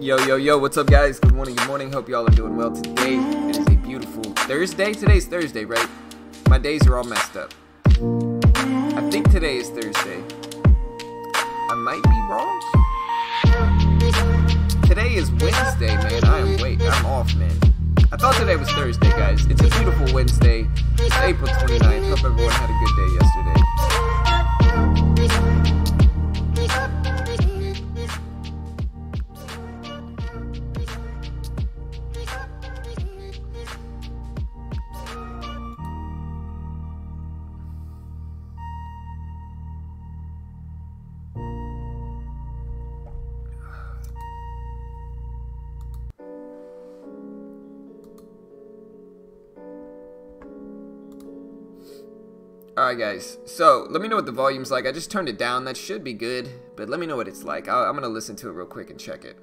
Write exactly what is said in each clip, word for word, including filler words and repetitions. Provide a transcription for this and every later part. Yo, yo, yo, what's up, guys? Good morning, good morning. Hope y'all are doing well today. It is a beautiful Thursday. Today's Thursday, right? My days are all messed up. I think today is Thursday. I might be wrong. Today is Wednesday, man. I am wait. I'm off, man. I thought today was Thursday, guys. It's a beautiful Wednesday. It's April twenty-ninth. Hope everyone had a good day yesterday. Alright guys, so let me know what the volume's like. I just turned it down, that should be good, but let me know what it's like. I'll, I'm gonna listen to it real quick and check it.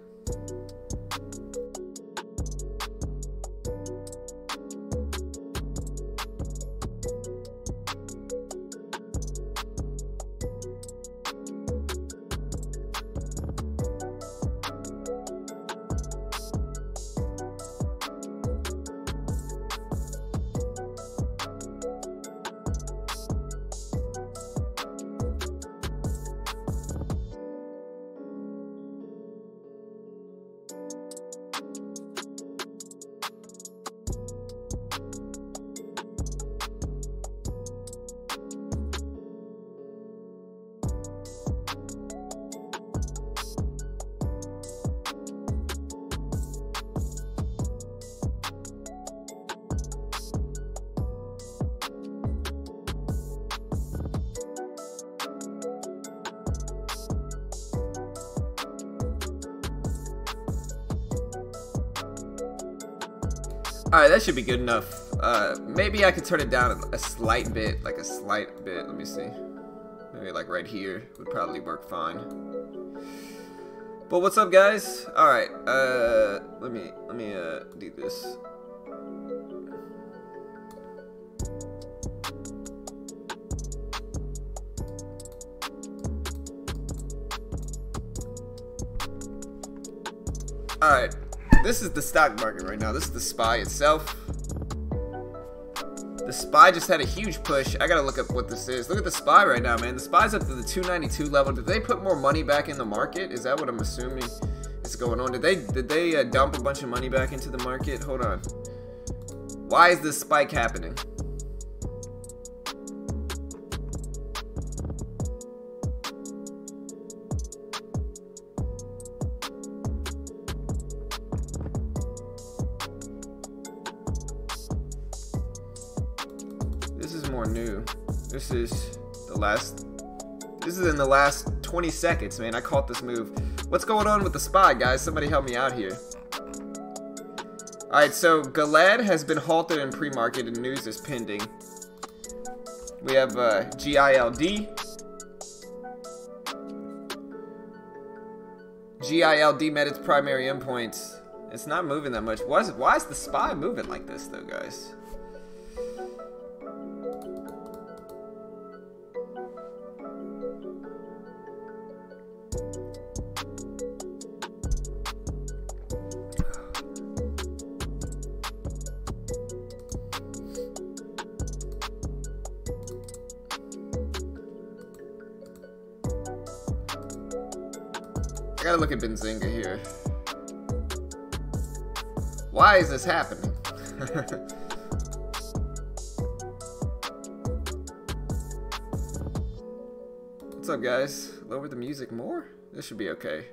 Alright, that should be good enough. Uh, maybe I could turn it down a slight bit, like a slight bit. Let me see. Maybe like right here would probably work fine. But what's up, guys? Alright, uh, let me, let me, uh, do this. Alright. This is the stock market right now. This is the S P Y itself. The S P Y just had a huge push. I gotta look up what this is. Look at the S P Y right now, man. The S P Y's up to the two ninety-two level. Did they put more money back in the market? Is that what I'm assuming is going on? Did they did they uh, dump a bunch of money back into the market? Hold on. Why is this spike happening? This is the last, this is in the last twenty seconds, man. I caught this move. What's going on with the S P Y, guys? Somebody help me out here. Alright, so Gilead has been halted in pre-market and news is pending. We have uh, G I L D. G I L D met its primary endpoints. It's not moving that much. Why is, why is the S P Y moving like this, though, guys? I gotta look at Benzinga here. Why is this happening? What's up, guys? Lower the music more? This should be okay.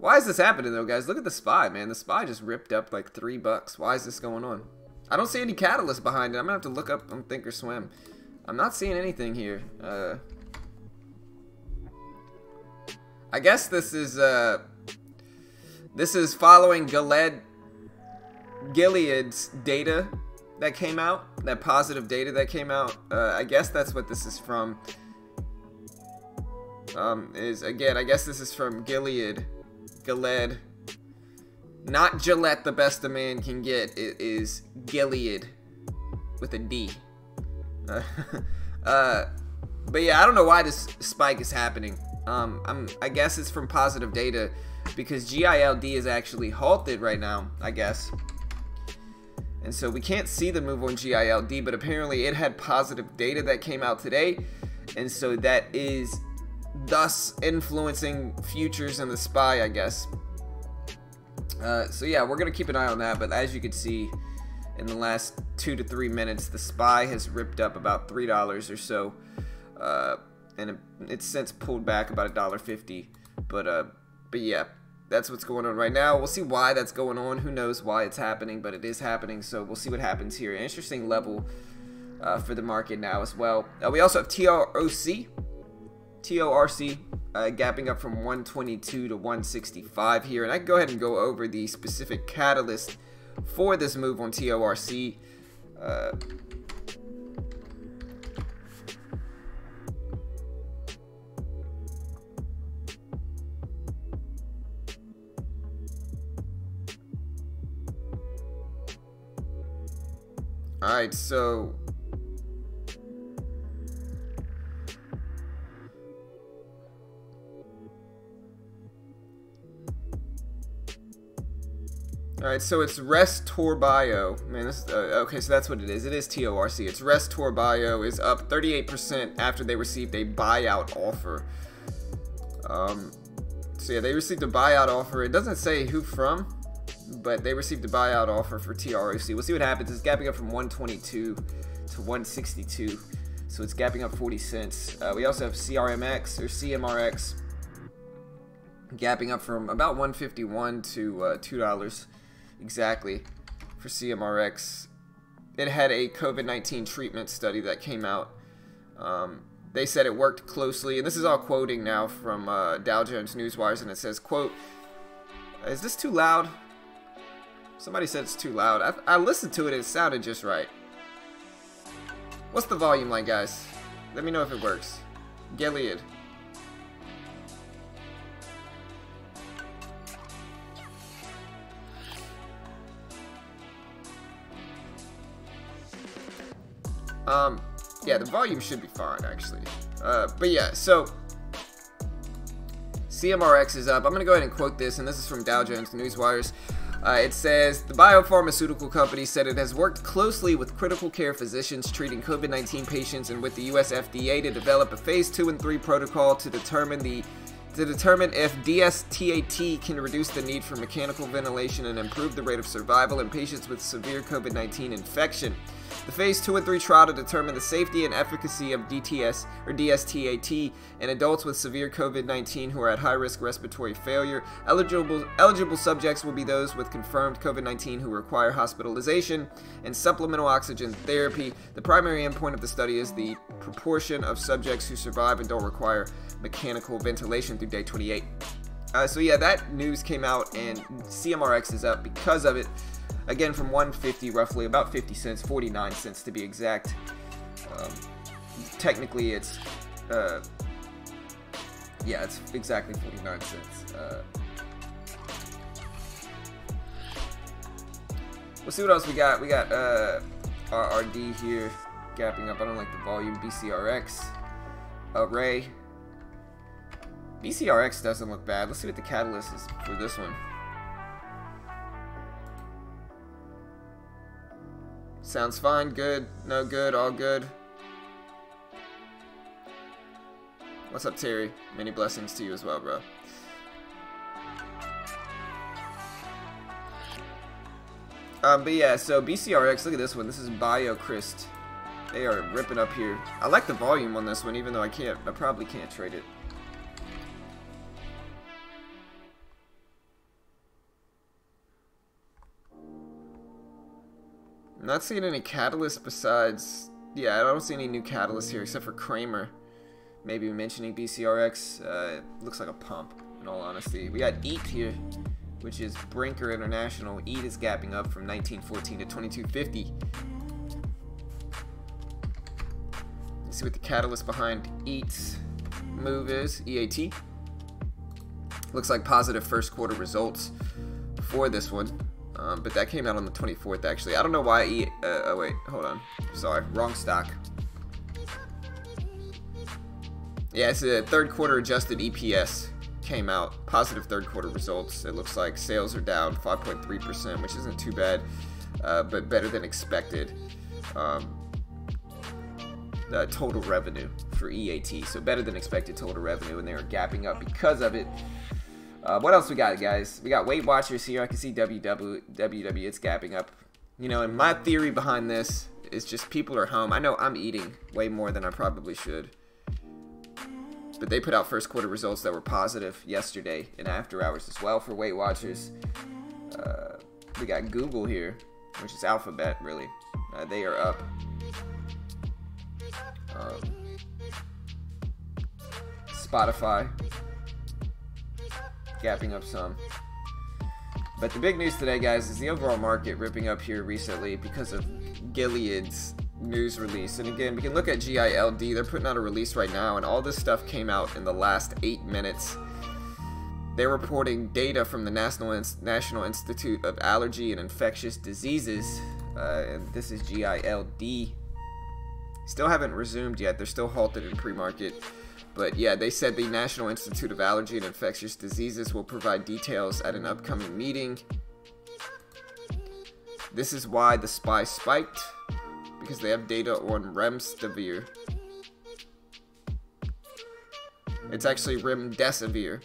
Why is this happening, though, guys? Look at the S P Y, man. The S P Y just ripped up like three bucks. Why is this going on? I don't see any catalyst behind it. I'm gonna have to look up on Thinkorswim. I'm not seeing anything here. Uh... I guess this is uh, this is following Gilead, Gilead's data that came out, that positive data that came out. Uh, I guess that's what this is from. Um, is again, I guess this is from Gilead, Gilead, not Gillette. The best a man can get. It is Gilead with a D. Uh, uh, but yeah, I don't know why this spike is happening. Um, I'm, I guess it's from positive data because G I L D is actually halted right now, I guess. And so we can't see the move on G I L D, but apparently it had positive data that came out today. And so that is thus influencing futures in the S P Y, I guess. Uh, so yeah, we're going to keep an eye on that. But as you can see, in the last two to three minutes, the S P Y has ripped up about three dollars or so. Uh, and it's since pulled back about a dollar fifty. But, uh, but yeah. That's what's going on right now. We'll see why that's going on. Who knows why it's happening, but it is happening. So we'll see what happens here. Interesting level uh, for the market now as well. Uh, we also have T O R C, T O R C uh, gapping up from one twenty-two to one sixty-five here. And I can go ahead and go over the specific catalyst for this move on T O R C. Uh, Alright, so Alright, so it's Rest Torbio. Man, this uh, okay, so that's what it is. It is T O R C. It's Rest Torbio is up thirty-eight percent after they received a buyout offer. Um so yeah, they received a buyout offer. It doesn't say who from, but they received a buyout offer for T R O C. We'll see what happens. It's gapping up from one twenty-two to one sixty-two, so it's gapping up forty cents. Uh, we also have C R M X or C M R X gapping up from about one fifty-one to uh, two dollars exactly for C M R X. It had a COVID nineteen treatment study that came out. Um, they said it worked closely, and this is all quoting now from uh, Dow Jones Newswires, and it says, quote, is this too loud? Somebody said it's too loud. I, I listened to it. It sounded just right. What's the volume like, guys? Let me know if it works. Gilead. Um, yeah, the volume should be fine, actually. Uh, but yeah, so C M R X is up. I'm going to go ahead and quote this, and this is from Dow Jones Newswires. Uh, it says, the biopharmaceutical company said it has worked closely with critical care physicians treating COVID nineteen patients and with the U S F D A to develop a phase two and three protocol to determine the to determine if D S T A T can reduce the need for mechanical ventilation and improve the rate of survival in patients with severe COVID nineteen infection. The phase two and three trial to determine the safety and efficacy of D T S or D S T A T in adults with severe COVID nineteen who are at high risk respiratory failure. Eligible, eligible subjects will be those with confirmed COVID nineteen who require hospitalization and supplemental oxygen therapy. The primary endpoint of the study is the proportion of subjects who survive and don't require mechanical ventilation through day twenty-eight. Uh, so yeah, that news came out and C M R X is up because of it. Again, from one fifty, roughly about fifty cents, forty-nine cents to be exact. Um, technically, it's uh, yeah, it's exactly forty-nine cents. Uh, we'll see what else we got. We got uh, R R D here gapping up. I don't like the volume. B C R X, Array. B C R X doesn't look bad. Let's see what the catalyst is for this one. Sounds fine. Good. No good. All good. What's up, Terry? Many blessings to you as well, bro. Um, but yeah, so B C R X, look at this one. This is BioChrist. They are ripping up here. I like the volume on this one, even though I can't, I probably can't trade it. Not seeing any catalyst besides, yeah, I don't see any new catalyst here except for Kramer. Maybe mentioning B C R X. Uh, it looks like a pump, in all honesty. We got E A T here, which is Brinker International. E A T is gapping up from nineteen fourteen to twenty-two fifty. Let's see what the catalyst behind E A T's move is. E A T. Looks like positive first quarter results for this one. Um, but that came out on the twenty-fourth, actually. I don't know why E... Uh, oh, wait. Hold on. Sorry. Wrong stock. Yeah, it's a third quarter adjusted E P S. came out, positive third quarter results. It looks like sales are down five point three percent, which isn't too bad, uh, but better than expected. Um, uh, total revenue for E A T, so better than expected total revenue, and they were gapping up because of it. Uh, what else we got, guys? We got Weight Watchers here. I can see W W, W W, it's gapping up. You know, and my theory behind this is just people are home. I know I'm eating way more than I probably should. But they put out first quarter results that were positive yesterday and after hours as well for Weight Watchers. Uh, we got Google here, which is Alphabet, really. Uh, they are up. Um, Spotify. Gapping up some. But the big news today, guys, is the overall market ripping up here recently because of Gilead's news release. And again, we can look at G I L D. They're putting out a release right now, and all this stuff came out in the last eight minutes. They're reporting data from the National, In- National Institute of Allergy and Infectious Diseases. Uh, and this is G I L D. Still haven't resumed yet. They're still halted in pre-market. But yeah, they said the National Institute of Allergy and Infectious Diseases will provide details at an upcoming meeting. This is why the S P Y spiked, because they have data on Remdesivir. It's actually Remdesivir.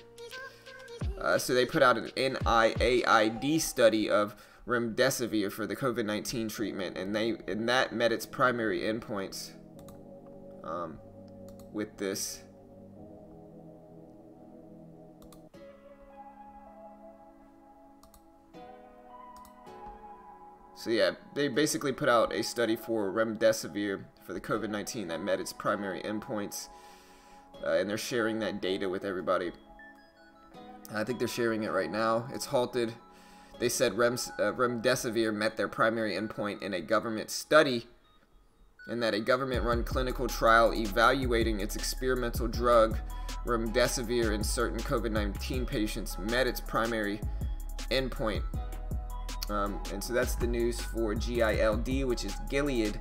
Uh, so they put out an N I A I D study of Remdesivir for the COVID nineteen treatment, and they and that met its primary endpoints um, with this. So yeah, they basically put out a study for Remdesivir for the COVID nineteen that met its primary endpoints, uh, and they're sharing that data with everybody. I think they're sharing it right now. It's halted. They said Rems, uh, Remdesivir met their primary endpoint in a government study, and that a government-run clinical trial evaluating its experimental drug Remdesivir in certain COVID nineteen patients met its primary endpoint. Um, and so that's the news for G I L D, which is Gilead,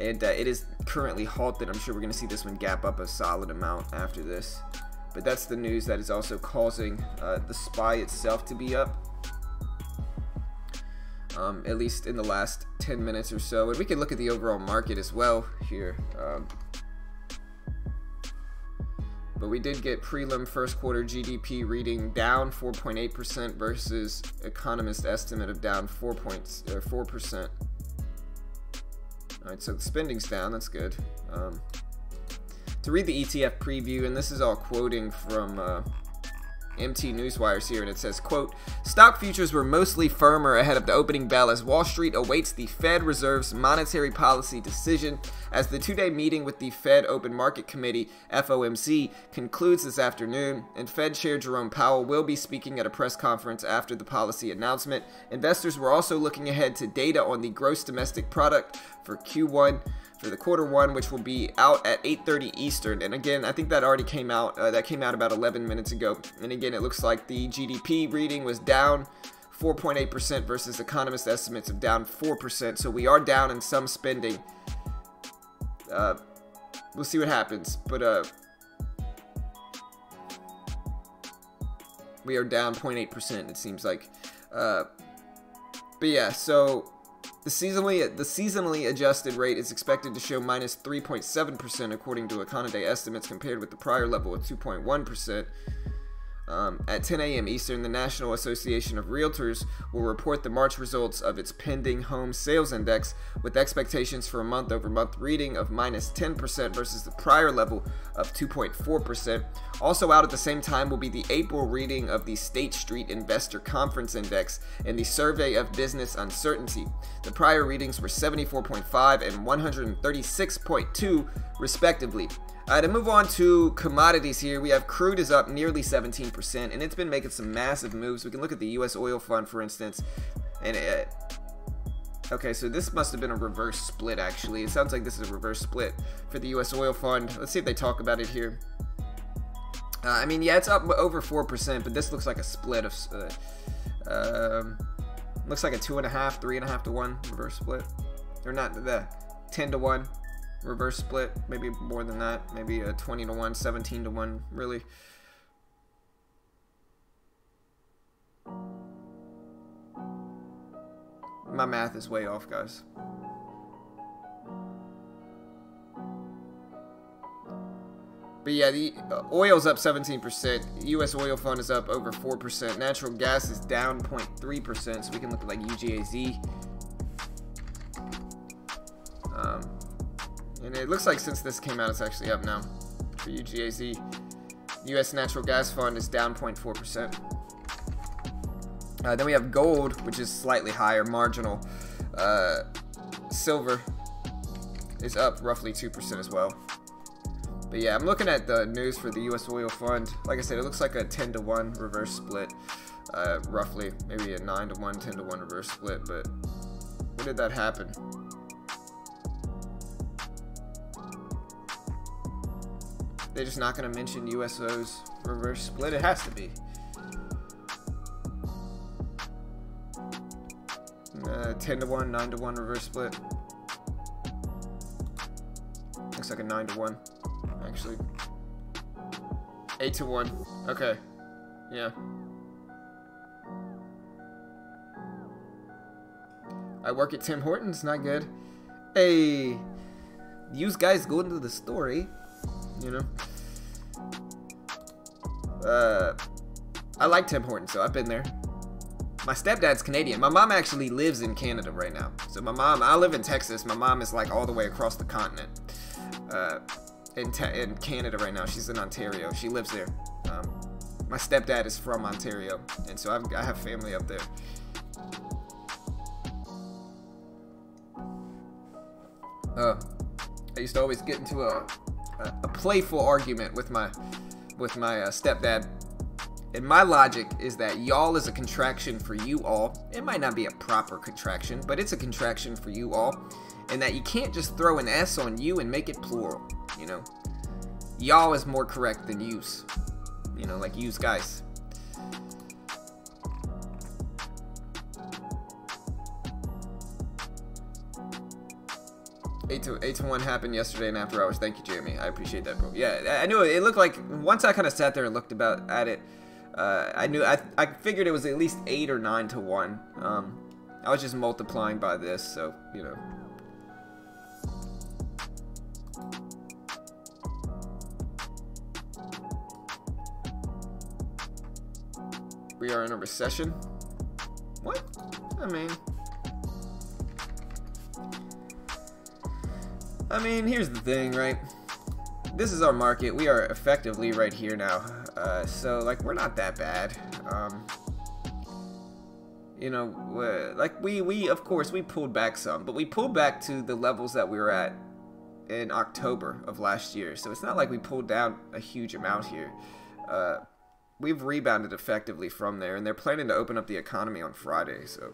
and uh, it is currently halted. I'm sure we're going to see this one gap up a solid amount after this, but that's the news that is also causing uh, the S P Y itself to be up, um, at least in the last ten minutes or so. And we can look at the overall market as well here, um, but we did get prelim first quarter G D P reading down four point eight percent versus economist estimate of down four point four percent. All right, so the spending's down. That's good. Um, to read the E T F preview, and this is all quoting from uh, M T Newswires here, and it says, quote, stock futures were mostly firmer ahead of the opening bell as Wall Street awaits the Fed Reserve's monetary policy decision, as the two-day meeting with the Fed Open Market Committee, F O M C, concludes this afternoon, and Fed Chair Jerome Powell will be speaking at a press conference after the policy announcement. Investors were also looking ahead to data on the gross domestic product for Q one, for the quarter one, which will be out at eight thirty Eastern. And again, I think that already came out. Uh, that came out about eleven minutes ago. And again, it looks like the G D P reading was down four point eight percent versus economist estimates of down four percent. So we are down in some spending. Uh, we'll see what happens. But uh, we are down zero point eight percent, it seems like. Uh, but yeah, so... The seasonally, the seasonally adjusted rate is expected to show minus three point seven percent according to Econoday estimates, compared with the prior level of two point one percent. Um, at ten A M Eastern, the National Association of Realtors will report the March results of its pending home sales index, with expectations for a month-over-month reading of minus ten percent versus the prior level of two point four percent. Also out at the same time will be the April reading of the State Street Investor Conference Index and the Survey of Business Uncertainty. The prior readings were seventy-four point five and one hundred thirty-six point two, respectively. Uh, to move on to commodities here, we have crude is up nearly seventeen percent, and it's been making some massive moves. We can look at the U S oil fund, for instance, and it, okay, so this must have been a reverse split, actually. It sounds like this is a reverse split for the U S oil fund. Let's see if they talk about it here. Uh, I mean, yeah, it's up over four percent, but this looks like a split of, uh, um, looks like a two and a half, three and a half to one reverse split, or not the ten to one. Reverse split, maybe more than that, maybe a twenty to one, seventeen to one, really. My math is way off, guys. But yeah, the uh, oil's up seventeen percent. U S oil fund is up over four percent. Natural gas is down zero point three percent. So we can look at like U G A Z. Um, and it looks like since this came out, it's actually up now for U G A Z. U S natural gas fund is down zero point four percent. Uh, then we have gold, which is slightly higher, marginal. Uh, silver is up roughly two percent as well. But yeah, I'm looking at the news for the U S oil fund. Like I said, it looks like a ten to one reverse split, uh, roughly. Maybe a nine to one, ten to one reverse split, but when did that happen? They're just not going to mention U S O's reverse split? It has to be. Uh, ten to one, nine to one reverse split. Looks like a nine to one. Actually, eight to one. Okay, yeah. I work at Tim Hortons. Not good. Hey, you guys go into the story. You know. Uh, I like Tim Hortons, so I've been there. My stepdad's Canadian. My mom actually lives in Canada right now. So my mom, I live in Texas. My mom is like all the way across the continent. Uh. In, in Canada right now. She's in Ontario. She lives there. Um, my stepdad is from Ontario, and so I've, I have family up there. Uh, I used to always get into a, a, a playful argument with my with my uh, stepdad, and my logic is that y'all is a contraction for you all. It might not be a proper contraction, but it's a contraction for you all, and that you can't just throw an S on you and make it plural. You know, y'all is more correct than use, you know, like use guys. eight to one happened yesterday in after hours. Thank you, Jeremy. I appreciate that, bro. Yeah, I knew it, it looked like once I kind of sat there and looked about at it, uh, I knew I, I figured it was at least eight or nine to one. Um, I was just multiplying by this. So, you know. We are in a recession. What? I mean, I mean, here's the thing, right? This is our market. We are effectively right here now. Uh, so like, we're not that bad. Um, you know, like we, we, of course we pulled back some, but we pulled back to the levels that we were at in October of last year. So it's not like we pulled down a huge amount here. Uh, We've rebounded effectively from there, and they're planning to open up the economy on Friday, so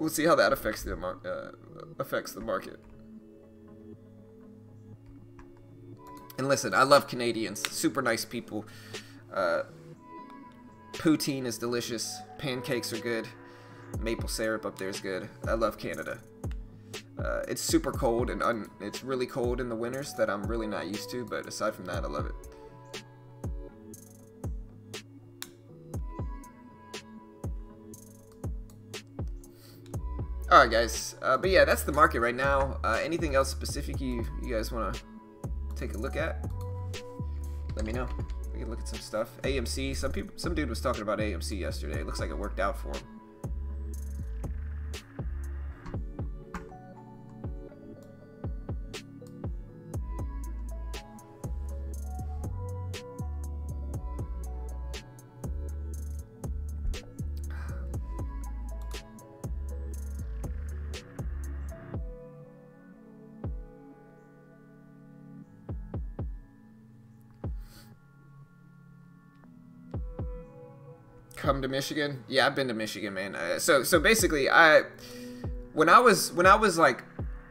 we'll see how that affects the uh, affects the market. And listen, I love Canadians, super nice people. Uh, poutine is delicious, pancakes are good, maple syrup up there is good. I love Canada. Uh, it's super cold, and un it's really cold in the winters that I'm really not used to, but aside from that, I love it. Alright guys, uh, but yeah, that's the market right now. Uh, anything else specific you, you guys want to take a look at? Let me know. We can look at some stuff. A M C, some people, some dude was talking about A M C yesterday. It looks like it worked out for him. Come to Michigan? Yeah, I've been to Michigan, man. Uh, so, so basically, I when I was when I was like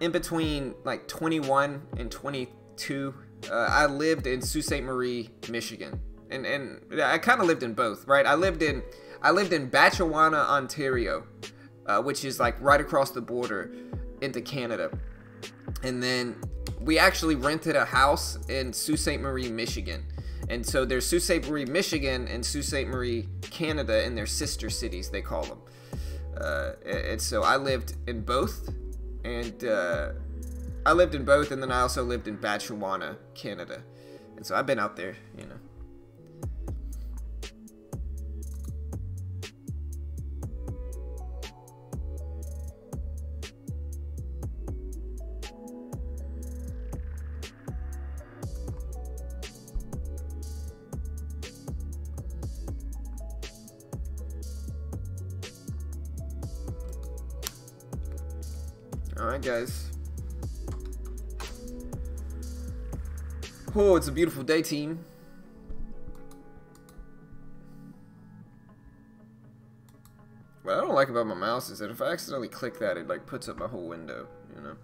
in between like twenty-one and twenty-two, uh, I lived in Sault Ste. Marie, Michigan, and and I kind of lived in both, right? I lived in I lived in Batchewana, Ontario, uh, which is like right across the border into Canada, and then we actually rented a house in Sault Ste. Marie, Michigan. And so there's Sault Ste. Marie, Michigan, and Sault Ste. Marie, Canada, and their sister cities, they call them. Uh, and so I lived in both, and uh, I lived in both, and then I also lived in Batchewana, Canada. And so I've been out there, you know. Alright guys. Oh, it's a beautiful day, team. What I don't like about my mouse is that if I accidentally click that, it like puts up my whole window, you know.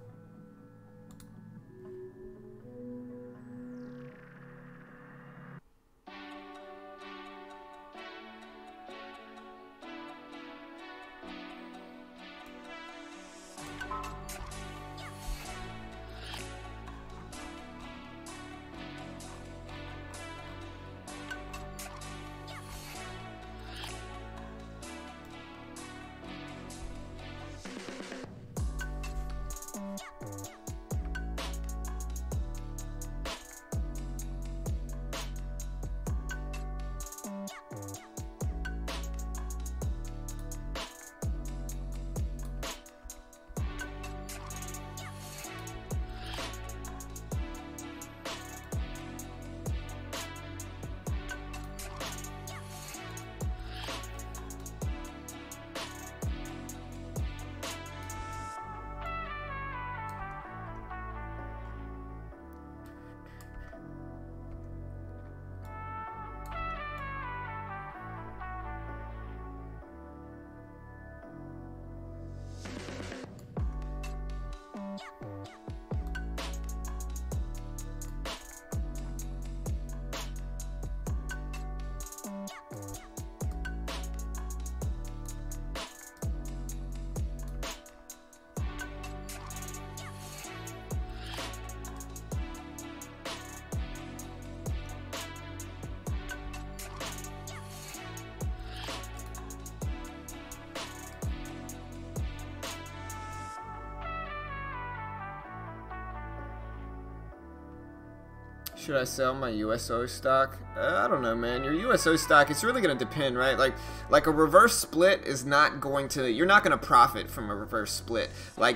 Should I sell my U S O stock? Uh, I don't know, man. Your U S O stock, it's really going to depend, right? Like, like a reverse split is not going to, you're not going to profit from a reverse split. Like,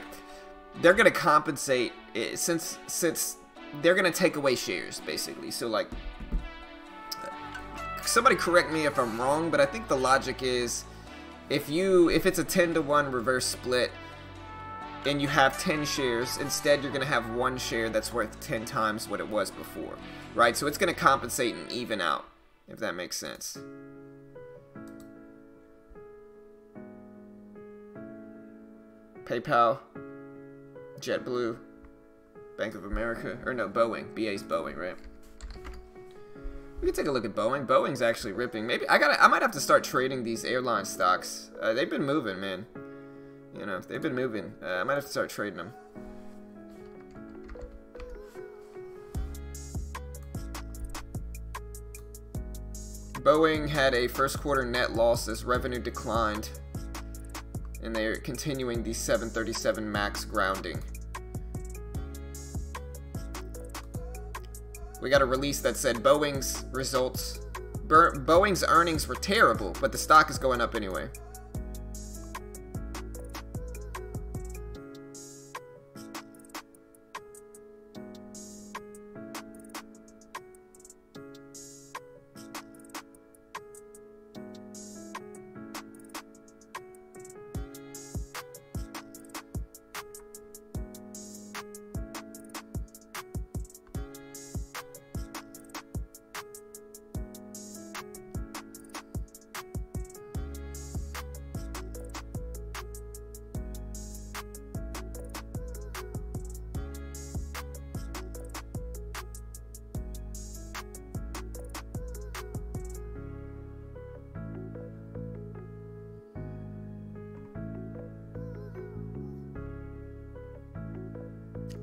they're going to compensate it since, since they're going to take away shares, basically. So, like, somebody correct me if I'm wrong, but I think the logic is if you, if it's a ten to one reverse split, and you have ten shares, instead you're going to have one share that's worth ten times what it was before, right? So it's going to compensate and even out, if that makes sense. PayPal, JetBlue, Bank of America, or no, Boeing. B A's Boeing, right? We can take a look at Boeing. Boeing's actually ripping. Maybe I got. I might have to start trading these airline stocks. Uh, they've been moving, man. You know, they've been moving. Uh, I might have to start trading them. Boeing had a first quarter net loss as revenue declined, and they are continuing the seven thirty-seven MAX grounding. We got a release that said Boeing's results, Boeing's earnings were terrible, but the stock is going up anyway.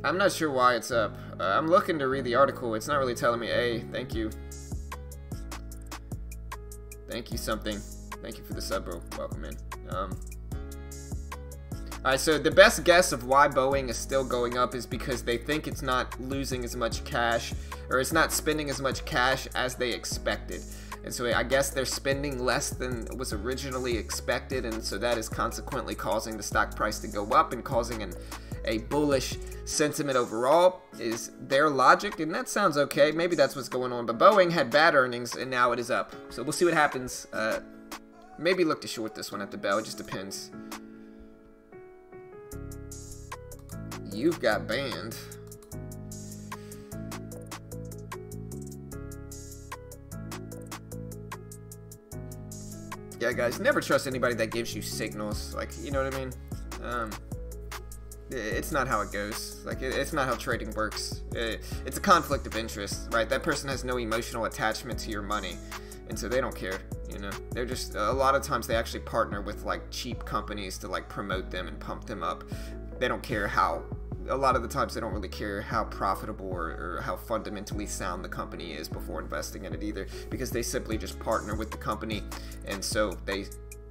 I'm not sure why it's up. Uh, I'm looking to read the article. It's not really telling me. Hey, thank you. Thank you something. Thank you for the sub, bro. Welcome in. Um, Uh, so the best guess of why Boeing is still going up is because they think it's not losing as much cash, or it's not spending as much cash as they expected. And so I guess they're spending less than was originally expected, and so that is consequently causing the stock price to go up and causing an, a bullish sentiment overall, is their logic. And that sounds okay. Maybe that's what's going on. But Boeing had bad earnings, and now it is up. So we'll see what happens. Uh, maybe look to short this one at the bell. It just depends. You've got banned. Yeah, guys, never trust anybody that gives you signals. Like, you know what I mean? Um, it's not how it goes. Like, it's not how trading works. It's a conflict of interest, right? That person has no emotional attachment to your money, and so they don't care. You know, they're just, a lot of times they actually partner with like cheap companies to like promote them and pump them up. They don't care how, a lot of the times they don't really care how profitable or, or how fundamentally sound the company is before investing in it either, because they simply just partner with the company, and so they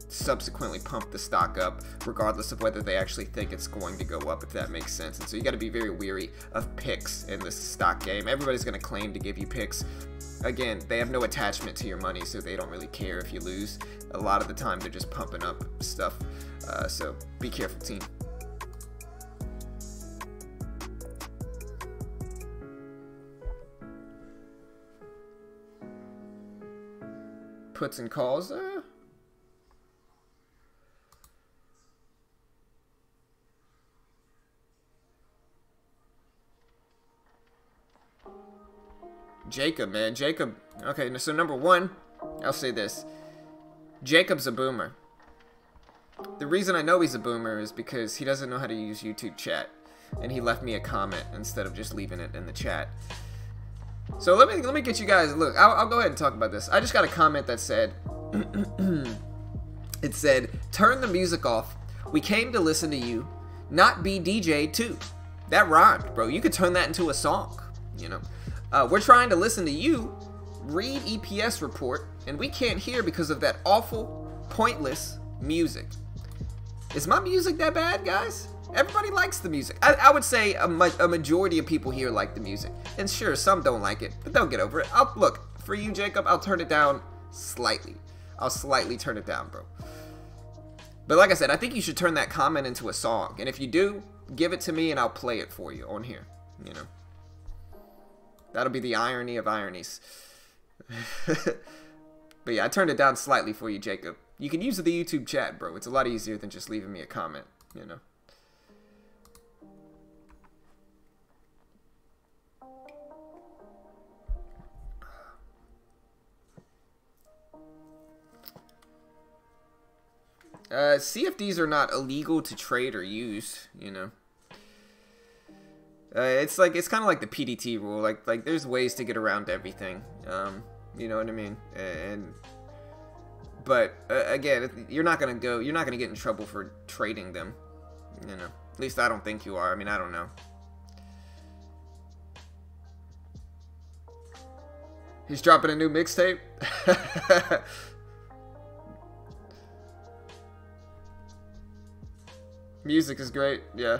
subsequently pump the stock up regardless of whether they actually think it's going to go up, if that makes sense. And so you got to be very weary of picks in this stock game. Everybody's going to claim to give you picks. Again, they have no attachment to your money, so they don't really care if you lose. A lot of the time they're just pumping up stuff, uh, so be careful, team. Puts and calls. Uh, Jacob, man. Jacob. Okay, so number one, I'll say this. Jacob's a boomer. The reason I know he's a boomer is because he doesn't know how to use YouTube chat, and he left me a comment instead of just leaving it in the chat. So let me let me get you guys, look, I'll, I'll go ahead and talk about this. I just got a comment that said, it said, turn the music off. We came to listen to you, not be D J too. That rhymed, bro. You could turn that into a song, you know. Uh, we're trying to listen to you, read E P S report, and we can't hear because of that awful, pointless music. Is my music that bad, guys? Everybody likes the music. I, I would say a, ma a majority of people here like the music. And sure, some don't like it, but don't get over it. I'll, look, for you, Jacob, I'll turn it down slightly. I'll slightly turn it down, bro. But like I said, I think you should turn that comment into a song. And if you do, give it to me and I'll play it for you on here. You know, that'll be the irony of ironies. But yeah, I turned it down slightly for you, Jacob. You can use the YouTube chat, bro. It's a lot easier than just leaving me a comment, you know. Uh, C F Ds are not illegal to trade or use, you know. Uh, it's like, it's kind of like the P D T rule. Like, like there's ways to get around everything. Um, you know what I mean? And, but uh, again, you're not gonna go, you're not gonna get in trouble for trading them. You know, at least I don't think you are. I mean, I don't know. He's dropping a new mixtape. Music is great, yeah.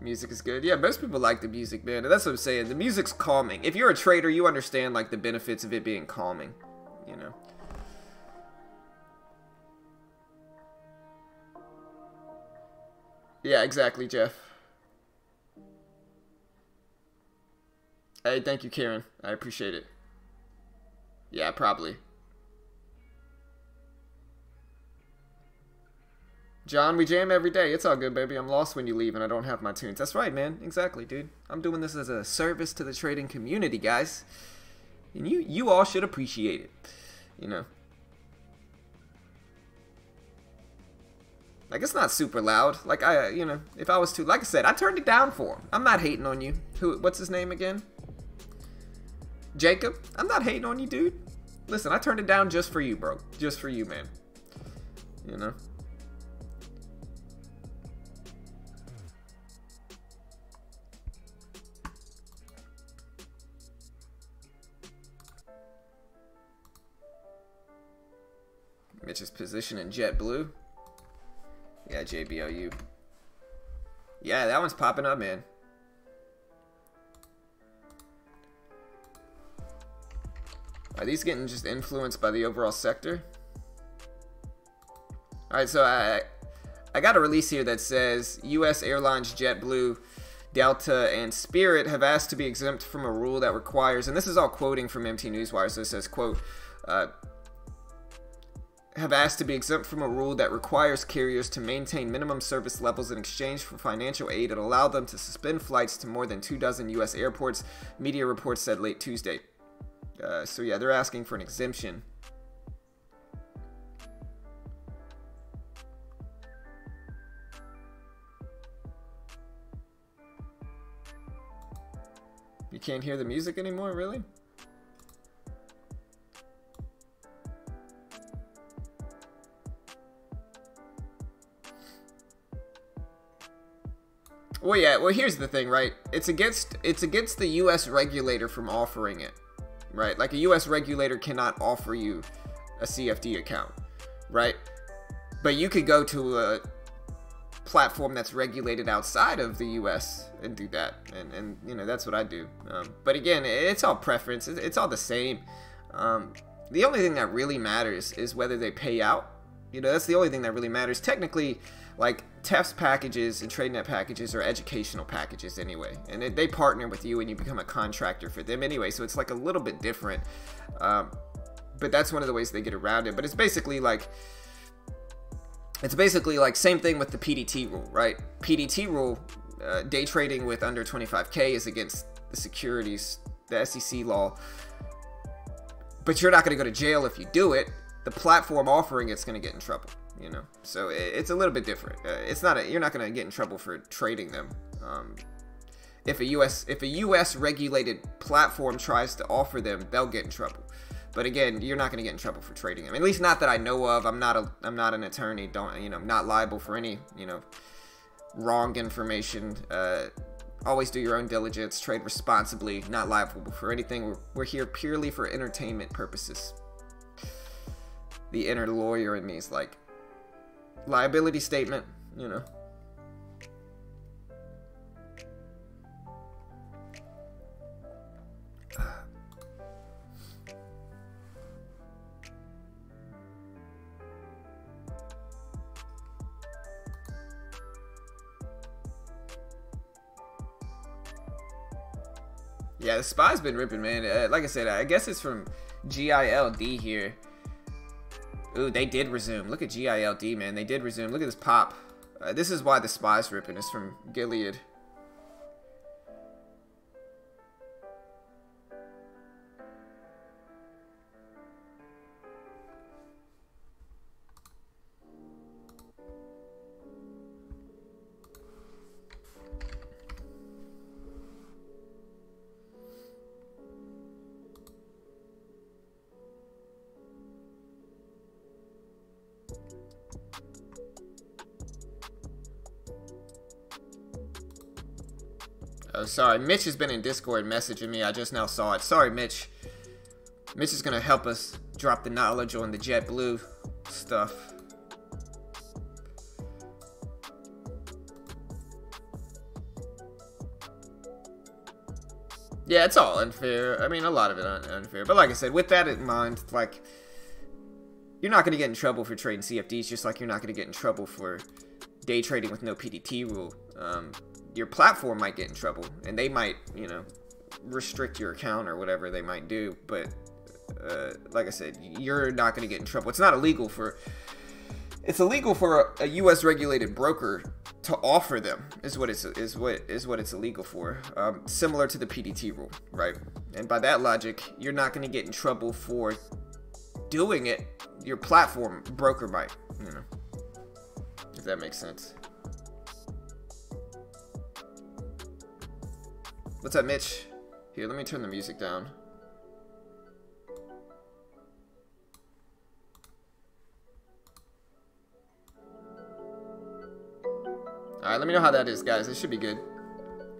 Music is good. Yeah, most people like the music, man. And that's what I'm saying. The music's calming. If you're a trader, you understand, like, the benefits of it being calming, you know. Yeah, exactly, Jeff. Hey, thank you, Karen. I appreciate it. Yeah, probably. John, we jam every day. It's all good, baby. I'm lost when you leave and I don't have my tunes. That's right, man. Exactly, dude. I'm doing this as a service to the trading community, guys. And you you all should appreciate it. You know. Like, it's not super loud. Like, I, you know, if I was too... Like I said, I turned it down for him. I'm not hating on you. Who? What's his name again? Jacob? I'm not hating on you, dude. Listen, I turned it down just for you, bro. Just for you, man. You know? Gets his position in JetBlue. Yeah, J B L U. Yeah, that one's popping up, man. Are these getting just influenced by the overall sector? All right, so I I got a release here that says U S airlines JetBlue, Delta, and Spirit have asked to be exempt from a rule that requires, and this is all quoting from M T Newswire, so it says, quote, uh, have asked to be exempt from a rule that requires carriers to maintain minimum service levels in exchange for financial aid and allow them to suspend flights to more than two dozen U S airports, media reports said late Tuesday. Uh, so yeah, they're asking for an exemption. You can't hear the music anymore, really? Well, yeah, well, here's the thing, right? It's against, it's against the U S regulator from offering it. Right, like a U S regulator cannot offer you a C F D account, right? But you could go to a platform that's regulated outside of the U S and do that, and, and you know, that's what I do. Um, but again, it's all preference, it's all the same. Um, the only thing that really matters is whether they pay out. You know, that's the only thing that really matters. Technically, like T E F S packages and TradeNet packages are educational packages anyway, and it, they partner with you and you become a contractor for them anyway, so it's like a little bit different, um, but that's one of the ways they get around it. But it's basically like, it's basically like same thing with the P D T rule, right? P D T rule, uh, day trading with under twenty-five K is against the securities, the S E C law, but you're not going to go to jail if you do it. The platform offering it's going to get in trouble. You know, so it's a little bit different. Uh, it's not a, you're not going to get in trouble for trading them. Um, if a U S if a U S regulated platform tries to offer them, they'll get in trouble. But again, you're not going to get in trouble for trading them. At least not that I know of. I'm not a I'm not an attorney. Don't, you know, I'm not liable for any, you know, wrong information. Uh, always do your own diligence. Trade responsibly. Not liable for anything. We're, we're here purely for entertainment purposes. The inner lawyer in me is like, liability statement, you know. Yeah, the S P Y's been ripping, man. Uh, like I said, I guess it's from G I L D here. Ooh, they did resume. Look at G I L D, man. They did resume. Look at this pop. Uh, this is why the S P Y's ripping. It's from Gilead. Oh, sorry. Mitch has been in Discord messaging me. I just now saw it. Sorry, Mitch. Mitch is going to help us drop the knowledge on the JetBlue stuff. Yeah, it's all unfair. I mean, a lot of it un unfair. But like I said, with that in mind, like, you're not going to get in trouble for trading C F Ds, just like you're not going to get in trouble for day trading with no P D T rule. Um... Your platform might get in trouble, and they might, you know, restrict your account or whatever they might do. But uh, like I said, you're not going to get in trouble. It's not illegal for, it's illegal for a, a U S regulated broker to offer them. Is what it's is what is what it's illegal for. Um, similar to the P D T rule, right? And by that logic, you're not going to get in trouble for doing it. Your platform broker might, you know, if that makes sense. What's up, Mitch? Here, let me turn the music down. Alright, let me know how that is, guys. It should be good.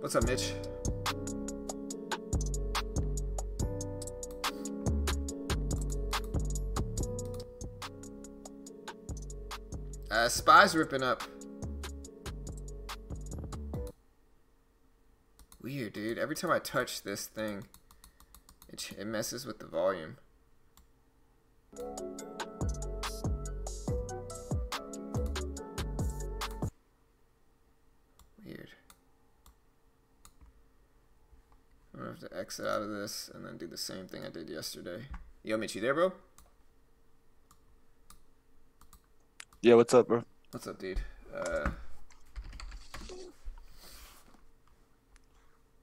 What's up, Mitch? Uh, S P Y's ripping up. Weird, dude. Every time I touch this thing, it, it messes with the volume. Weird. I'm gonna have to exit out of this and then do the same thing I did yesterday. Yo, Mitch, you there, bro? Yeah, what's up, bro? What's up, dude? Uh...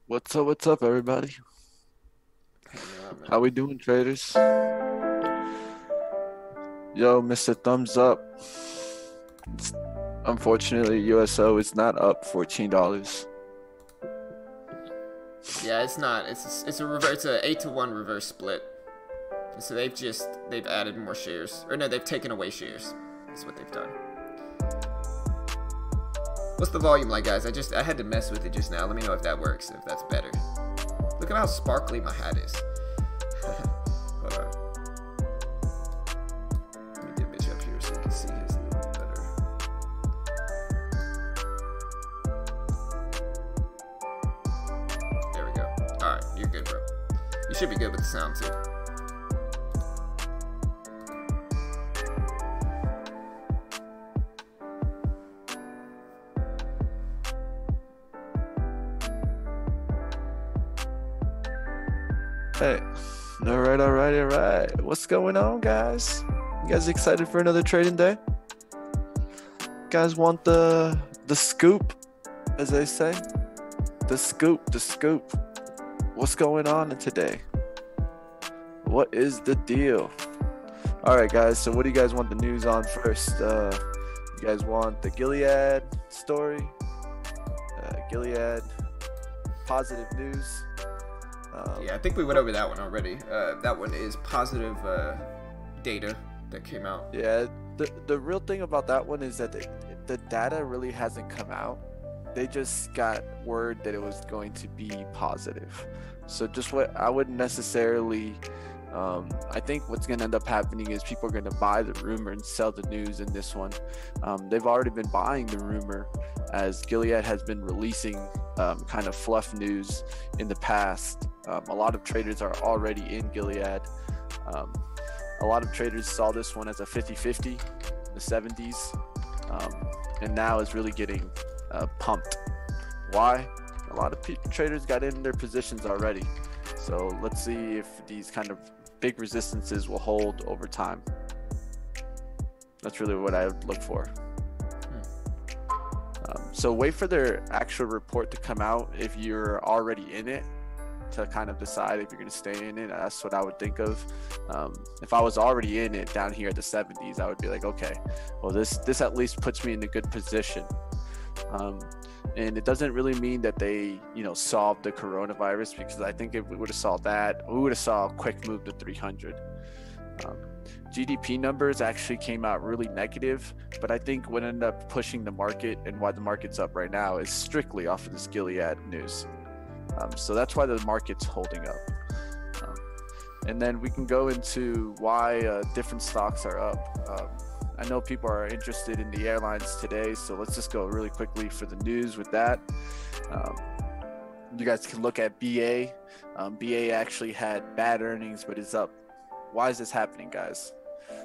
What's up, what's up, everybody? On, how we doing, traders? Yo, Mister Thumbs Up. It's, unfortunately, U S O is not up fourteen dollars. Yeah, it's not. It's a, it's a reverse. It's an eight to one reverse split. And so they've just they've added more shares, or no, they've taken away shares. That's what they've done. What's the volume like, guys? I just I had to mess with it just now. Let me know if that works, if that's better. Look at how sparkly my hat is. Hold on. Let me get Mitch up here so you can see his a little better. There we go. All right, you're good, bro. You should be good with the sound too. Hey, all right, all right, all right. What's going on, guys? You guys excited for another trading day? You guys want the the scoop, as they say? The scoop, the scoop. What's going on today? What is the deal? All right, guys. So, what do you guys want the news on first? Uh, you guys want the Gilead story? Uh, Gilead positive news. Um, yeah, I think we went over that one already. Uh, that one is positive uh, data that came out. Yeah, the the real thing about that one is that the, the data really hasn't come out. They just got word that it was going to be positive. So just what I wouldn't necessarily. Um, I think what's going to end up happening is people are going to buy the rumor and sell the news in this one. Um, they've already been buying the rumor as Gilead has been releasing um, kind of fluff news in the past. Um, a lot of traders are already in Gilead. Um, a lot of traders saw this one as a fifty fifty in the seventies, um, and now it's really getting uh, pumped. Why? A lot of people, traders got in their positions already. So let's see if these kind of big resistances will hold over time. That's really what I would look for. Hmm. Um, so wait for their actual report to come out if you're already in it to kind of decide if you're going to stay in it. That's what I would think of. Um, if I was already in it down here at the seventies, I would be like, okay, well, this, this at least puts me in a good position. Um, and it doesn't really mean that they, you know, solved the coronavirus, because I think if we would have saw that, we would have saw a quick move to three hundred. Um, G D P numbers actually came out really negative, but I think what ended up pushing the market and why the market's up right now is strictly off of this Gilead news. Um, so that's why the market's holding up. Um, and then we can go into why uh, different stocks are up. Um, I know people are interested in the airlines today, so let's just go really quickly for the news with that. Um, you guys can look at B A. Um, B A actually had bad earnings, but it's up. Why is this happening, guys?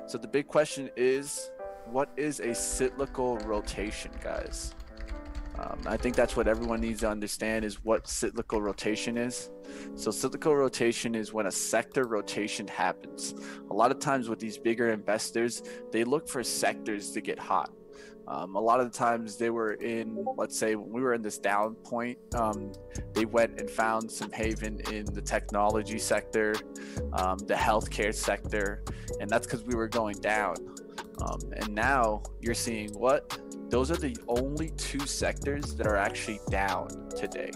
So the big question is, what is a cyclical rotation, guys? Um, I think that's what everyone needs to understand is what cyclical rotation is. So cyclical rotation is when a sector rotation happens. A lot of times with these bigger investors, they look for sectors to get hot. Um, a lot of the times they were in, let's say when we were in this down point, um, they went and found some haven in the technology sector, um, the healthcare sector, and that's because we were going down. Um, and now you're seeing what? Those are the only two sectors that are actually down today.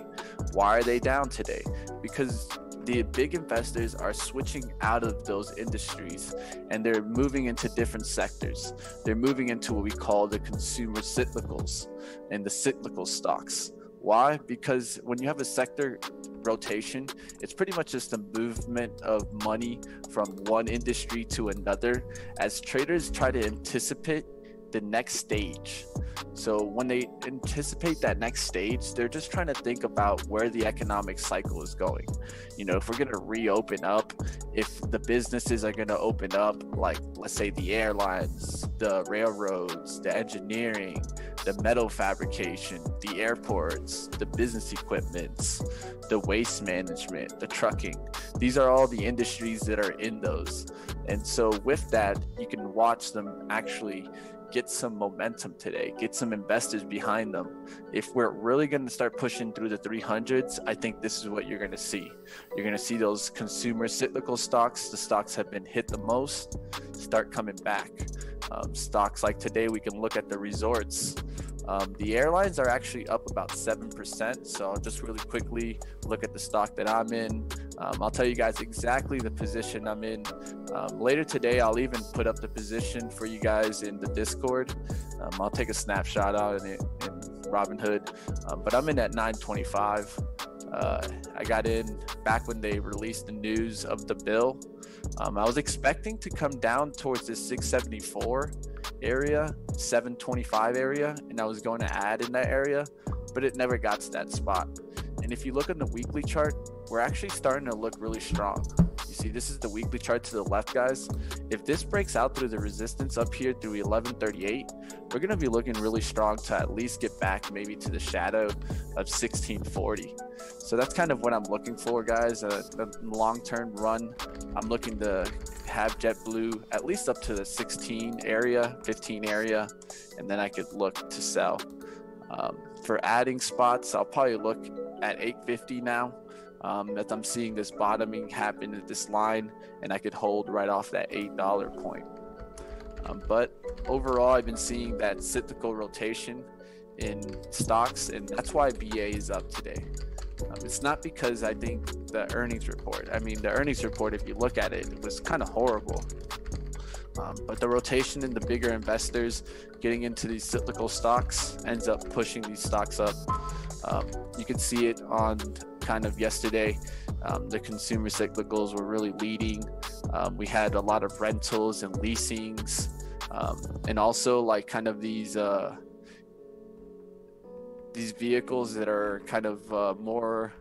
Why are they down today? Because the big investors are switching out of those industries and they're moving into different sectors. They're moving into what we call the consumer cyclicals and the cyclical stocks. Why? Because when you have a sector rotation, it's pretty much just a movement of money from one industry to another as traders try to anticipate the next stage. So when they anticipate that next stage, they're just trying to think about where the economic cycle is going. You know, if we're going to reopen up, if the businesses are going to open up, like let's say the airlines, the railroads, the engineering, the metal fabrication, the airports, the business equipments, the waste management, the trucking, these are all the industries that are in those. And so with that, you can watch them actually get some momentum today, get some investors behind them. If we're really going to start pushing through the three hundreds, I think this is what you're going to see. You're going to see those consumer cyclical stocks, the stocks have been hit the most, start coming back. Um, stocks like today, we can look at the resorts. Um, the airlines are actually up about seven percent. So I'll just really quickly look at the stock that I'm in. Um, I'll tell you guys exactly the position I'm in. Um, later today, I'll even put up the position for you guys in the Discord. Um, I'll take a snapshot out in, in Robinhood, um, but I'm in at nine twenty-five. Uh, I got in back when they released the news of the bill. Um, I was expecting to come down towards this six seventy-four area, seven twenty-five area, and I was going to add in that area, but it never got to that spot. And if you look on the weekly chart, we're actually starting to look really strong. You see, this is the weekly chart to the left, guys. If this breaks out through the resistance up here through eleven thirty-eight, we're going to be looking really strong to at least get back maybe to the shadow of sixteen forty. So that's kind of what I'm looking for, guys. Uh, the long-term run, I'm looking to have JetBlue at least up to the sixteen area, fifteen area, and then I could look to sell. Um, for adding spots, I'll probably look at eight fifty now. Um, that I'm seeing this bottoming happen at this line, and I could hold right off that eight dollar point. Um, but overall, I've been seeing that cyclical rotation in stocks, and that's why B A is up today. Um, it's not because I think the earnings report, I mean, the earnings report, if you look at it, it was kind of horrible. Um, but the rotation in the bigger investors getting into these cyclical stocks ends up pushing these stocks up. Um, you can see it on kind of yesterday. Um, the consumer cyclicals were really leading. Um, we had a lot of rentals and leasings, um, and also like kind of these uh, these vehicles that are kind of uh, more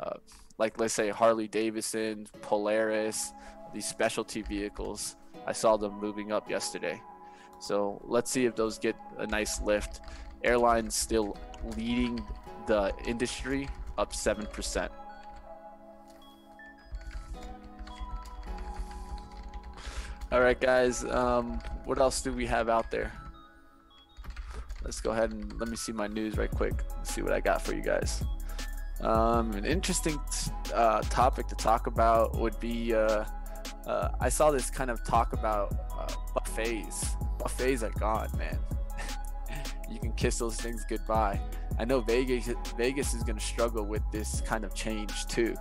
uh, like, let's say, Harley Davidson, Polaris, these specialty vehicles. I saw them moving up yesterday. So let's see if those get a nice lift. Airlines still leading the industry, up seven percent. All right, guys, um, what else do we have out there? Let's go ahead and let me see my news right quick. Let's see what I got for you guys. Um, an interesting uh, topic to talk about would be, uh, uh, I saw this kind of talk about uh, buffets. Buffets are gone, man. You can kiss those things goodbye. I know Vegas, Vegas is going to struggle with this kind of change too.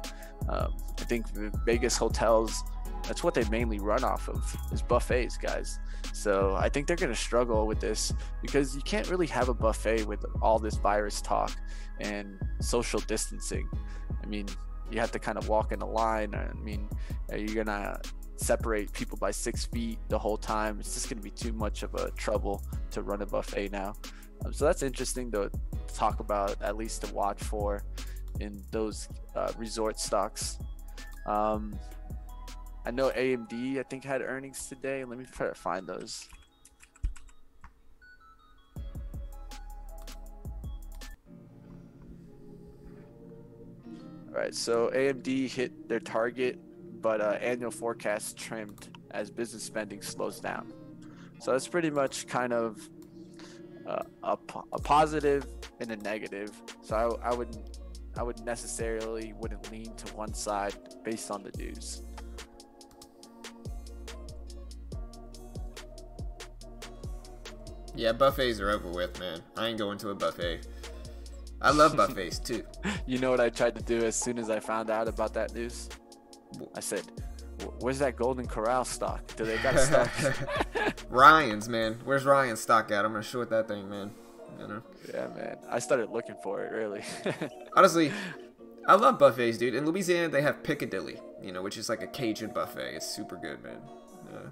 Um, I think Vegas hotels, that's what they mainly run off of, is buffets, guys. So I think they're going to struggle with this because you can't really have a buffet with all this virus talk and social distancing. I mean, you have to kind of walk in a line. I mean, are you going to separate people by six feet the whole time? It's just going to be too much of a trouble to run a buffet now. Um, so that's interesting to talk about, at least to watch for in those uh, resort stocks. Um, I know A M D, I think, had earnings today. Let me try to find those. All right, so A M D hit their target, but uh, annual forecast trimmed as business spending slows down. So that's pretty much kind of Uh, a, a positive and a negative. So I, I wouldn't, I would necessarily wouldn't lean to one side based on the news. Yeah, buffets are over with, man. I ain't going to a buffet. I love buffets too. You know what I tried to do as soon as I found out about that news? I said, where's that Golden Corral stock? Do they got a stock? Ryan's, man. Where's Ryan's stock at? I'm gonna short that thing, man. You know? Yeah, man. I started looking for it, really. Honestly, I love buffets, dude. In Louisiana, they have Piccadilly, you know, which is like a Cajun buffet. It's super good, man. Yeah.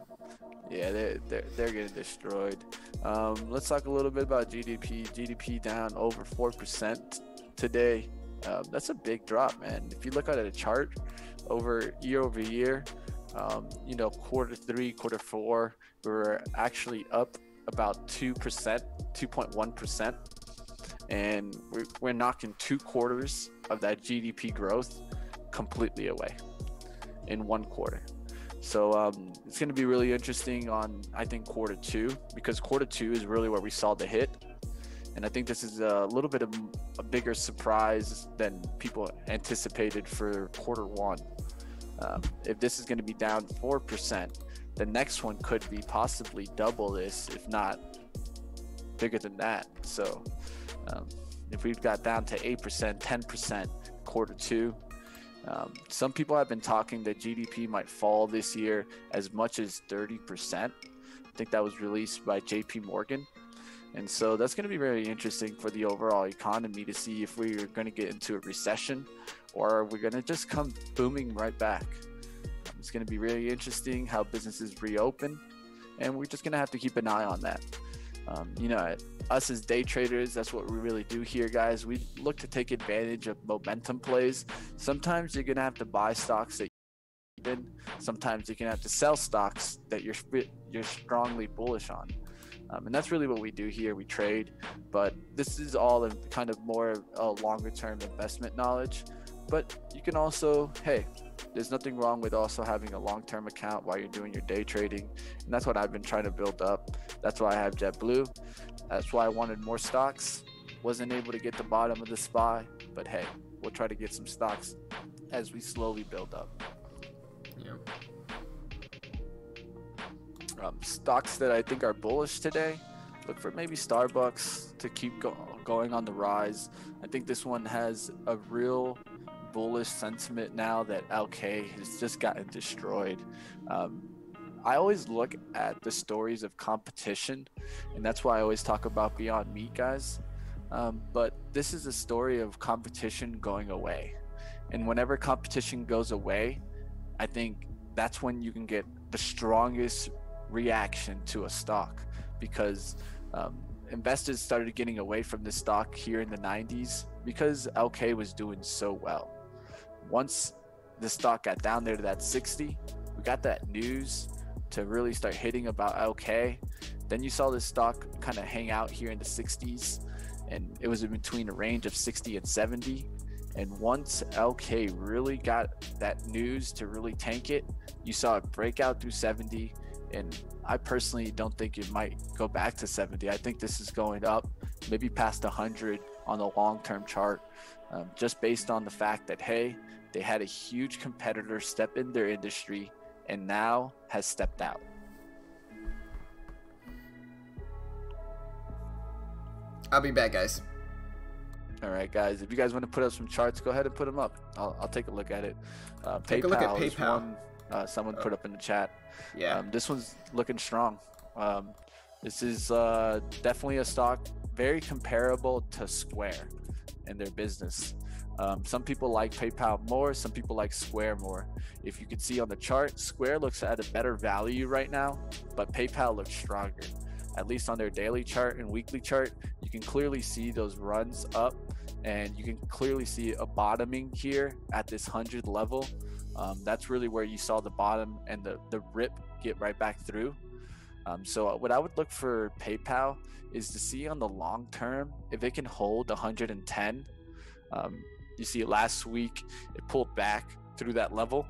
Yeah, they're, they're, they're getting destroyed. Um, let's talk a little bit about G D P. G D P down over four percent today. Um, that's a big drop, man. If you look at a chart over year over year, um, you know, quarter three, quarter four, we were actually up about two percent, two point one percent. And we're, we're knocking two quarters of that G D P growth completely away in one quarter. So um, it's going to be really interesting on, I think, quarter two, because quarter two is really where we saw the hit. And I think this is a little bit of a bigger surprise than people anticipated for quarter one. Um, if this is going to be down four percent, the next one could be possibly double this, if not bigger than that. So um, if we've got down to eight percent, ten percent quarter two, Um, some people have been talking that G D P might fall this year as much as thirty percent. I think that was released by J P Morgan. And so that's going to be very interesting for the overall economy to see if we're going to get into a recession or we're going to just come booming right back. It's going to be really interesting how businesses reopen, and we're just going to have to keep an eye on that. Um, you know, us as day traders, that's what we really do here, guys. We look to take advantage of momentum plays. Sometimes you're gonna have to buy stocks that you're in. Sometimes you're gonna have to sell stocks that you're you're strongly bullish on, um, and that's really what we do here. We trade, but this is all a kind of more a longer-term investment knowledge. But you can also, hey, there's nothing wrong with also having a long-term account while you're doing your day trading. And that's what I've been trying to build up. That's why I have JetBlue. That's why I wanted more stocks. Wasn't able to get the bottom of the S P Y, but hey, we'll try to get some stocks as we slowly build up. Yeah. Um, stocks that I think are bullish today. Look for maybe Starbucks to keep go going on the rise. I think this one has a real bullish sentiment now that L K has just gotten destroyed. Um, I always look at the stories of competition, and that's why I always talk about Beyond Meat, guys. Um, but this is a story of competition going away. And whenever competition goes away, I think that's when you can get the strongest reaction to a stock, because um, investors started getting away from this stock here in the nineties because L K was doing so well. Once the stock got down there to that sixty, we got that news to really start hitting about L K. Then you saw this stock kind of hang out here in the sixties, and it was in between a range of sixty and seventy. And once L K really got that news to really tank it, you saw it break out through seventy. And I personally don't think it might go back to seventy. I think this is going up, maybe past one hundred on the long-term chart, um, just based on the fact that, hey, they had a huge competitor step in their industry and now has stepped out. I'll be back, guys. All right, guys, if you guys want to put up some charts, go ahead and put them up. I'll, I'll take a look at it. Uh, take PayPal a look at PayPal. One, uh, someone oh. put up in the chat. Yeah. Um, this one's looking strong. Um, this is uh, definitely a stock very comparable to Square and their business. Um, some people like PayPal more, some people like Square more. If you could see on the chart, Square looks at a better value right now, but PayPal looks stronger. At least on their daily chart and weekly chart, you can clearly see those runs up, and you can clearly see a bottoming here at this one hundred level. Um, that's really where you saw the bottom and the, the rip get right back through. Um, so what I would look for PayPal is to see on the long term, if it can hold one hundred ten. Um, you see last week, it pulled back through that level.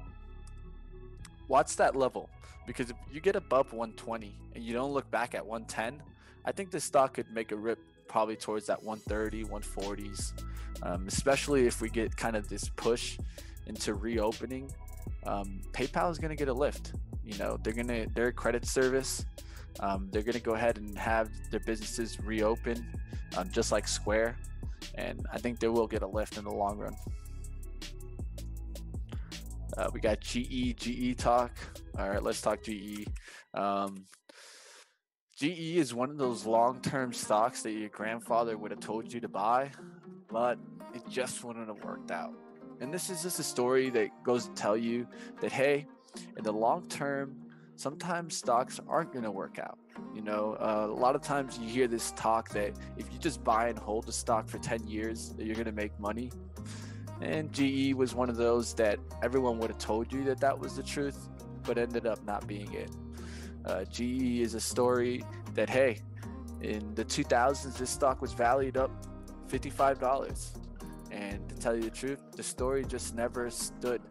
Watch that level, because if you get above one twenty and you don't look back at one ten, I think this stock could make a rip probably towards that one thirty, one forties, um, especially if we get kind of this push into reopening. um, PayPal is going to get a lift. You know, they're going to, their credit service, um, they're going to go ahead and have their businesses reopen, um, just like Square. And I think they will get a lift in the long run. Uh, we got G E, G E talk. All right, let's talk G E. Um, G E is one of those long-term stocks that your grandfather would have told you to buy, but it just wouldn't have worked out. And this is just a story that goes to tell you that, hey, in the long term, sometimes stocks aren't going to work out. You know, uh, a lot of times you hear this talk that if you just buy and hold the stock for ten years, you're going to make money. And G E was one of those that everyone would have told you that that was the truth, but ended up not being it. Uh, G E is a story that, hey, in the two thousands, this stock was valued up fifty-five dollars. And to tell you the truth, the story just never stood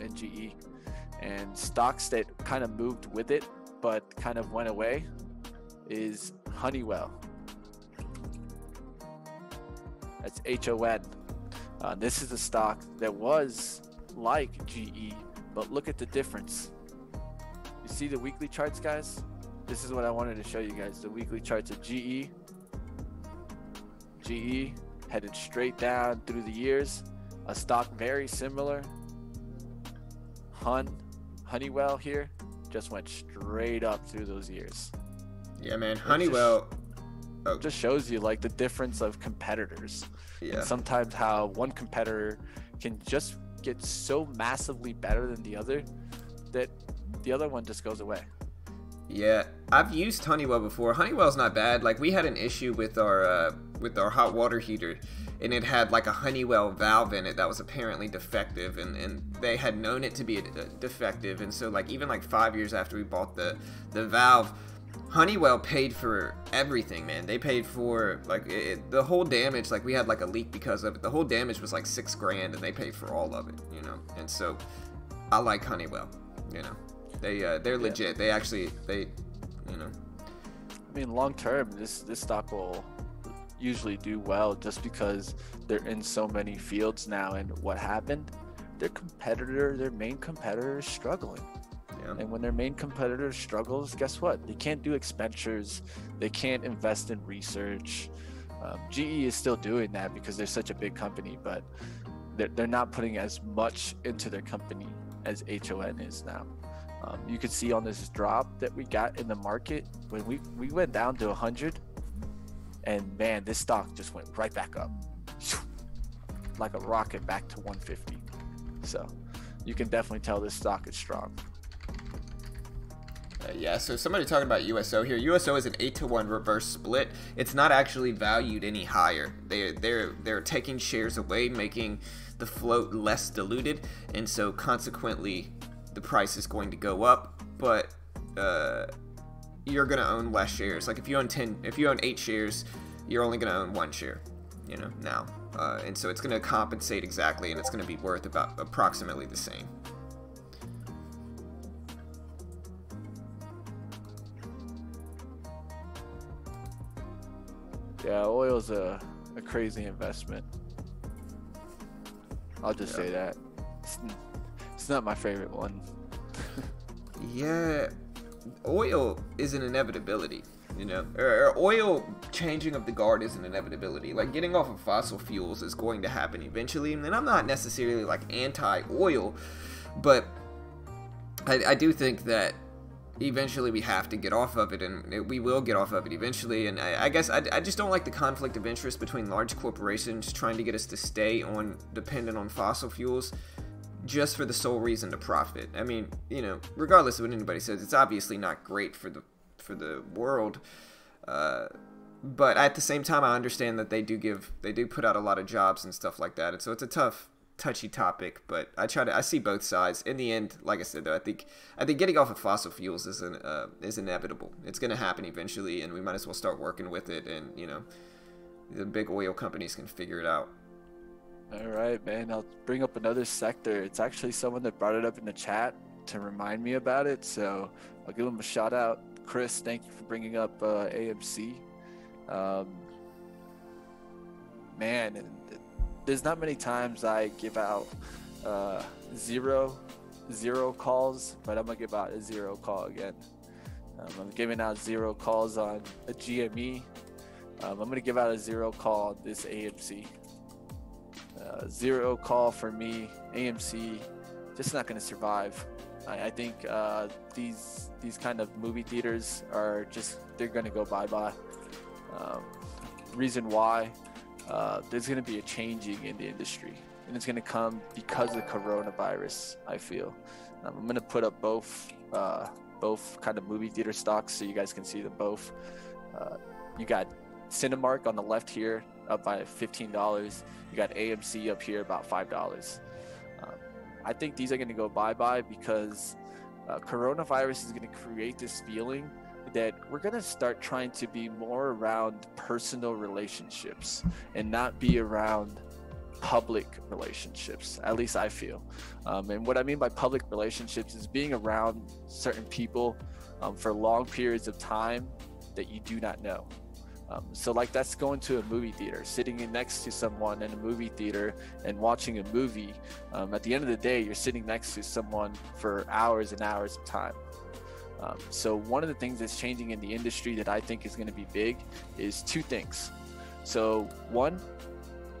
in G E. And stocks that kind of moved with it, but kind of went away, is Honeywell. That's H O N. Uh, this is a stock that was like G E, but look at the difference. You see the weekly charts, guys? This is what I wanted to show you guys, the weekly charts of G E. G E headed straight down through the years. A stock very similar. Hun, Honeywell here just went straight up through those years. Yeah, man, Honeywell... Oh. Just shows you like the difference of competitors, yeah. And sometimes how one competitor can just get so massively better than the other that the other one just goes away. Yeah, I've used Honeywell before. Honeywell's not bad. Like, we had an issue with our uh, with our hot water heater, and it had like a Honeywell valve in it that was apparently defective, and, and they had known it to be a, a defective, and so like even like five years after we bought the the valve, Honeywell paid for everything, man. They paid for like it, the whole damage. Like, we had like a leak because of it. The whole damage was like six grand, and they paid for all of it, you know. And so, I like Honeywell. You know, they uh, they're yeah. legit. They actually they, you know. I mean, long term, this this stock will usually do well just because they're in so many fields now. And what happened? Their competitor, their main competitor, is struggling. And when their main competitor struggles, guess what? They can't do expenditures. They can't invest in research. Um, G E is still doing that because they're such a big company, but they're, they're not putting as much into their company as H O N is now. Um, you could see on this drop that we got in the market when we, we went down to one hundred, and man, this stock just went right back up like a rocket back to one fifty. So you can definitely tell this stock is strong. Yeah, so somebody talking about U S O here. U S O is an eight to one reverse split. It's not actually valued any higher. They're, they're, they're taking shares away, making the float less diluted, and so consequently the price is going to go up, but uh, you're going to own less shares. Like, if you own ten, if you own eight shares, you're only going to own one share, you know, now. Uh, and so it's going to compensate exactly, and it's going to be worth about approximately the same. Yeah, oil's a, a crazy investment. I'll just yeah. say that. It's, it's not my favorite one. Yeah, oil is an inevitability, you know. Or, or oil changing of the guard is an inevitability. Like, getting off of fossil fuels is going to happen eventually. And I'm not necessarily, like, anti-oil, but I, I do think that eventually we have to get off of it, and we will get off of it eventually. And I, I guess I, I just don't like the conflict of interest between large corporations trying to get us to stay on dependent on fossil fuels just for the sole reason to profit. I mean, you know, regardless of what anybody says, it's obviously not great for the for the world, uh, but at the same time, I understand that they do give they do put out a lot of jobs and stuff like that, and so it's a tough touchy topic, but I try to I see both sides. In the end, like I said, though, I think I think getting off of fossil fuels is an uh, is inevitable. It's going to happen eventually, and we might as well start working with it. And you know, the big oil companies can figure it out. All right, man. I'll bring up another sector. It's actually someone that brought it up in the chat to remind me about it, so I'll give him a shout out. Chris, thank you for bringing up uh, A M C. Um, man. And, There's not many times I give out uh, zero, zero calls, but I'm gonna give out a zero call again. Um, I'm giving out zero calls on a G M E. Um, I'm gonna give out a zero call on this A M C. Uh, zero call for me, A M C, just not gonna survive. I, I think uh, these these kind of movie theaters are just, they're gonna go bye-bye. Um, reason why. Uh, there's going to be a changing in the industry, and it's going to come because of coronavirus, I feel. Um, I'm going to put up both uh, both kind of movie theater stocks, so you guys can see them both. Uh, you got Cinemark on the left here, up by fifteen dollars. You got A M C up here, about five dollars. Um, I think these are going to go bye-bye because uh, coronavirus is going to create this feeling that we're going to start trying to be more around personal relationships and not be around public relationships, at least I feel. Um, and what I mean by public relationships is being around certain people um, for long periods of time that you do not know. Um, so like that's going to a movie theater, sitting in next to someone in a movie theater and watching a movie. Um, at the end of the day, you're sitting next to someone for hours and hours of time. Um, so one of the things that's changing in the industry that I think is going to be big is two things. So one,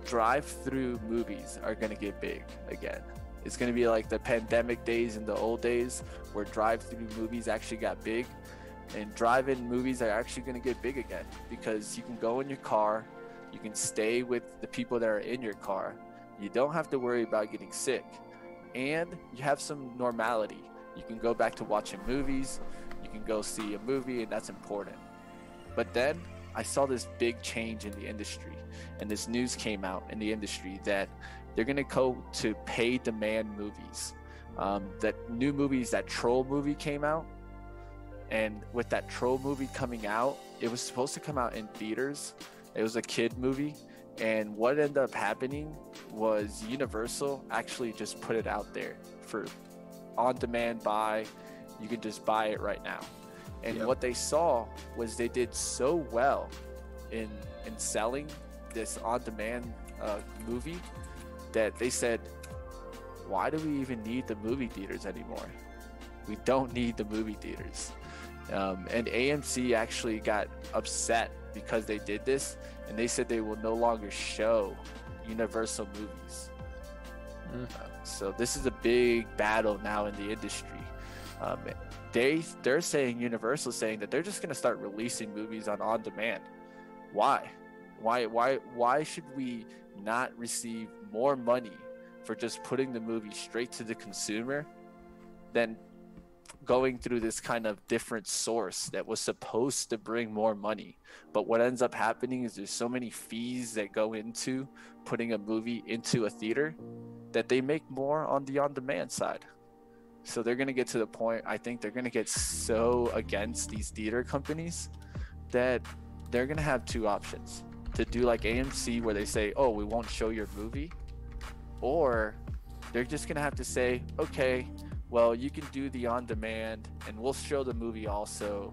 drive-through movies are going to get big again. It's going to be like the pandemic days in the old days where drive-through movies actually got big. And drive-in movies are actually going to get big again because you can go in your car, you can stay with the people that are in your car, you don't have to worry about getting sick, and you have some normality. You can go back to watching movies, you can go see a movie, and that's important. But then I saw this big change in the industry, and this news came out in the industry that they're going to go to pay-demand movies. Um, that new movies, that Troll movie came out. And with that Troll movie coming out, it was supposed to come out in theaters. It was a kid movie. And what ended up happening was Universal actually just put it out there for on demand buy. You can just buy it right now. And yep. What they saw was they did so well in, in selling this on demand uh, movie that they said, why do we even need the movie theaters anymore? We don't need the movie theaters. Um, and A M C actually got upset because they did this, and they said they will no longer show Universal movies. Mm. Uh, so this is a big battle now in the industry. Um, they, they're saying, Universal saying that they're just going to start releasing movies on on-demand. Why? Why, why, why should we not receive more money for just putting the movie straight to the consumer than going through this kind of different source that was supposed to bring more money? But what ends up happening is there's so many fees that go into putting a movie into a theater that they make more on the on-demand side. So they're going to get to the point, I think they're going to get so against these theater companies that they're going to have two options: to do like A M C where they say, oh, we won't show your movie, or they're just going to have to say, okay, well, you can do the on-demand and we'll show the movie also,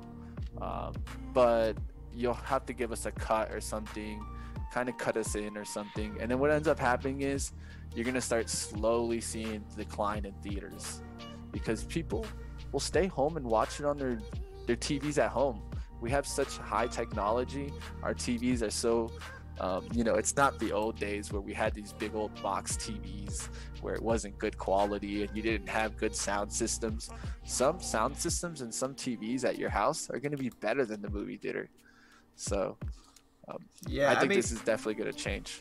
um, but you'll have to give us a cut or something, kind of cut us in or something. And then what ends up happening is you're going to start slowly seeing decline in theaters because people will stay home and watch it on their, their T Vs at home. We have such high technology. Our T Vs are so... Um, you know, it's not the old days where we had these big old box T Vs where it wasn't good quality and you didn't have good sound systems. Some sound systems and some T Vs at your house are going to be better than the movie theater. So um, yeah, I think I mean, this is definitely going to change.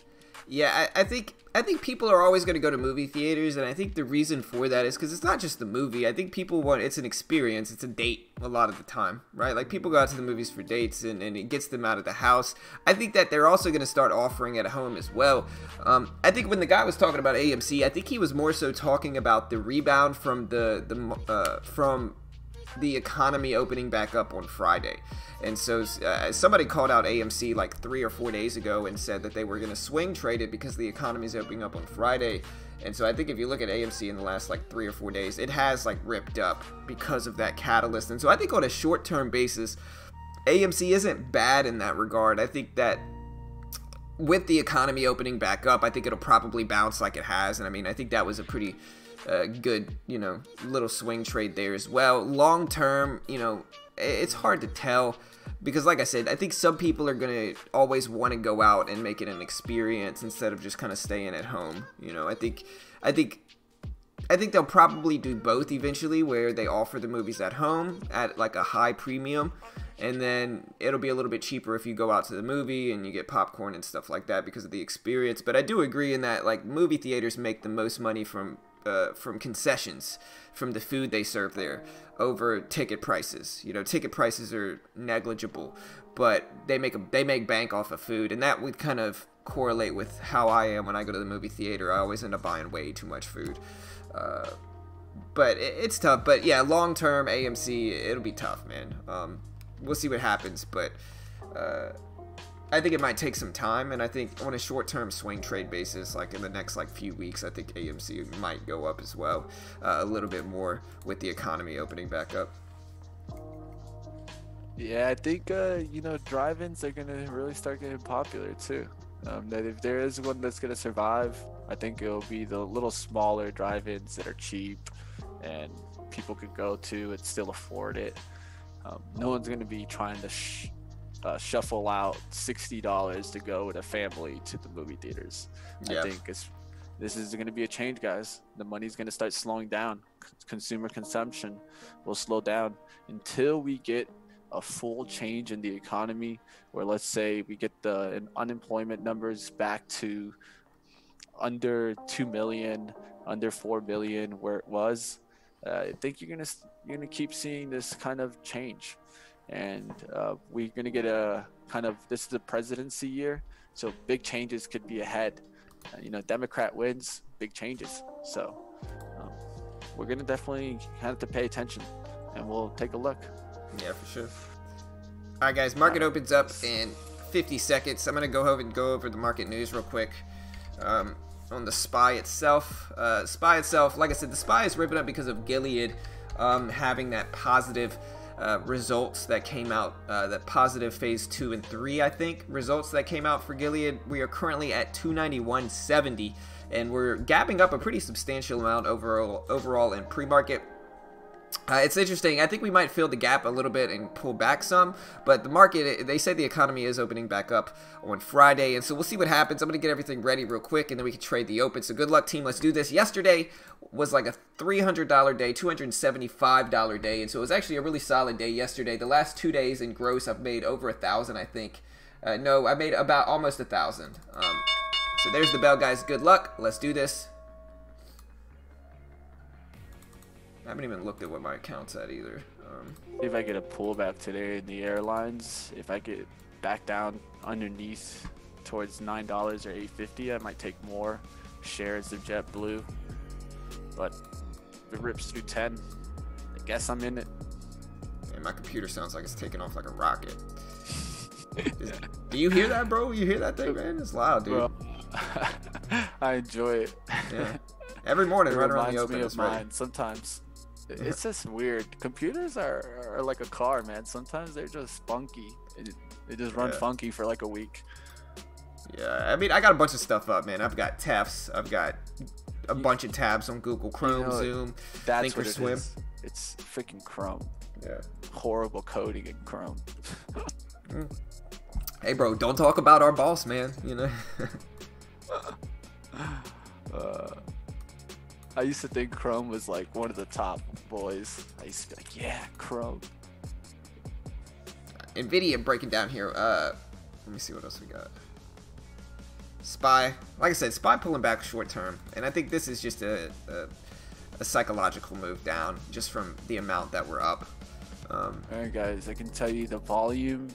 Yeah, I, I think I think people are always going to go to movie theaters, and I think the reason for that is because it's not just the movie. I think people want it's an experience, it's a date a lot of the time, right? Like people go out to the movies for dates, and, and it gets them out of the house. I think that they're also going to start offering at home as well. Um, I think when the guy was talking about A M C, I think he was more so talking about the rebound from the the uh, from. the economy opening back up on Friday. And so uh, somebody called out A M C like three or four days ago and said that they were going to swing trade it because the economy is opening up on Friday. And so I think if you look at A M C in the last like three or four days, it has like ripped up because of that catalyst. And so I think on a short-term basis, A M C isn't bad in that regard. I think that with the economy opening back up, I think it'll probably bounce like it has. And I mean, I think that was a pretty... Uh, good, you know, little swing trade there as well. Long term, you know, it's hard to tell because, like I said, I think some people are going to always want to go out and make it an experience instead of just kind of staying at home. You know, I think, I think, I think they'll probably do both eventually, where they offer the movies at home at like a high premium, and then it'll be a little bit cheaper if you go out to the movie and you get popcorn and stuff like that because of the experience. But I do agree in that like movie theaters make the most money from uh, from concessions from the food they serve there over ticket prices. You know, ticket prices are negligible, but they make a, they make bank off of food, and that would kind of correlate with how I am when I go to the movie theater. I always end up buying way too much food. Uh, but it, it's tough. But yeah, long term A M C, it'll be tough, man. Um, we'll see what happens, but uh, I think it might take some time, and I think on a short term swing trade basis, like in the next like few weeks, I think A M C might go up as well, uh, a little bit more with the economy opening back up. Yeah, I think uh, you know, drive-ins are gonna really start getting popular too. Um, that if there is one that's going to survive, I think it'll be the little smaller drive-ins that are cheap and people could go to and still afford it. Um, no one's going to be trying to sh uh, shuffle out sixty dollars to go with a family to the movie theaters. Yeah. I think it's, this is going to be a change, guys. The money's going to start slowing down. C consumer consumption will slow down until we get a full change in the economy, where let's say we get the unemployment numbers back to under two million, under four million, where it was. uh, I think you're gonna you're gonna keep seeing this kind of change, and uh, we're gonna get a kind of, this is the presidency year, so big changes could be ahead. Uh, you know, Democrat wins, big changes. So um, we're gonna definitely have to pay attention, and we'll take a look. Yeah, for sure. All right, guys, market opens up in fifty seconds. I'm going to go over and go over the market news real quick. Um, on the S P Y itself, uh, S P Y itself, like I said, the S P Y is ripping up because of Gilead um, having that positive uh, results that came out, uh, that positive phase two and three, I think, results that came out for Gilead. We are currently at two ninety-one seventy, and we're gapping up a pretty substantial amount overall, overall in pre-market. Uh, it's interesting. I think we might fill the gap a little bit and pull back some, but the market, they say the economy is opening back up on Friday, and so we'll see what happens. I'm going to get everything ready real quick, and then we can trade the open. So good luck, team. Let's do this. Yesterday was like a three hundred dollar day, two hundred seventy-five dollar day, and so it was actually a really solid day yesterday. The last two days in gross, I've made over a thousand, I think. Uh, no, I made about almost a thousand. Um, so there's the bell, guys. Good luck. Let's do this. I haven't even looked at what my account's at either. Um, if I get a pullback today in the airlines, if I get back down underneath towards nine dollars or eight fifty, I might take more shares of JetBlue. But if it rips through ten, I guess I'm in it. And my computer sounds like it's taking off like a rocket. Is, do you hear that, bro? You hear that thing, man? It's loud, dude. Bro, I enjoy it. Yeah. Every morning, it right around the open. Reminds me of mine sometimes. It's just weird. Computers are, are like a car, man. Sometimes they're just funky. It, they just run yeah. funky for like a week. Yeah, I mean, I got a bunch of stuff up, man. I've got T E F S. I've got a you, bunch of tabs on Google Chrome, you know, Zoom, that's Thinkorswim. What it is. It's freaking Chrome. Yeah. Horrible coding in Chrome. mm. Hey, bro, don't talk about our boss, man. You know. uh. I used to think Chrome was like one of the top boys. I used to be like, yeah, Chrome. NVIDIA breaking down here. Uh, let me see what else we got. S P Y. Like I said, S P Y pulling back short term. And I think this is just a, a, a psychological move down just from the amount that we're up. Um, All right, guys. I can tell you the volume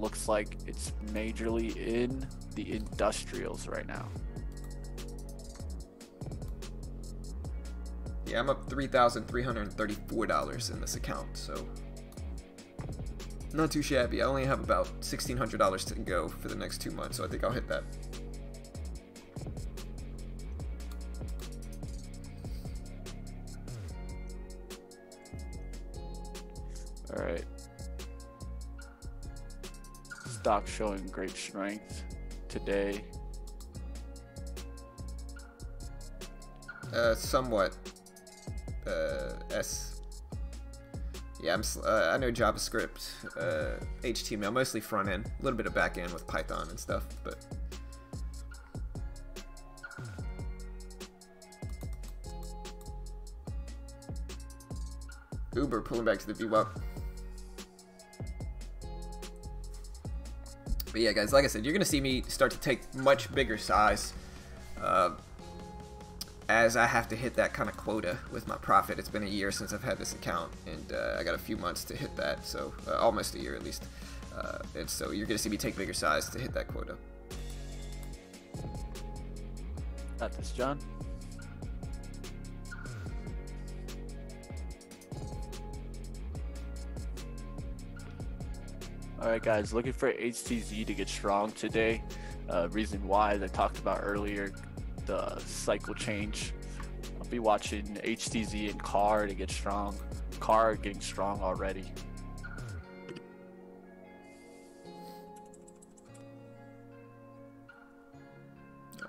looks like it's majorly in the industrials right now. Yeah, I'm up three thousand three hundred thirty-four dollars in this account, so not too shabby. I only have about sixteen hundred dollars to go for the next two months, so I think I'll hit that. All right. Stock showing great strength today. Uh, somewhat. Uh, S. Yeah, I'm, uh, I know JavaScript, uh, H T M L, mostly front end, a little bit of back end with Python and stuff, but. Uber pulling back to the V WAP. But yeah, guys, like I said, you're going to see me start to take much bigger size, uh, as I have to hit that kind of quota with my profit. It's been a year since I've had this account, and uh, I got a few months to hit that, so uh, almost a year at least. Uh, and so you're going to see me take bigger size to hit that quota. Got this, John. Alright guys, looking for H T Z to get strong today. Uh, reason why, as I talked about earlier, the cycle change. I'll be watching H T Z and C A R to get strong. C A R getting strong already.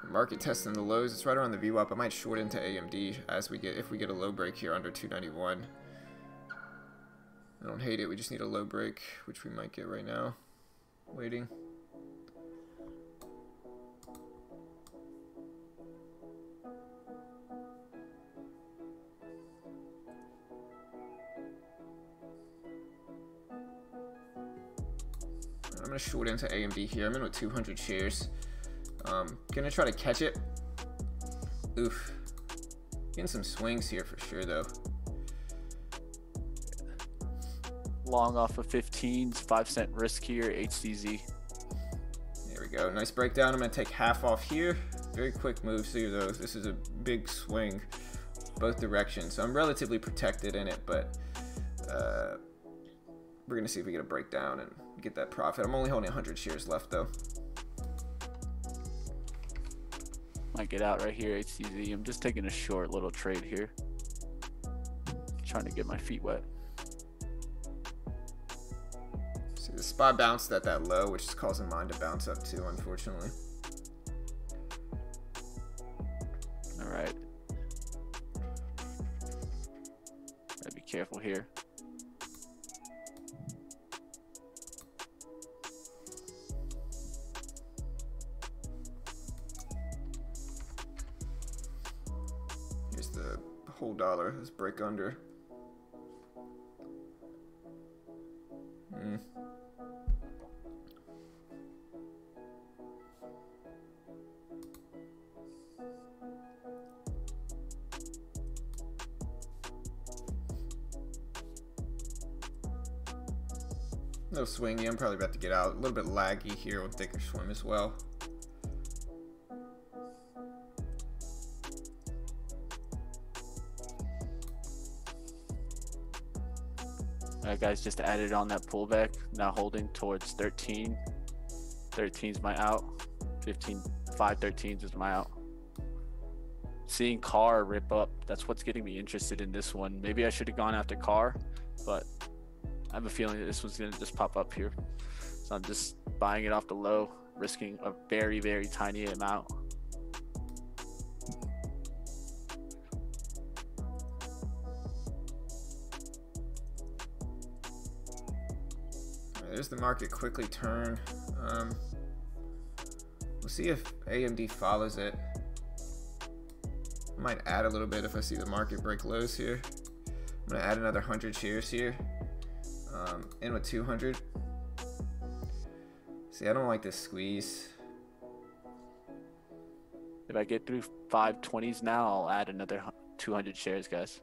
Market testing the lows. It's right around the V WAP. I might short into A M D as we get if we get a low break here under two ninety-one. I don't hate it. We just need a low break, which we might get right now. Waiting. I'm gonna short into A M D here. I'm in with two hundred shares. Um, gonna try to catch it. Oof. Getting some swings here for sure though. Long off of fifteens, five cent risk here, H T Z. There we go, nice breakdown. I'm gonna take half off here. Very quick moves here though. This is a big swing, both directions. So I'm relatively protected in it, but uh, we're gonna see if we get a breakdown and get that profit. I'm only holding one hundred shares left though. Might get out right here, H T Z. I'm just taking a short little trade here. Trying to get my feet wet. See, the S P Y bounced at that low, which is causing mine to bounce up too, unfortunately. All right. Gotta be careful here. Whole dollar. Let's break under. Mm. No swingy. I'm probably about to get out. A little bit laggy here with Thinkorswim as well. Alright guys, just added on that pullback, now holding towards thirteen. thirteen's my out. fifteen, five thirteens is my out. Seeing C A R rip up, that's what's getting me interested in this one. Maybe I should have gone after C A R, but I have a feeling that this one's going to just pop up here. So I'm just buying it off the low, risking a very, very tiny amount. There's the market quickly turn. Um, we'll see if A M D follows it. I might add a little bit if I see the market break lows here. I'm gonna add another one hundred shares here. Um, in with two hundred. See, I don't like this squeeze. If I get through five twenties now, I'll add another two hundred shares, guys.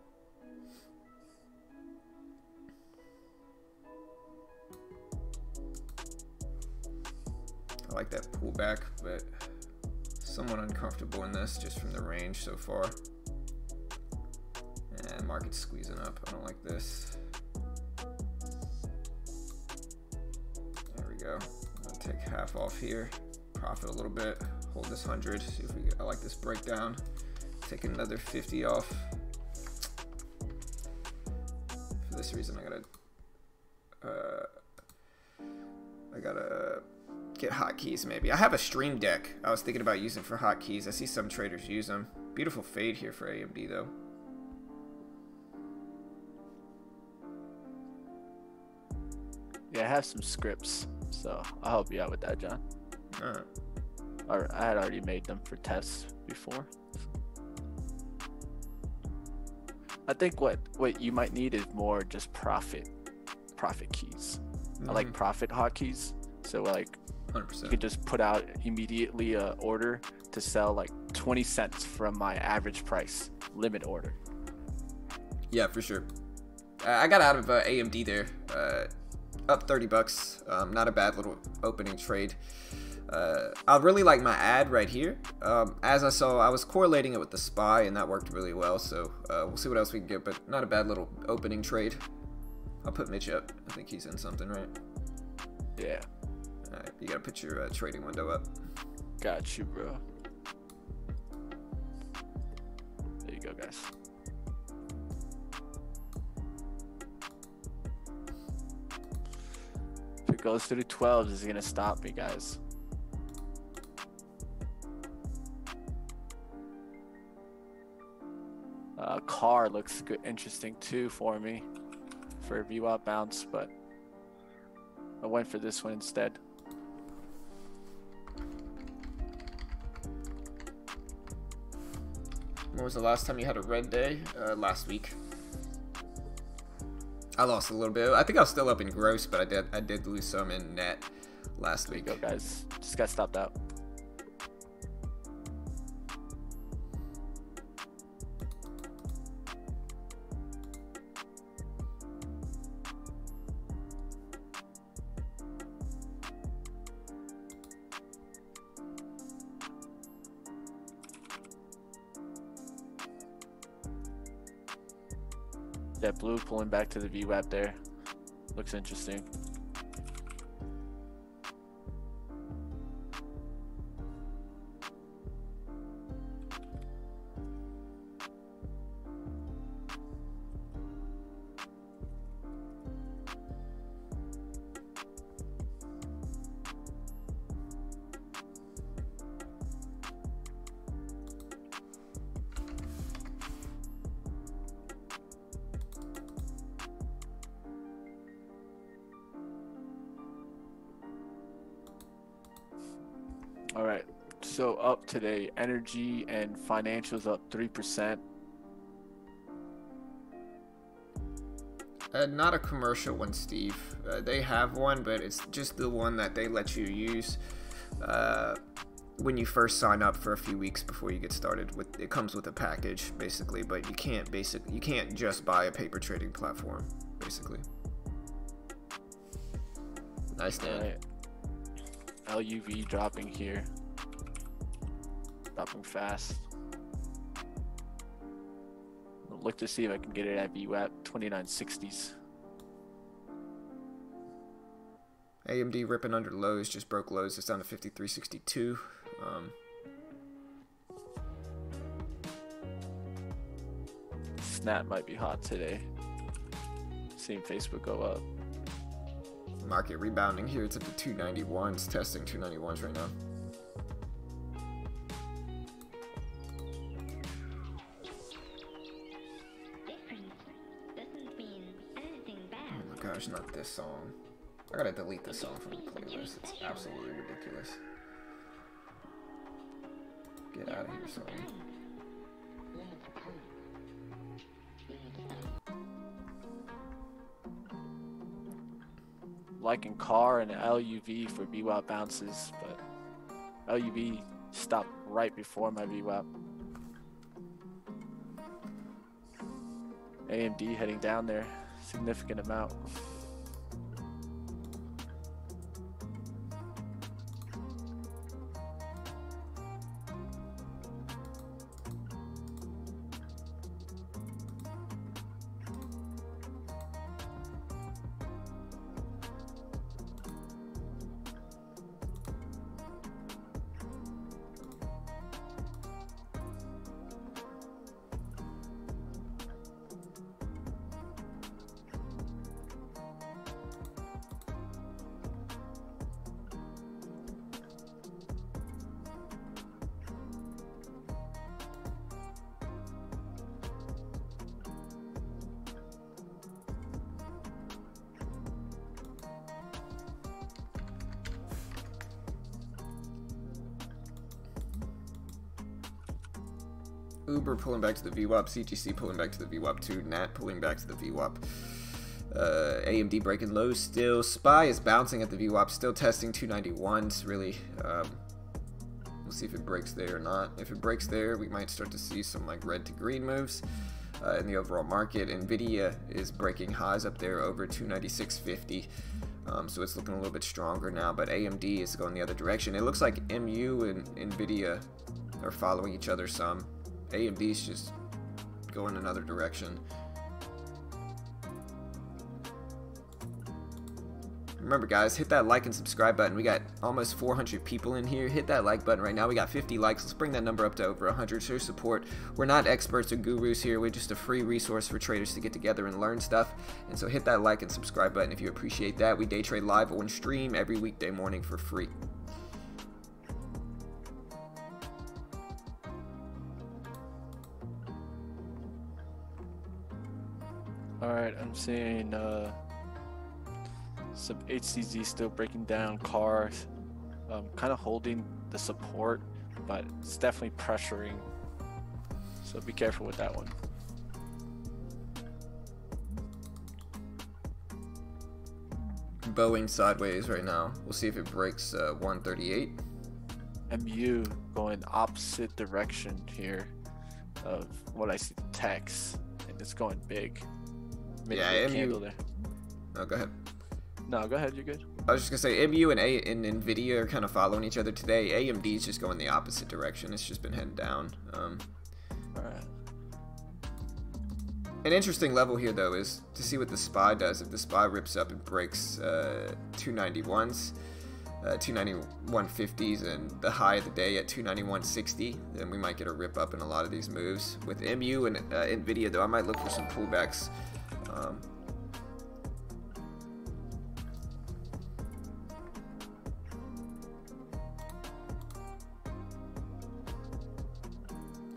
I like that pullback, but somewhat uncomfortable in this just from the range so far. And market's squeezing up. I don't like this. There we go. I'm gonna take half off here, profit a little bit, hold this one hundred, see if we get, I like this breakdown. Take another fifty off. For this reason, I gotta, uh, I gotta, get hotkeys maybe. I have a stream deck I was thinking about using for hotkeys. I see some traders use them. Beautiful fade here for A M D though. Yeah, I have some scripts, so I'll help you out with that, John. All right. I had already made them for tests before. I think what what you might need is more just profit profit keys. Mm-hmm. I like profit hotkeys. So like one hundred percent. You could just put out immediately a order to sell like twenty cents from my average price limit order. Yeah, for sure. I got out of uh, A M D there, uh, up thirty bucks. Um, not a bad little opening trade. Uh, I really like my ad right here. Um, as I saw, I was correlating it with the S P Y, and that worked really well. So uh, we'll see what else we can get, but not a bad little opening trade. I'll put Mitch up. I think he's in something, right? Yeah. All right, you gotta put your uh, trading window up. Got you, bro. There you go, guys. If it goes through the twelves, it's gonna stop me, guys. Uh, car looks good, interesting too for me, for a view out bounce, but I went for this one instead. When was the last time you had a red day? Uh, last week. I lost a little bit. I think I was still up in gross, but I did I did lose some in net last week. There you go, guys. Just got stopped out. JetBlue pulling back to the V WAP there. Looks interesting. Today, energy and financials up three percent. Uh, not a commercial one, Steve. Uh, they have one, but it's just the one that they let you use uh, when you first sign up for a few weeks before you get started. With it comes with a package, basically, but you can't basically you can't just buy a paper trading platform, basically. Nice, Dan. Right. L U V dropping here. Stopping fast. I'll look to see if I can get it at V WAP twenty-nine sixties. A M D ripping under lows, just broke lows. It's down to fifty-three sixty-two. Um, Snap might be hot today. Seeing Facebook go up. Market rebounding here. It's up to two ninety-one. It's testing two ninety-ones right now. Not this song. I gotta delete this song from the playlist. It's absolutely ridiculous. Get out of here, song. Liking C A R and L U V for V WAP bounces, but L U V stopped right before my V WAP. A M D heading down there. Significant amount. Uber pulling back to the V WAP, C G C pulling back to the V WAP two, Nat pulling back to the V WAP. Uh, A M D breaking lows still. S P Y is bouncing at the V WAP, still testing two ninety-ones, really. Um, we'll see if it breaks there or not. If it breaks there, we might start to see some like red to green moves uh, in the overall market. NVIDIA is breaking highs up there over two ninety-six fifty. Um, so it's looking a little bit stronger now, but A M D is going the other direction. It looks like M U and NVIDIA are following each other some. A M D's just going another direction. Remember guys, hit that like and subscribe button. We got almost four hundred people in here. Hit that like button right now. We got fifty likes. Let's bring that number up to over one hundred. Show support. We're not experts or gurus here. We're just a free resource for traders to get together and learn stuff. And so hit that like and subscribe button if you appreciate that. We day trade live on stream every weekday morning for free. All right, I'm seeing uh some H C Z still breaking down. C A R um, kind of holding the support, but it's definitely pressuring, so be careful with that one. Boeing sideways right now. We'll see if it breaks uh, one thirty-eight. M U going opposite direction here of what I see, the text, and it's going big. Maybe yeah, M U there. Oh, go ahead. No, go ahead, you're good. I was just going to say, M U and, A and NVIDIA are kind of following each other today. A M D's just going the opposite direction. It's just been heading down. Um, All right. An interesting level here, though, is to see what the S P Y does. If the S P Y rips up and breaks uh, two ninety-ones, uh, two ninety-one fifties, and the high of the day at two ninety-one sixty, then we might get a rip up in a lot of these moves. With M U and uh, NVIDIA, though, I might look for some pullbacks. Um,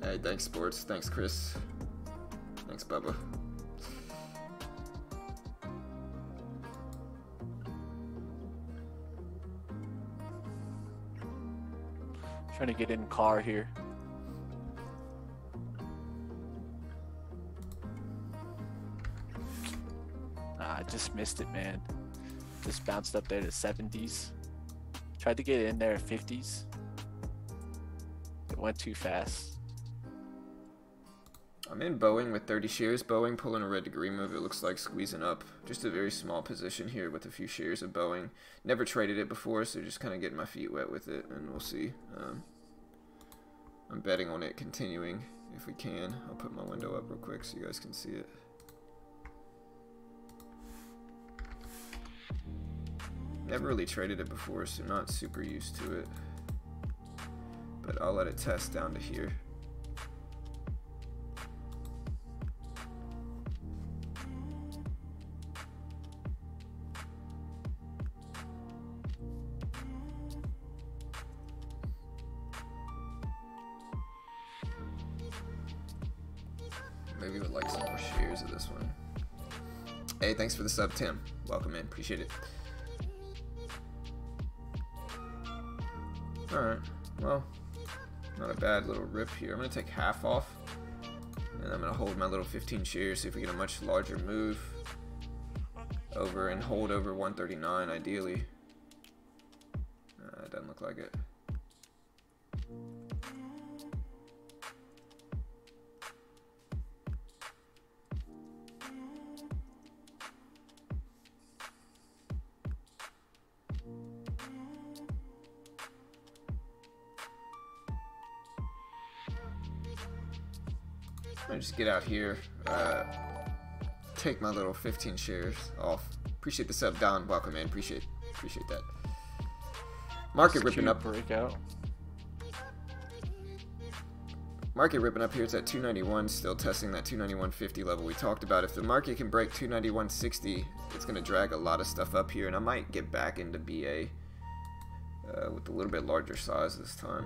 Hey, thanks sports, thanks Chris, thanks Bubba. Trying to get in C A R here. Ah, I just missed it, man. Just bounced up there to seventies. Tried to get in there at fifties. It went too fast. I'm in Boeing with thirty shares. Boeing pulling a red to green move. It looks like squeezing up. Just a very small position here with a few shares of Boeing. Never traded it before, so just kind of getting my feet wet with it, and we'll see. Um, I'm betting on it continuing if we can. I'll put my window up real quick so you guys can see it. Never really traded it before, so not super used to it. But I'll let it test down to here. Maybe would like some more shares of this one. Hey, thanks for the sub, Tim. Welcome in. Appreciate it. Alright. Well, not a bad little rip here. I'm going to take half off. And I'm going to hold my little fifteen shares, see if we get a much larger move over and hold over one thirty-nine, ideally. Uh, it doesn't look like it. I just get out here, uh, take my little fifteen shares off. Appreciate the sub, Don. Welcome in. Appreciate, appreciate that. Market ripping up. Breakout. Market ripping up here. It's at two ninety-one. Still testing that two ninety-one fifty level we talked about. If the market can break two ninety-one sixty, it's going to drag a lot of stuff up here, and I might get back into B A uh, with a little bit larger size this time.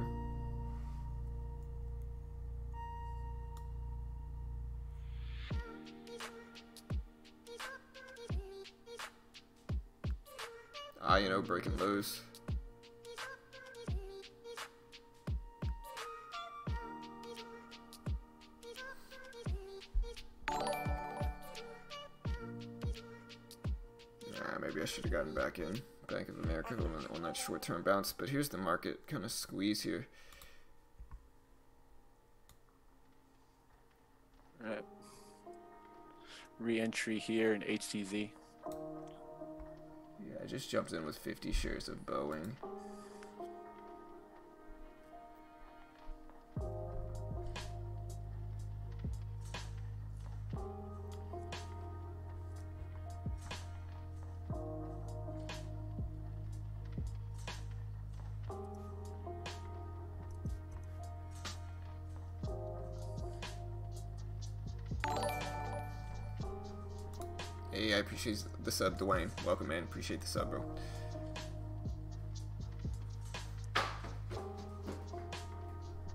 You know, breaking lows. I should have gotten back in. Bank of America on that short-term bounce. But here's the market kind of squeeze here. All right. Re-entry here in H T Z. Yeah, I just jumped in with fifty shares of Boeing. Hey, I appreciate the sub, Dwayne. Welcome, man. Appreciate the sub, bro.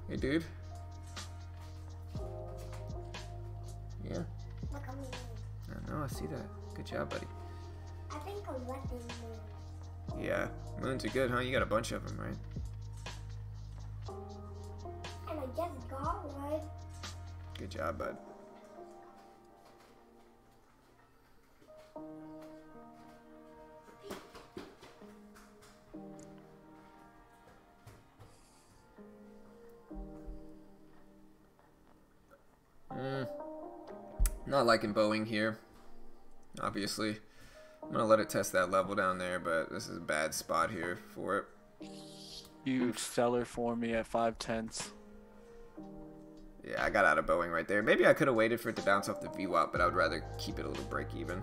Hey, dude. Yeah. Look at me. I know, I see that. Good job, buddy. I think I'm watching moons. Yeah, moons are good, huh? You got a bunch of them, right? And I just got one. Good job, bud. Not liking Boeing here, obviously. I'm gonna let it test that level down there, but this is a bad spot here for it. Huge seller for me at five tenths. Yeah, I got out of Boeing right there. Maybe I could have waited for it to bounce off the V WAP, but I would rather keep it a little break even.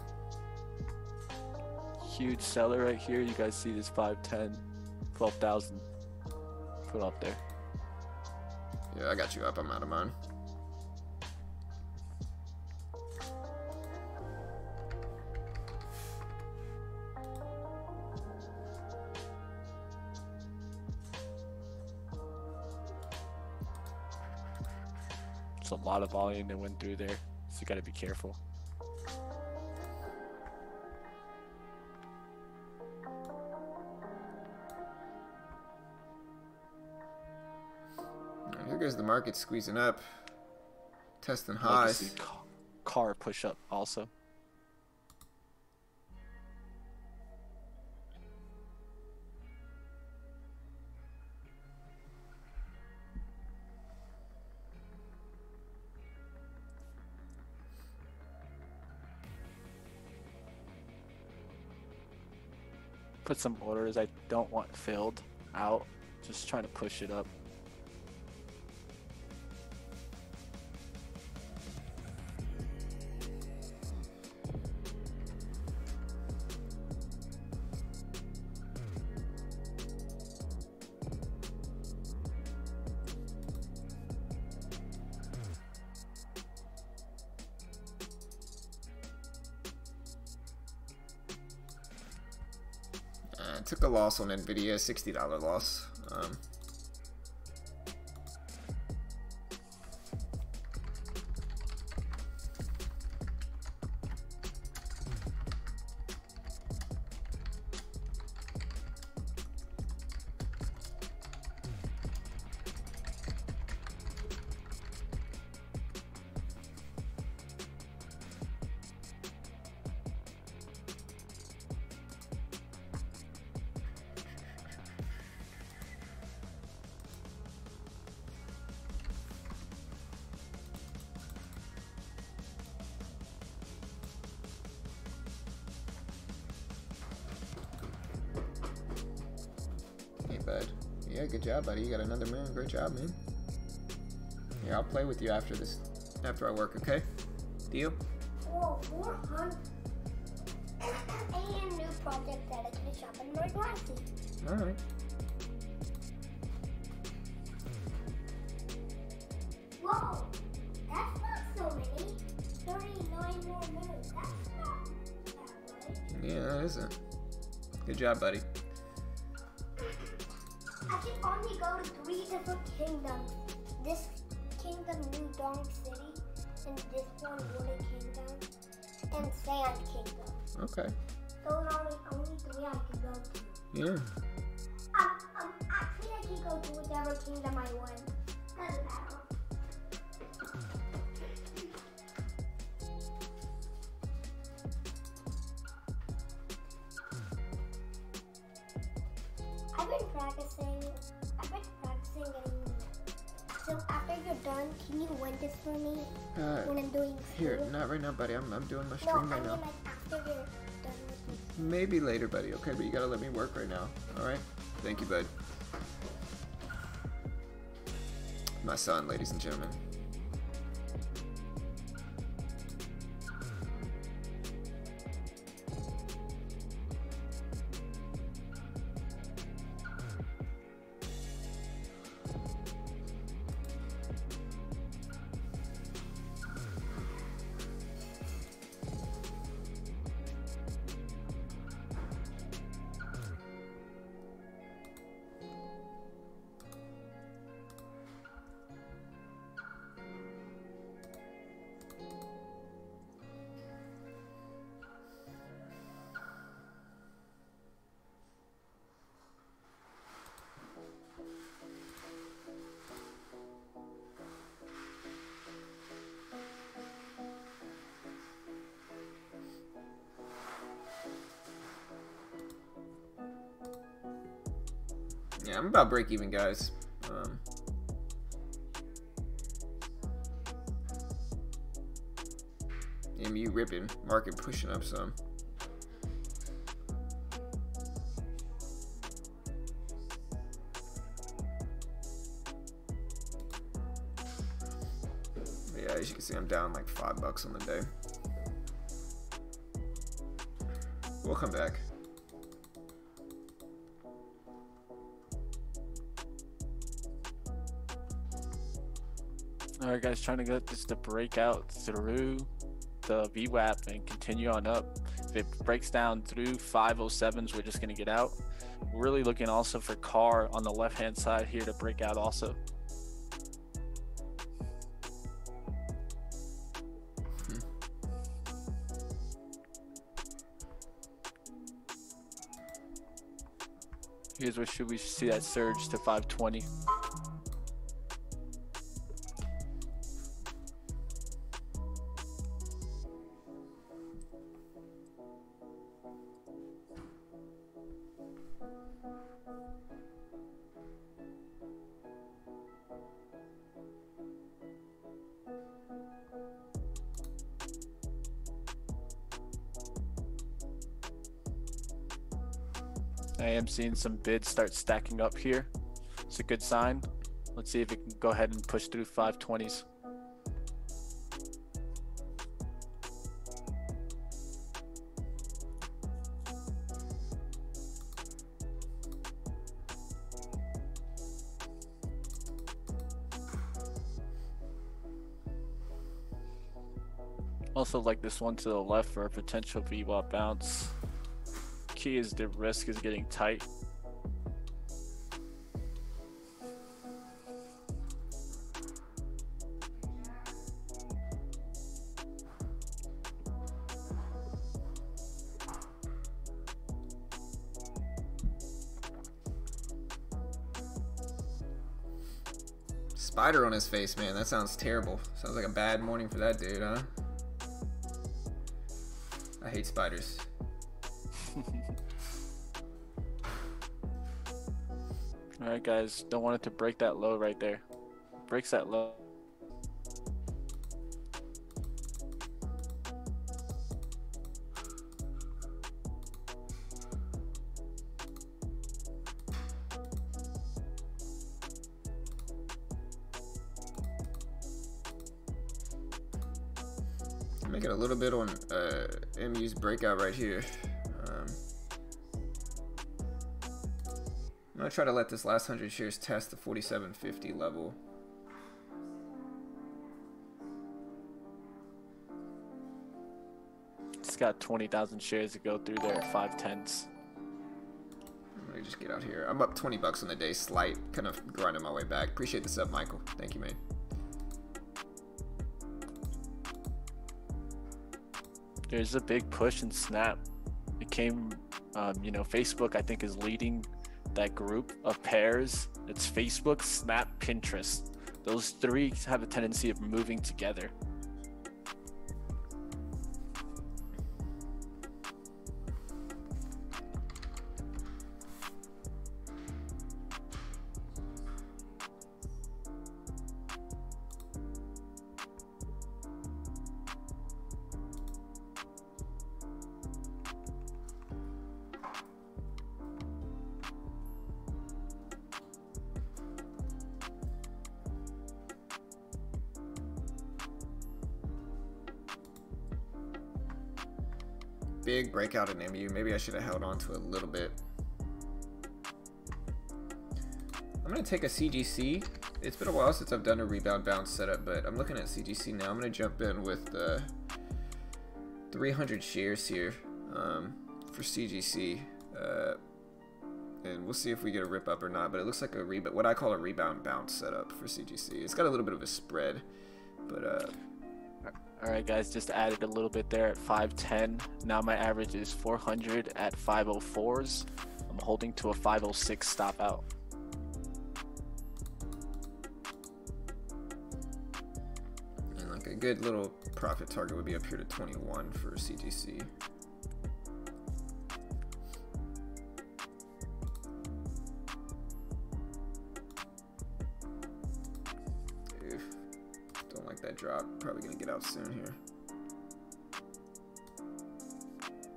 Huge seller right here. You guys see this five ten, twelve thousand put up there. Yeah, I got you up. I'm out of mine. A lot of volume that went through there, so you got to be careful. Right, here goes the market squeezing up, testing highs. Car push up also. Put some orders I don't want filled out, just trying to push it up. Took a loss on NVIDIA, sixty dollar loss. Um, Yeah, good job, buddy. You got another man. Great job, man. Yeah, I'll play with you after this, after I work. Okay? Deal? Whoa, four hundred. And a new project that I can shop in my glasses. All right. Whoa, that's not so many. thirty-nine more minutes. That's not that much. Yeah, that isn't. Good job, buddy. Only go to three different kingdoms. This kingdom, New Dong City, and this one, Water Kingdom, and Sand Kingdom. Okay. Those are the only three I can go to. Yeah. Um, um, actually, I can go to whichever kingdom I want. Doesn't matter. So after you're done, can you win this for me uh, when I'm doing school? Here, not right now, buddy. I'm, I'm doing my stream no, right I mean, now. Like, after you're done with this. Maybe later, buddy, okay? But you gotta let me work right now, all right? Thank you, bud. My son, ladies and gentlemen. Yeah, I'm about break even, guys. Um, M U ripping, market pushing up some. Yeah, as you can see, I'm down like five bucks on the day. We'll come back. Alright guys, trying to get this to break out through the V WAP and continue on up. If it breaks down through five oh sevens, we're just going to get out. We're really looking also for C A R on the left hand side here to break out also. Hmm. Here's where should we see that surge to five twenty. I am seeing some bids start stacking up here. It's a good sign. Let's see if it can go ahead and push through five twenties. Also like this one to the left for a potential V WAP bounce. Key is the risk is getting tight. Spider on his face, man. That sounds terrible. Sounds like a bad morning for that dude, huh? I hate spiders. All right, guys, don't want it to break that low right there. Breaks that low. Make it a little bit on uh, M U's breakout right here. I'm gonna try to let this last one hundred shares test the forty-seven fifty level. It's got twenty thousand shares to go through there at five tenths. Let me just get out here. I'm up twenty bucks on the day, slight, kind of grinding my way back. Appreciate the sub, Michael. Thank you, man. There's a big push in Snap. It came, um, you know, Facebook I think is leading that group of pairs. It's Facebook, Snap, Pinterest. Those three have a tendency of moving together. Big breakout in M U. Maybe I should have held on to a little bit. I'm going to take a C G C. It's been a while since I've done a rebound bounce setup, but I'm looking at C G C now. I'm going to jump in with the three hundred shares here um, for C G C. Uh, and we'll see if we get a rip up or not, but it looks like a rebound, what I call a rebound bounce setup for C G C. It's got a little bit of a spread, but uh, all right, guys, just added a little bit there at five ten. Now my average is four hundred at five oh fours. I'm holding to a five oh six stop out. And like a good little profit target would be up here to twenty-one for C G C. Drop, probably gonna get out soon here.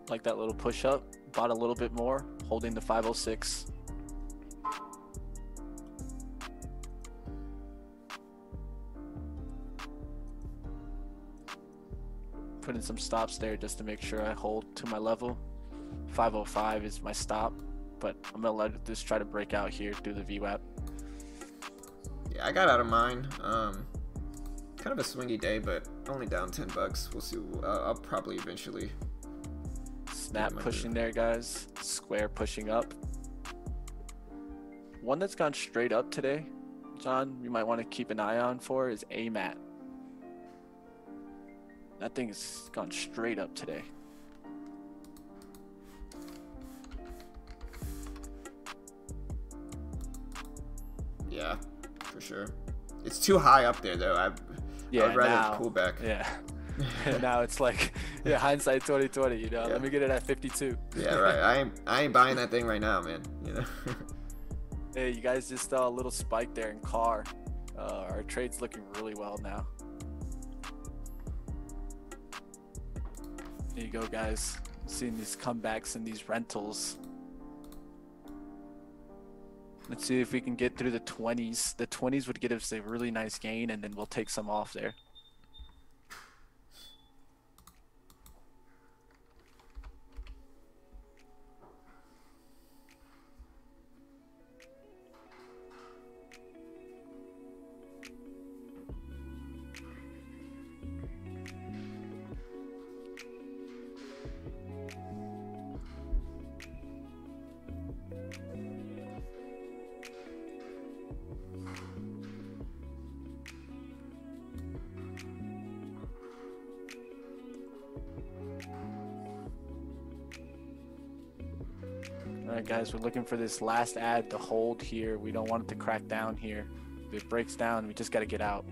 Like that little push up, bought a little bit more, holding the five oh six. Putting some stops there just to make sure I hold to my level. five oh five is my stop, but I'm gonna let this try to break out here through the V WAP. Yeah, I got out of mine. Um, Kind of a swingy day, but only down ten bucks. We'll see. Uh, I'll probably eventually. Snap pushing there, guys. Square pushing up. One that's gone straight up today, John, you might want to keep an eye on for is A M A T. That thing has gone straight up today. Yeah, for sure. It's too high up there, though. I've Yeah, I'd rather now, pull back. Yeah. Now it's like, yeah, hindsight twenty twenty, you know. Yeah. Let me get it at fifty-two. Yeah, right. I ain't, I ain't buying that thing right now, man. You know. Hey, you guys just saw a little spike there in C A R. Uh, our trade's looking really well now. There you go, guys. Seeing these comebacks and these rentals. Let's see if we can get through the twenties. The twenties would get us a really nice gain, and then we'll take some off there. Guys, we're looking for this last ad to hold here. We don't want it to crack down here. If it breaks down, we just got to get out.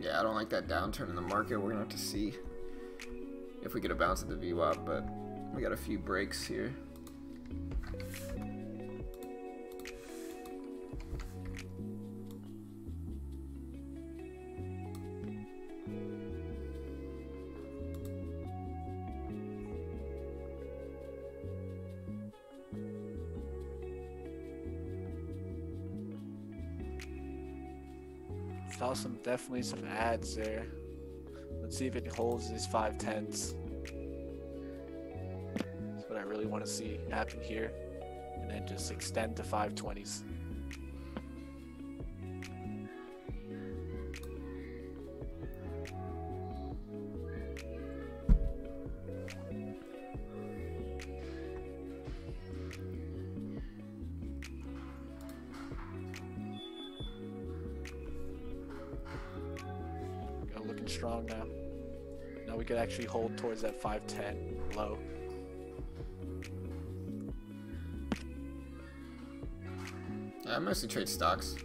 Yeah, I don't like that downturn in the market. We're gonna have to see if we get a bounce at the V WAP, but we got a few breaks here. Some definitely some ads there. Let's see if it holds these five tens. That's what I really want to see happen here, and then just extend to five twenties. Strong now. Now we could actually hold towards that five ten low. I mostly trade stocks.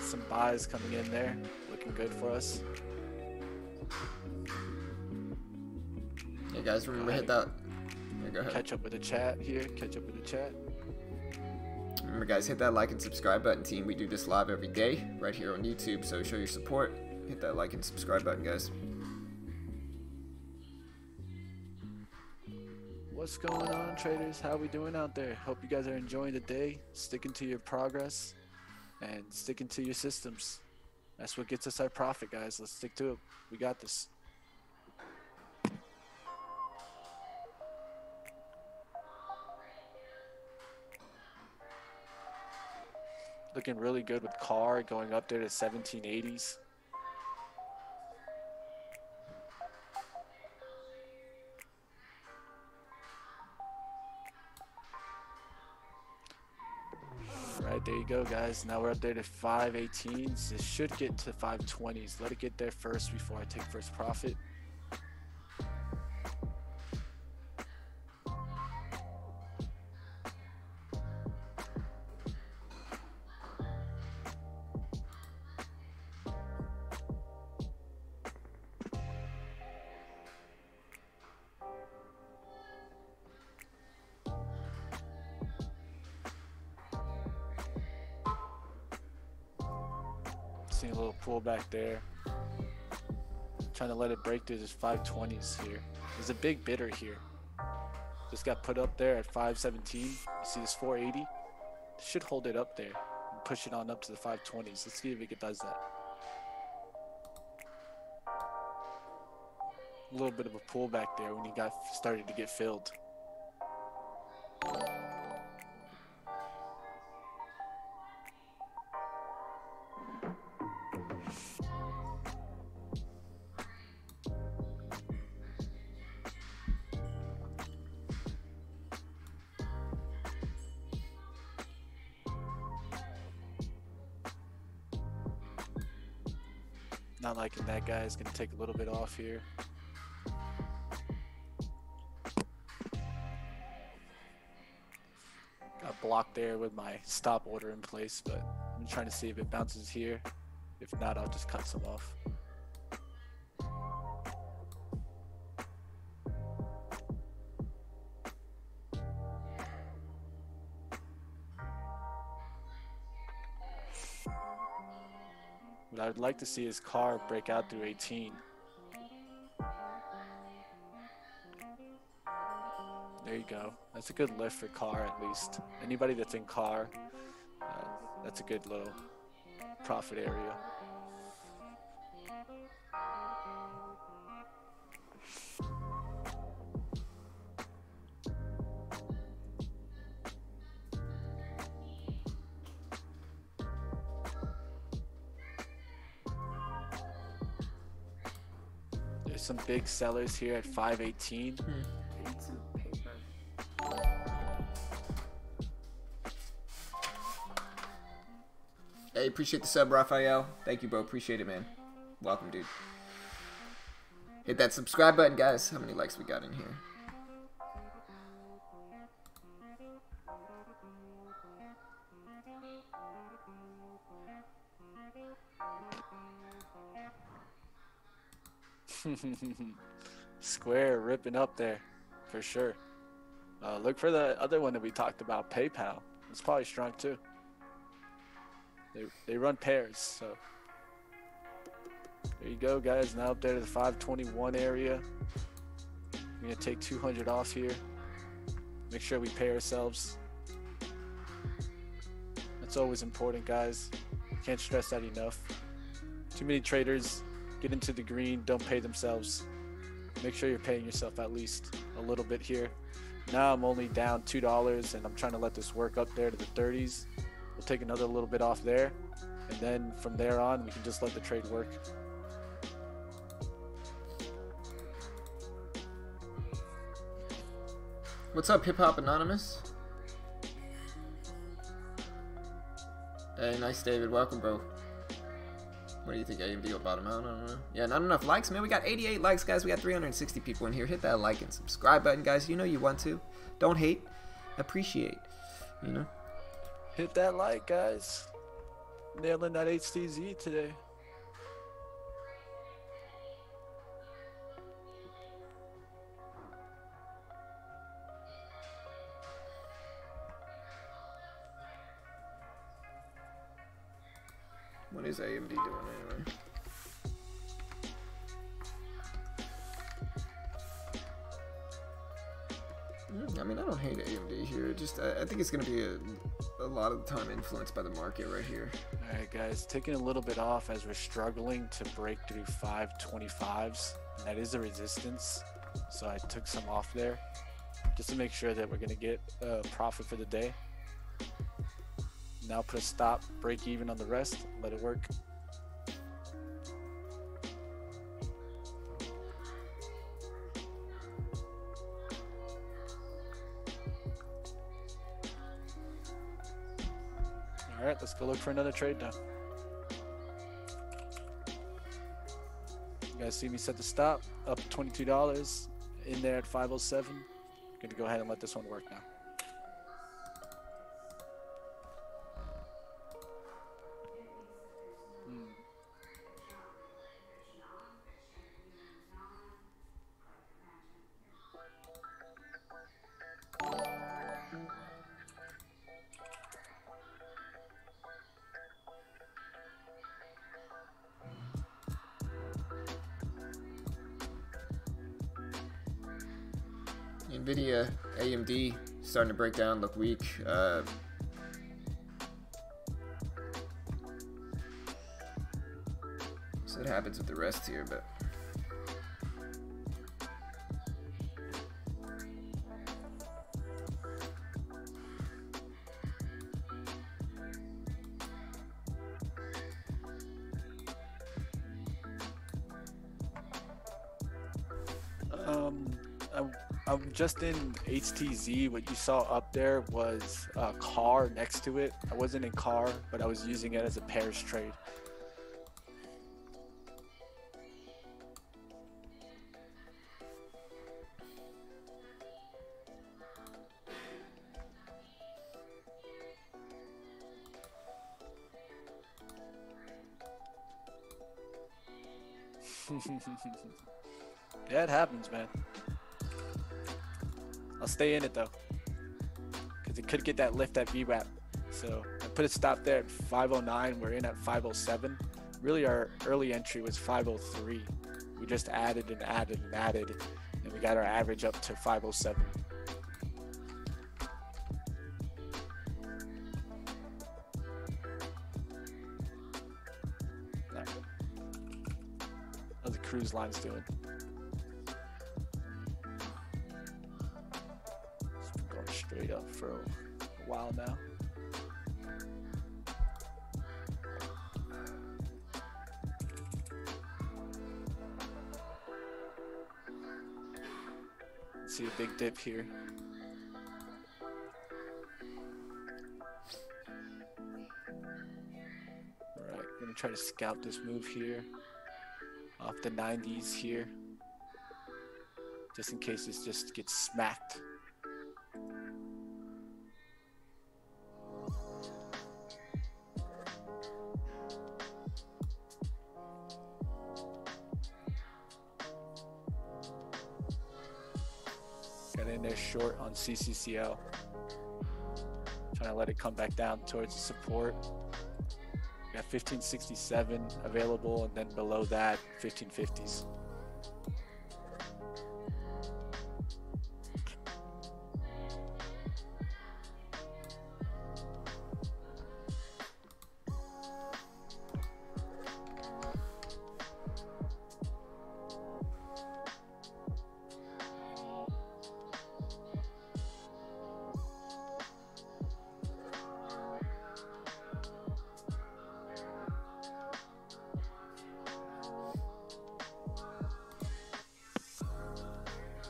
Some buys coming in there, looking good for us. Hey guys, remember hit that. Yeah, go ahead. Catch up with the chat here. Catch up with the chat. Remember guys, hit that like and subscribe button, team. We do this live every day right here on YouTube, so show your support. Hit that like and subscribe button, guys. What's going on, traders? How we doing out there? Hope you guys are enjoying the day, sticking to your progress and sticking to your systems. That's what gets us our profit, guys. Let's stick to it. We got this. Looking really good with C A R going up there to seventeen eighties. Right, there you go, guys. Now we're up there to five eighteens. This should get to five twenties. Let it get there first before I take first profit. Seeing a little pullback there. Trying to let it break through this five twenties here. There's a big bidder here. Just got put up there at five seventeen. You see this four eighty? Should hold it up there and push it on up to the five twenties. Let's see if it does that. A little bit of a pullback there when he got started to get filled. Not liking that guy. Is going to take a little bit off here. Got blocked there with my stop order in place, but I'm trying to see if it bounces here. If not, I'll just cut some off. What I'd like to see is C A R break out through eighteen. There you go. That's a good lift for C A R at least. Anybody that's in C A R, uh, that's a good little profit area. Some big sellers here at five eighteen. Hmm. Hey, appreciate the sub, Raphael. Thank you, bro. Appreciate it, man. Welcome, dude. Hit that subscribe button, guys. How many likes we got in here? Square ripping up there for sure. Uh, look for the other one that we talked about, PayPal. It's probably strong too. They, they run pairs, so there you go, guys. Now up there to the five twenty-one area. I'm gonna take two hundred off here. Make sure we pay ourselves. That's always important, guys. Can't stress that enough. Too many traders get into the green, don't pay themselves. Make sure you're paying yourself at least a little bit here. Now I'm only down two dollars and I'm trying to let this work up there to the thirties. We'll take another little bit off there. And then from there on, we can just let the trade work. What's up, Hip Hop Anonymous? Hey, nice, David. Welcome, bro. What do you think, A M D will bottom out? I don't know. Yeah, not enough likes, man. We got eighty-eight likes, guys. We got three hundred sixty people in here. Hit that like and subscribe button, guys. You know you want to. Don't hate. Appreciate. You know? Hit that like, guys. Nailing that H T Z today. What is A M D doing anyway? Mm. hate A M D here. Just I, I think it's going to be a, a lot of the time influenced by the market right here. All right, guys, taking a little bit off as we're struggling to break through five twenty-fives. And that is a resistance, so I took some off there just to make sure that we're going to get a profit for the day. Now put a stop, break even on the rest, let it work. All right, let's go look for another trade now. You guys see me set the stop, up twenty-two dollars in there at five oh seven. Gonna go ahead and let this one work now. NVIDIA, A M D starting to break down, look weak. Uh, so it happens with the rest here, but just in H T Z, what you saw up there was a C A R next to it. I wasn't in C A R, but I was using it as a pairs trade. Yeah, it happens, man. I'll stay in it though, because it could get that lift at V WAP. So I put a stop there at five oh nine. We're in at five oh seven. Really, our early entry was five oh three. We just added and added and added, and we got our average up to five oh seven. How's the cruise lines doing? Straight up for a while now. See a big dip here. Alright, gonna try to scalp this move here. Off the nineties here. Just in case this just gets smacked. C C C L, trying to let it come back down towards the support. We got fifteen sixty-seven available, and then below that fifteen fifties.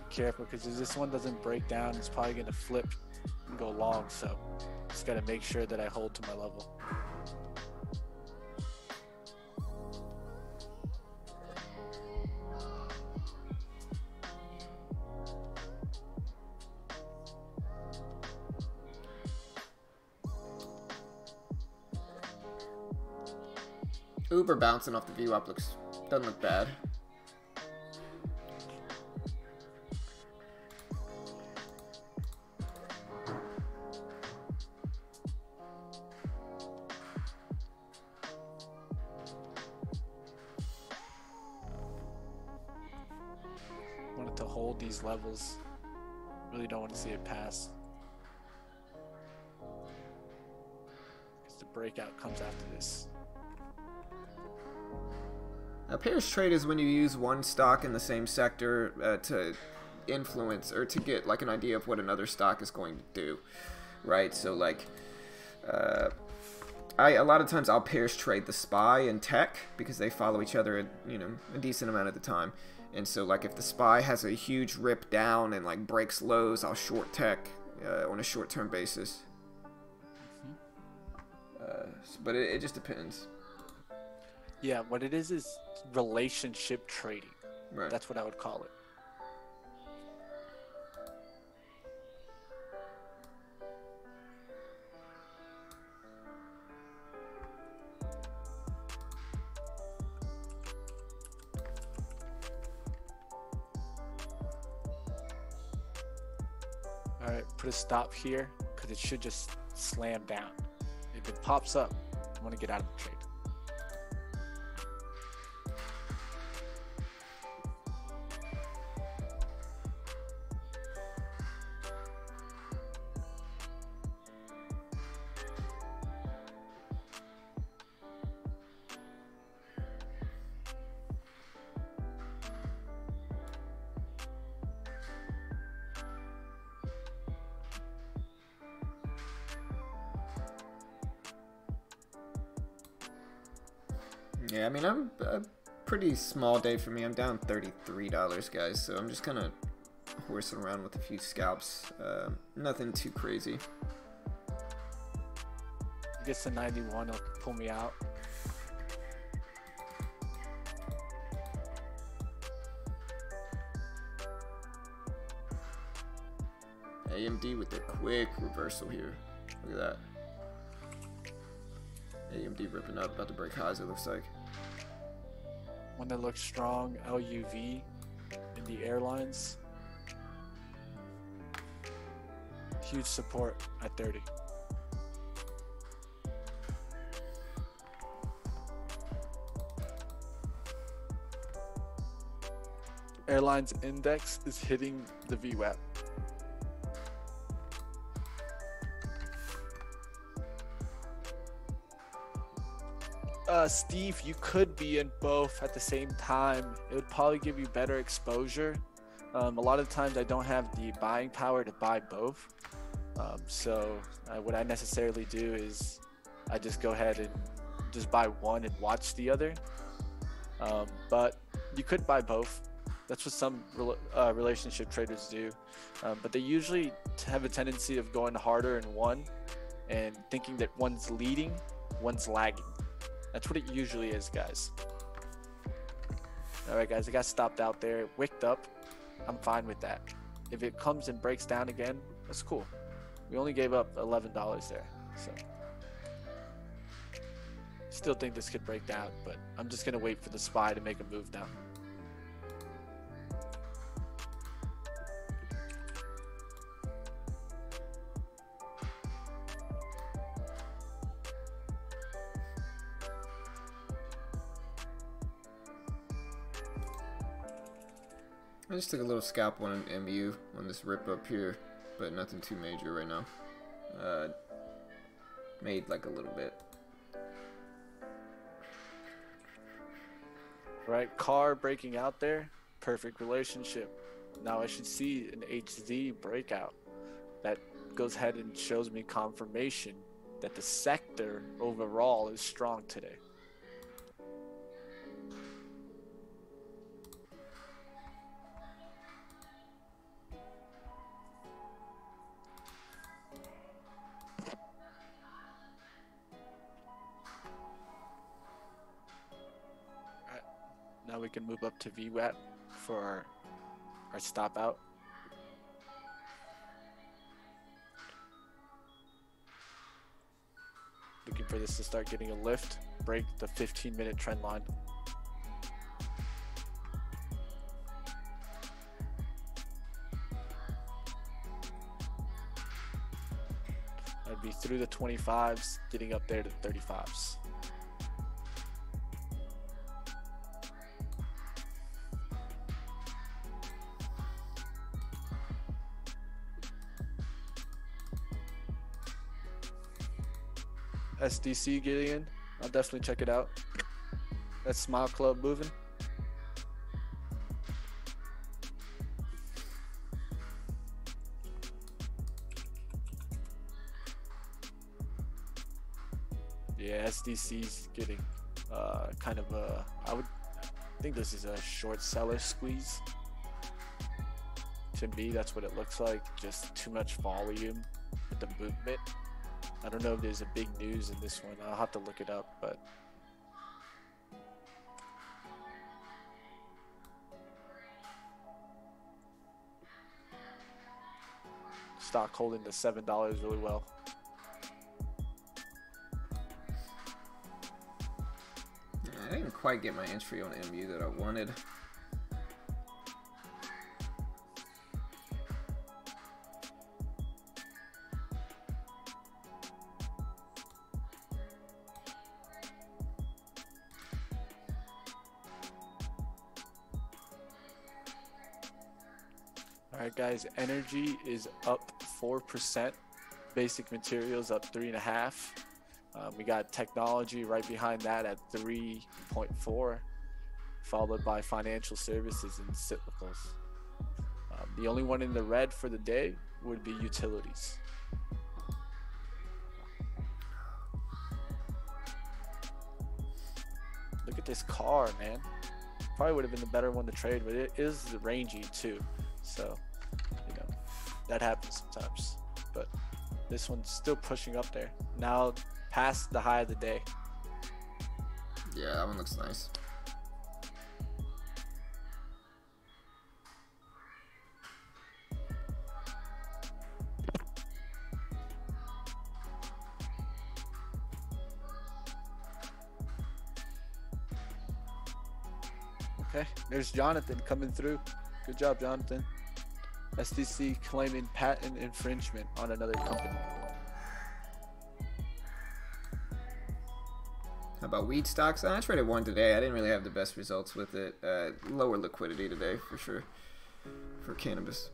Careful, because if this one doesn't break down, it's probably going to flip and go long, so just got to make sure that I hold to my level. Uber bouncing off the V WAP looks, doesn't look bad. Hold these levels. Really don't want to see it pass. breakout comes after this. A pairs trade is when you use one stock in the same sector uh, to influence or to get like an idea of what another stock is going to do, right? So like uh, I a lot of times I'll pairs trade the S P Y and tech because they follow each other a, you know, a decent amount of the time. And so like if the S P Y has a huge rip down and like breaks lows, I'll short tech uh, on a short-term basis. Uh, but it, it just depends. Yeah, what it is is relationship trading. Right. That's what I would call it. All right, put a stop here because it should just slam down. If it pops up, I'm going to get out of the trade. Yeah, I mean, I'm a pretty small day for me. I'm down thirty-three dollars, guys, so I'm just kind of horsing around with a few scalps. Uh, nothing too crazy. If it's a ninety-one, it'll pull me out. A M D with a quick reversal here. Look at that. A M D ripping up, about to break highs, it looks like. One that looks strong, L U V in the airlines. Huge support at thirty. Airlines index is hitting the V WAP. Uh, Steve, you could be in both at the same time. It would probably give you better exposure. Um, a lot of times I don't have the buying power to buy both. Um, so I, what I necessarily do is I just go ahead and just buy one and watch the other. Um, but you could buy both. That's what some re uh, relationship traders do. Um, but they usually have a tendency of going harder in one and thinking that one's leading, one's lagging. That's what it usually is, guys. All right, guys, it got stopped out there. It wicked up. I'm fine with that. If it comes and breaks down again, that's cool. We only gave up eleven dollars there, so still think this could break down, but I'm just gonna wait for the S P Y to make a move down. I just took a little scalp on an M U on this rip up here, but nothing too major right now. Uh, made like a little bit. Right, C A R breaking out there. Perfect relationship. Now I should see an H Z breakout. That goes ahead and shows me confirmation that the sector overall is strong today. We can move up to V WAP for our, our stop out. Looking for this to start getting a lift, break the fifteen minute trend line. I'd be through the twenty-fives, getting up there to the thirty-fives. S D C Gilead. I'll definitely check it out. That's Smile Club moving. Yeah, S D C's getting uh, kind of a, I would I think this is a short seller squeeze. To me, that's what it looks like. Just too much volume with the movement. I don't know if there's a big news in this one. I'll have to look it up, but. Stock holding the seven dollars really well. I didn't quite get my entry on M U that I wanted. Alright guys, energy is up four percent, basic materials up three point five percent. Um, we got technology right behind that at three point four, followed by financial services and cyclicals. Um, the only one in the red for the day would be utilities. Look at this car, man. Probably would have been the better one to trade, but it is rangy too. So, you know, that happens sometimes. But this one's still pushing up there. Now, past the high of the day. Yeah, that one looks nice. Okay, there's Jonathan coming through. Good job, Jonathan. S D C claiming patent infringement on another company. How about wheat stocks? I traded one today. I didn't really have the best results with it. Uh, lower liquidity today for sure for cannabis.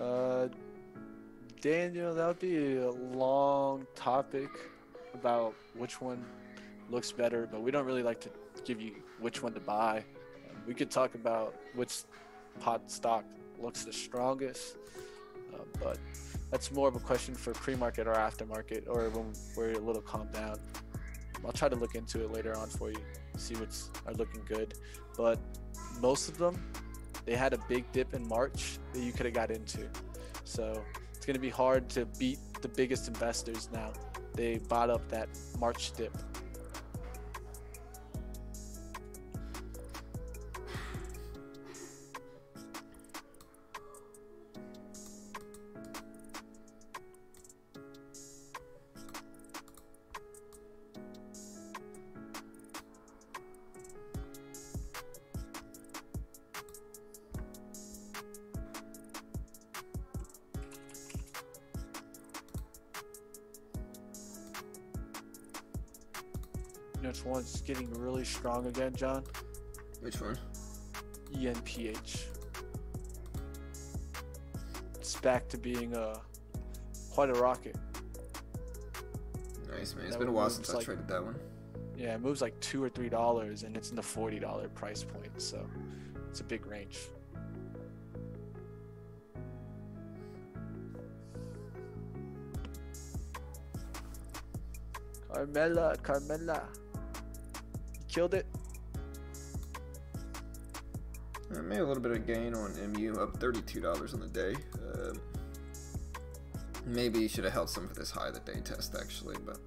Uh, Daniel, that would be a long topic about which one looks better, but we don't really like to give you which one to buy. Um, we could talk about which pot stock looks the strongest, uh, but that's more of a question for pre-market or aftermarket, or when we're a little calmed down. I'll try to look into it later on for you, see what's are looking good. But most of them, they had a big dip in March that you could have got into, so it's going to be hard to beat the biggest investors now. They bought up that March dip. Which one's getting really strong again, John? Which one? E N P H. It's back to being a quite a rocket. Nice, man. It's been a while since I traded that one. Yeah, it moves like two or three dollars, and it's in the forty dollar price point, so it's a big range. Carmela, Carmela. Killed it. I made a little bit of gain on M U, up thirty-two dollars on the day. Uh, maybe you should have held some for this high of the day test, actually, but.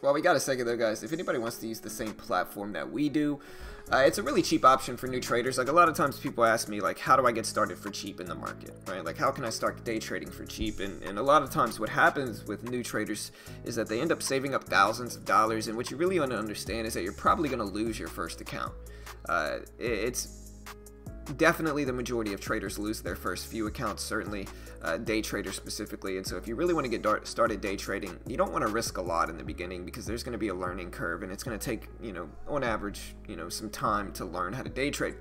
Well, we got a second though, guys. If anybody wants to use the same platform that we do, uh, it's a really cheap option for new traders. Like, a lot of times people ask me, like, how do I get started for cheap in the market, right? Like, how can I start day trading for cheap? And, and a lot of times what happens with new traders is that they end up saving up thousands of dollars, and what you really want to understand is that you're probably going to lose your first account. Uh, it's definitely the majority of traders lose their first few accounts, certainly uh, day traders specifically. And so if you really want to get started day trading, you don't want to risk a lot in the beginning, because there's going to be a learning curve, and it's going to take, you know, on average, you know, some time to learn how to day trade.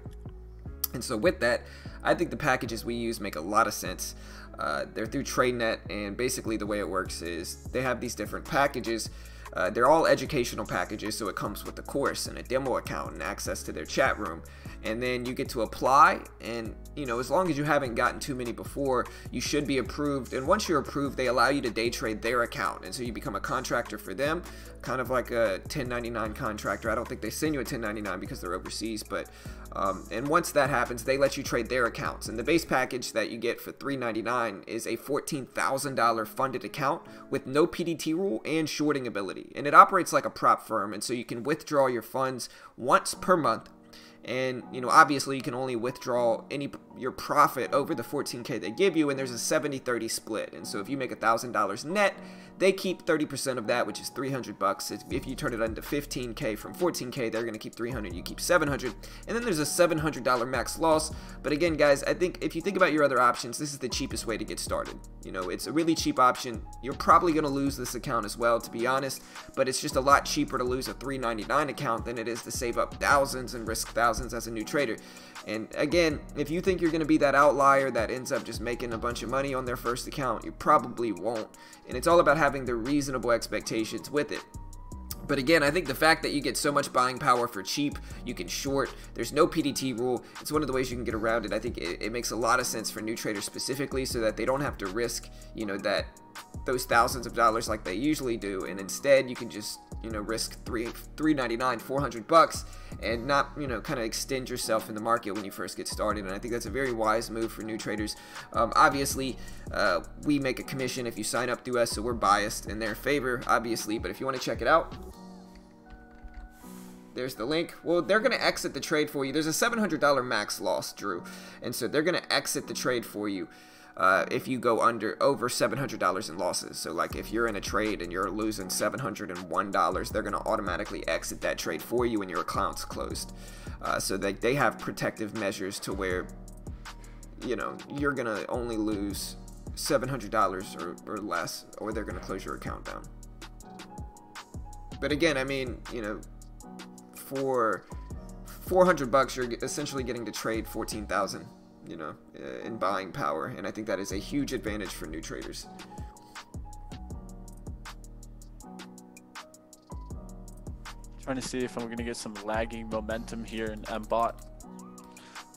And so with that, I think the packages we use make a lot of sense. Uh, they're through TradeNet, and basically the way it works is they have these different packages. Uh, they're all educational packages, so it comes with a course and a demo account and access to their chat room. And then you get to apply, and, you know, as long as you haven't gotten too many before, you should be approved. And once you're approved, they allow you to day trade their account, and so you become a contractor for them, kind of like a ten ninety-nine contractor. I don't think they send you a ten ninety-nine because they're overseas, but um, and once that happens, they let you trade their accounts. And the base package that you get for three ninety-nine is a fourteen thousand dollar funded account with no P D T rule and shorting ability, and it operates like a prop firm, and so you can withdraw your funds once per month. And, you know, obviously you can only withdraw any your profit over the fourteen K they give you, and there's a seventy thirty split. And so if you make one thousand dollars net, they keep thirty percent of that, which is three hundred bucks. If you turn it into fifteen K from fourteen K, they're going to keep three hundred, you keep seven hundred. And then there's a seven hundred dollar max loss. But again, guys, I think if you think about your other options, this is the cheapest way to get started. You know, it's a really cheap option. You're probably going to lose this account as well, to be honest, but it's just a lot cheaper to lose a three ninety-nine account than it is to save up thousands and risk thousands as a new trader. And again, if you think you're going to be that outlier that ends up just making a bunch of money on their first account, you probably won't. And it's all about having the reasonable expectations with it. But again, I think the fact that you get so much buying power for cheap, you can short, there's no P D T rule, it's one of the ways you can get around it. I think it, it makes a lot of sense for new traders specifically, so that they don't have to risk, you know, that those thousands of dollars like they usually do, and instead you can just, you know, risk three ninety-nine, four hundred bucks, and not, you know, kind of extend yourself in the market when you first get started. And I think that's a very wise move for new traders. Um, obviously, uh, we make a commission if you sign up through us, so we're biased in their favor, obviously. But if you want to check it out, there's the link. Well, they're going to exit the trade for you. There's a seven hundred dollar max loss, Drew, and so they're going to exit the trade for you Uh, if you go under over seven hundred dollars in losses. So like if you're in a trade and you're losing seven hundred one dollars, they're going to automatically exit that trade for you and your account's closed. Uh, so they, they have protective measures to where, you know, you're going to only lose seven hundred dollars or, or less, or they're going to close your account down. But again, I mean, you know, for four hundred bucks, you're essentially getting to trade fourteen thousand, you know, uh, in buying power. And I think that is a huge advantage for new traders. Trying to see if I'm going to get some lagging momentum here in M B O T.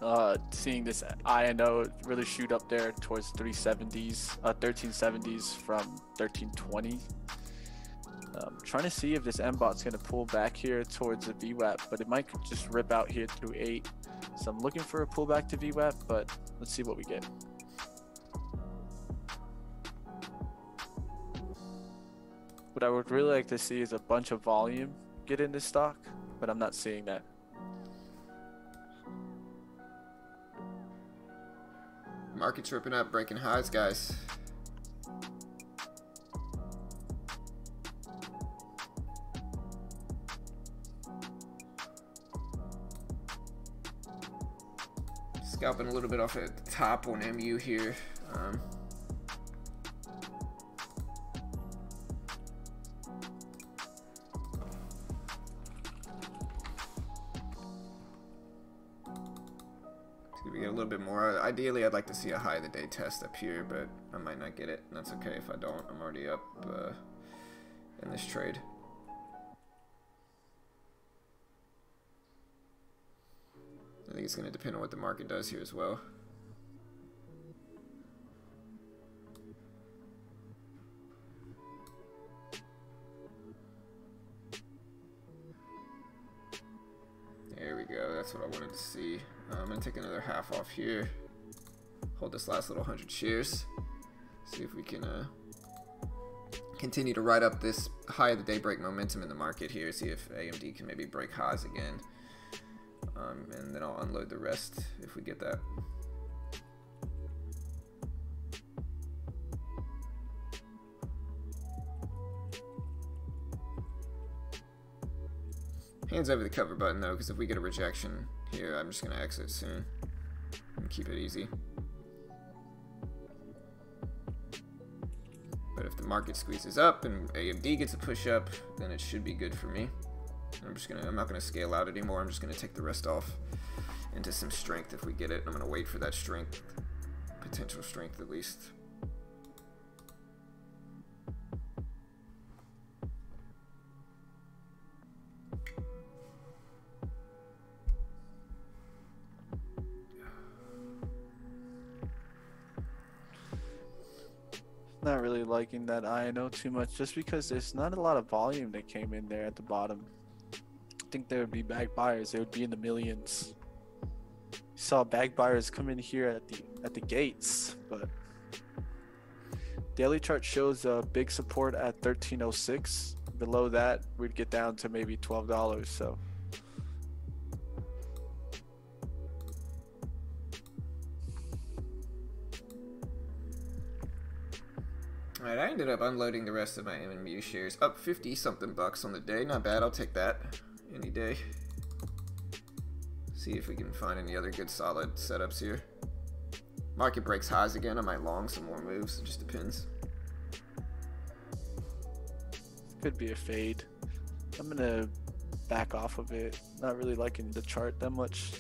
Uh, seeing this I N O really shoot up there towards three seventies, uh, thirteen seventies from thirteen twenty. Um, trying to see if this M B O T's going to pull back here towards the V WAP, but it might just rip out here through eight. So I'm looking for a pullback to V WAP, but let's see what we get. What I would really like to see is a bunch of volume get in this stock, but I'm not seeing that. Market's ripping up, breaking highs, guys. Scalping a little bit off at the top on M U here. Um, we get a little bit more. Ideally, I'd like to see a high of the day test up here, but I might not get it. That's okay if I don't. I'm already up uh, in this trade. I think it's going to depend on what the market does here as well. There we go. That's what I wanted to see. I'm going to take another half off here. Hold this last little one hundred shares. See if we can uh, continue to ride up this high of the day break momentum in the market here, see if A M D can maybe break highs again. Um, and then I'll unload the rest if we get that. Hands over the cover button though, because if we get a rejection here, I'm just going to exit soon and keep it easy. But if the market squeezes up and A M D gets a push up, then it should be good for me. I'm just gonna, I'm not gonna scale out anymore. I'm just gonna take the rest off into some strength if we get it. I'm gonna wait for that strength, potential strength at least. Not really liking that I N O too much, just because there's not a lot of volume that came in there at the bottom. I think there would be bag buyers. They would be in the millions. You saw bag buyers come in here at the at the gates, but daily chart shows a big support at thirteen oh six. Below that, we'd get down to maybe twelve dollars. So. Alright, I ended up unloading the rest of my M M U shares, up fifty something bucks on the day. Not bad, I'll take that any day. See if we can find any other good solid setups here. Market breaks highs again, I might long some more moves, it just depends. Could be a fade. I'm gonna back off of it, not really liking the chart that much.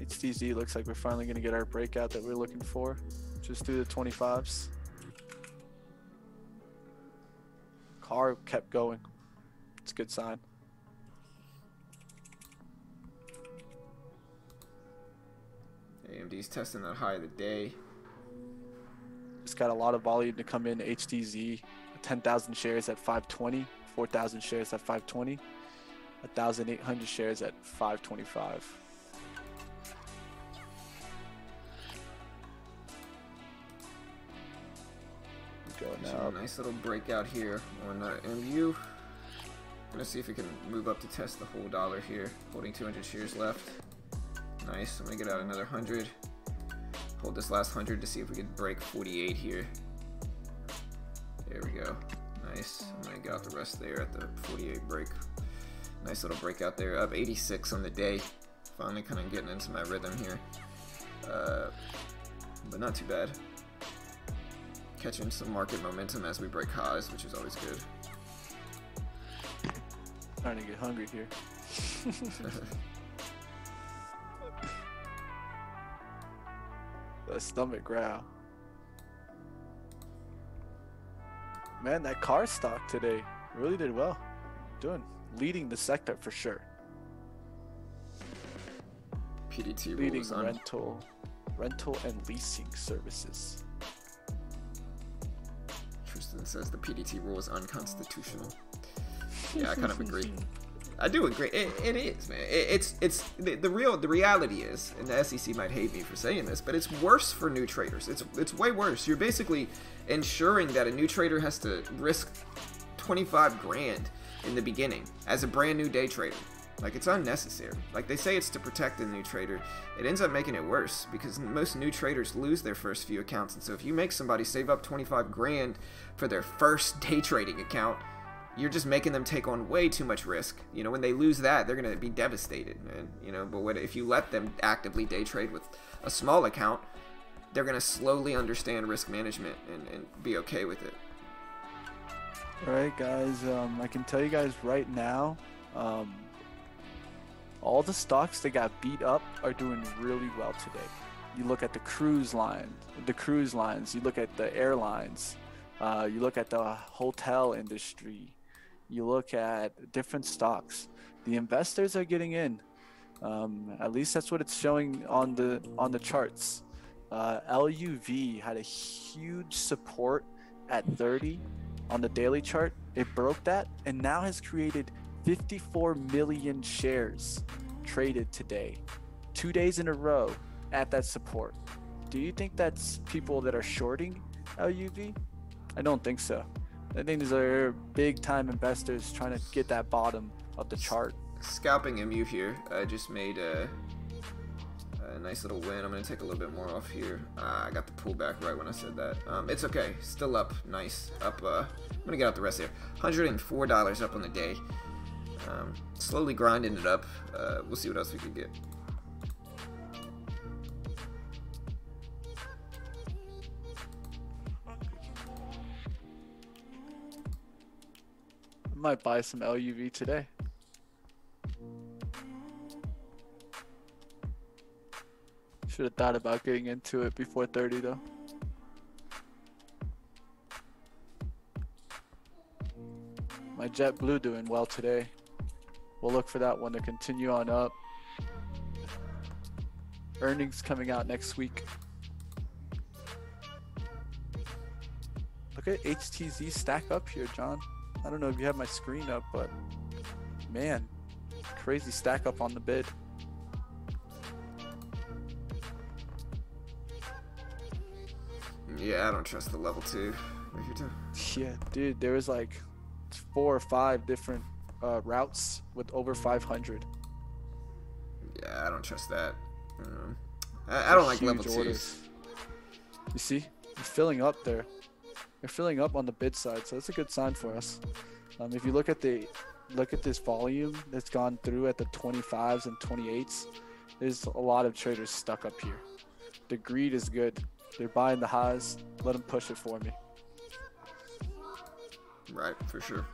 H T Z looks like we're finally going to get our breakout that we're looking for, just through the twenty-fives. C A R kept going. It's a good sign. A M D's testing that high of the day. It's got a lot of volume to come in. H T Z, ten thousand shares at five twenty, four thousand shares at five twenty, one thousand eight hundred shares at five twenty-five. Now, nice little breakout here on uh, M U. I'm gonna see if we can move up to test the whole dollar here. Holding two hundred shares left. Nice. I'm gonna get out another hundred. Hold this last hundred to see if we can break forty-eight here. There we go. Nice. I'm gonna get out the rest there at the forty-eight break. Nice little breakout there. Up eighty-six on the day. Finally, kind of getting into my rhythm here, uh, but not too bad. Catching some market momentum as we break highs, which is always good. Starting to get hungry here. The stomach growl. Man, that C A R stock today really did well. Doing leading the sector for sure. P D T leading rental, rental and leasing services. Says the P D T rule is unconstitutional. Yeah, I kind of agree. I do agree. It, it is, man. It, it's it's the, the real the reality is, and the S E C might hate me for saying this, but it's worse for new traders. It's it's way worse. You're basically ensuring that a new trader has to risk twenty-five grand in the beginning as a brand new day trader. Like, it's unnecessary. Like, they say it's to protect the new trader. It ends up making it worse because most new traders lose their first few accounts. And so if you make somebody save up twenty-five grand for their first day trading account, you're just making them take on way too much risk. You know, when they lose that, they're going to be devastated, man. You know, but what, if you let them actively day trade with a small account, they're going to slowly understand risk management and, and be okay with it. All right, guys. Um, I can tell you guys right now, um, all the stocks that got beat up are doing really well today. You look at the cruise line, the cruise lines. You look at the airlines. Uh, you look at the hotel industry. You look at different stocks. The investors are getting in. Um, at least that's what it's showing on the on the charts. Uh, L U V had a huge support at thirty on the daily chart. It broke that and now has created fifty-four million shares traded today, two days in a row at that support. Do you think that's people that are shorting L U V? I don't think so. I think these are big time investors trying to get that bottom of the chart. Scalping M U here. I just made a, a nice little win. I'm going to take a little bit more off here. Uh, I got the pullback right when I said that. Um, it's okay. Still up. Nice. Up. Uh, I'm going to get out the rest here. one hundred four dollars up on the day. Um, slowly grinding it up. Uh, we'll see what else we can get. I might buy some L U V today. Should have thought about getting into it before thirty though. My JetBlue doing well today. We'll look for that one to continue on up. Earnings coming out next week. Look at H T Z stack up here, John. I don't know if you have my screen up, but man, crazy stack up on the bid. Yeah, I don't trust the level two. Yeah, dude, there was like four or five different uh, routes with over five hundred. Yeah, I don't trust that. Um, I, I don't like level orders. Twos. You see, you're filling up there. You're filling up on the bid side, so that's a good sign for us. Um, if you look at the look at this volume that's gone through at the twenty-fives and twenty-eights, there's a lot of traders stuck up here. The greed is good. They're buying the highs. Let them push it for me. Right, for sure.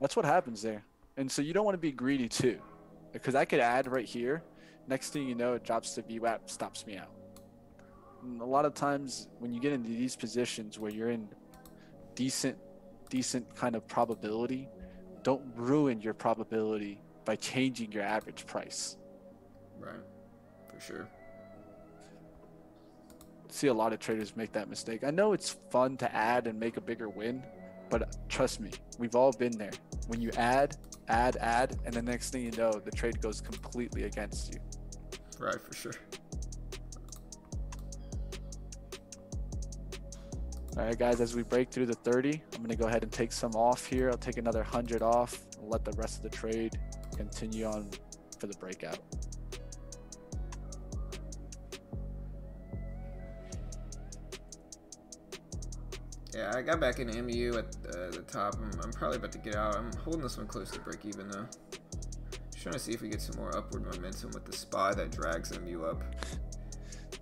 That's what happens there. And so you don't want to be greedy too, because I could add right here. Next thing you know, it drops to V WAP, stops me out. And a lot of times when you get into these positions where you're in decent, decent kind of probability, don't ruin your probability by changing your average price. Right, for sure. See a lot of traders make that mistake. I know it's fun to add and make a bigger win, but trust me, we've all been there. When you add, add, add, and the next thing you know, the trade goes completely against you. Right, for sure. All right, guys, as we break through the thirty, I'm going to go ahead and take some off here. I'll take another one hundred off and let the rest of the trade continue on for the breakout. Yeah, I got back in M U at uh, the top. I'm, I'm probably about to get out. I'm holding this one close to break even though. Just trying to see if we get some more upward momentum with the S P Y that drags M U up.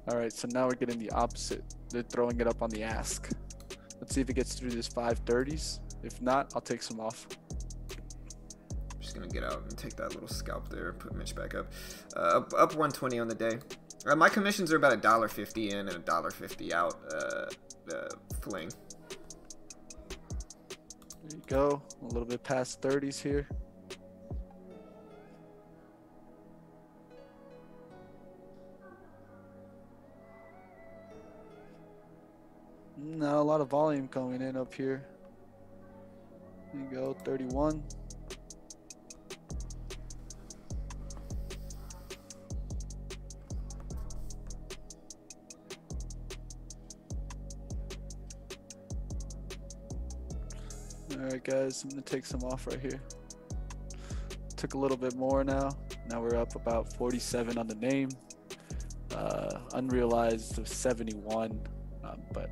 All right, so now we're getting the opposite. They're throwing it up on the ask. Let's see if it gets through this five thirties. If not, I'll take some off. I'm just gonna get out and take that little scalp there, put Mitch back up. Uh, up, up one twenty on the day. Uh, my commissions are about a dollar fifty in and a dollar fifty out. Uh, uh, fling. There you go. A little bit past thirties here. Now a lot of volume going in up here. There you go, thirty-one. All right, guys, I'm gonna take some off right here. Took a little bit more now. Now we're up about forty-seven on the name. Uh, unrealized of seventy-one, um, but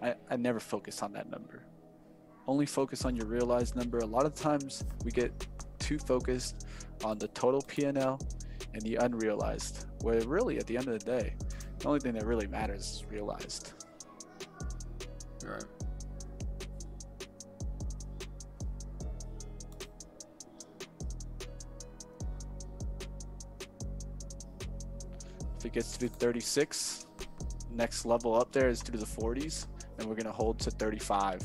I, I never focus on that number. Only focus on your realized number. A lot of times we get too focused on the total P and L and the unrealized, where really at the end of the day, the only thing that really matters is realized. All right. If it gets to thirty-six, next level up there is through the forties. And we're going to hold to thirty-five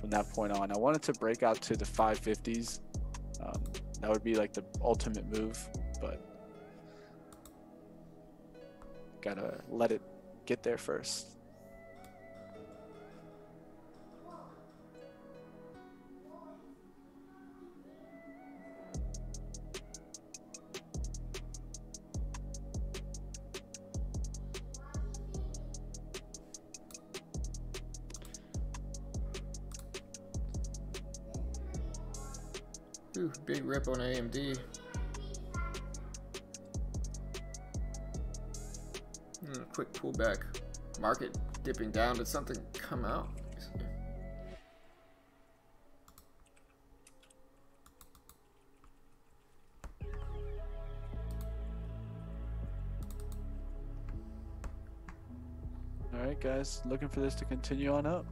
from that point on. I wanted to break out to the five fifties. Um, that would be like the ultimate move, but gotta let it get there first. Ooh, big rip on A M D. Mm, quick pullback. Market dipping down. Did something come out? Alright guys, looking for this to continue on up.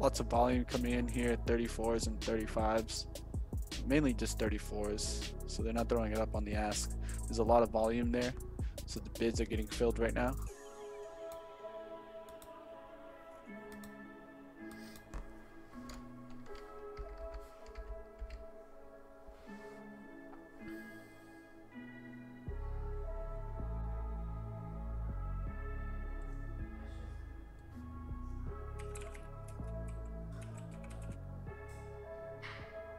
Lots of volume coming in here, thirty-fours and thirty-fives, mainly just thirty-fours, so they're not throwing it up on the ask. There's a lot of volume there, so the bids are getting filled right now.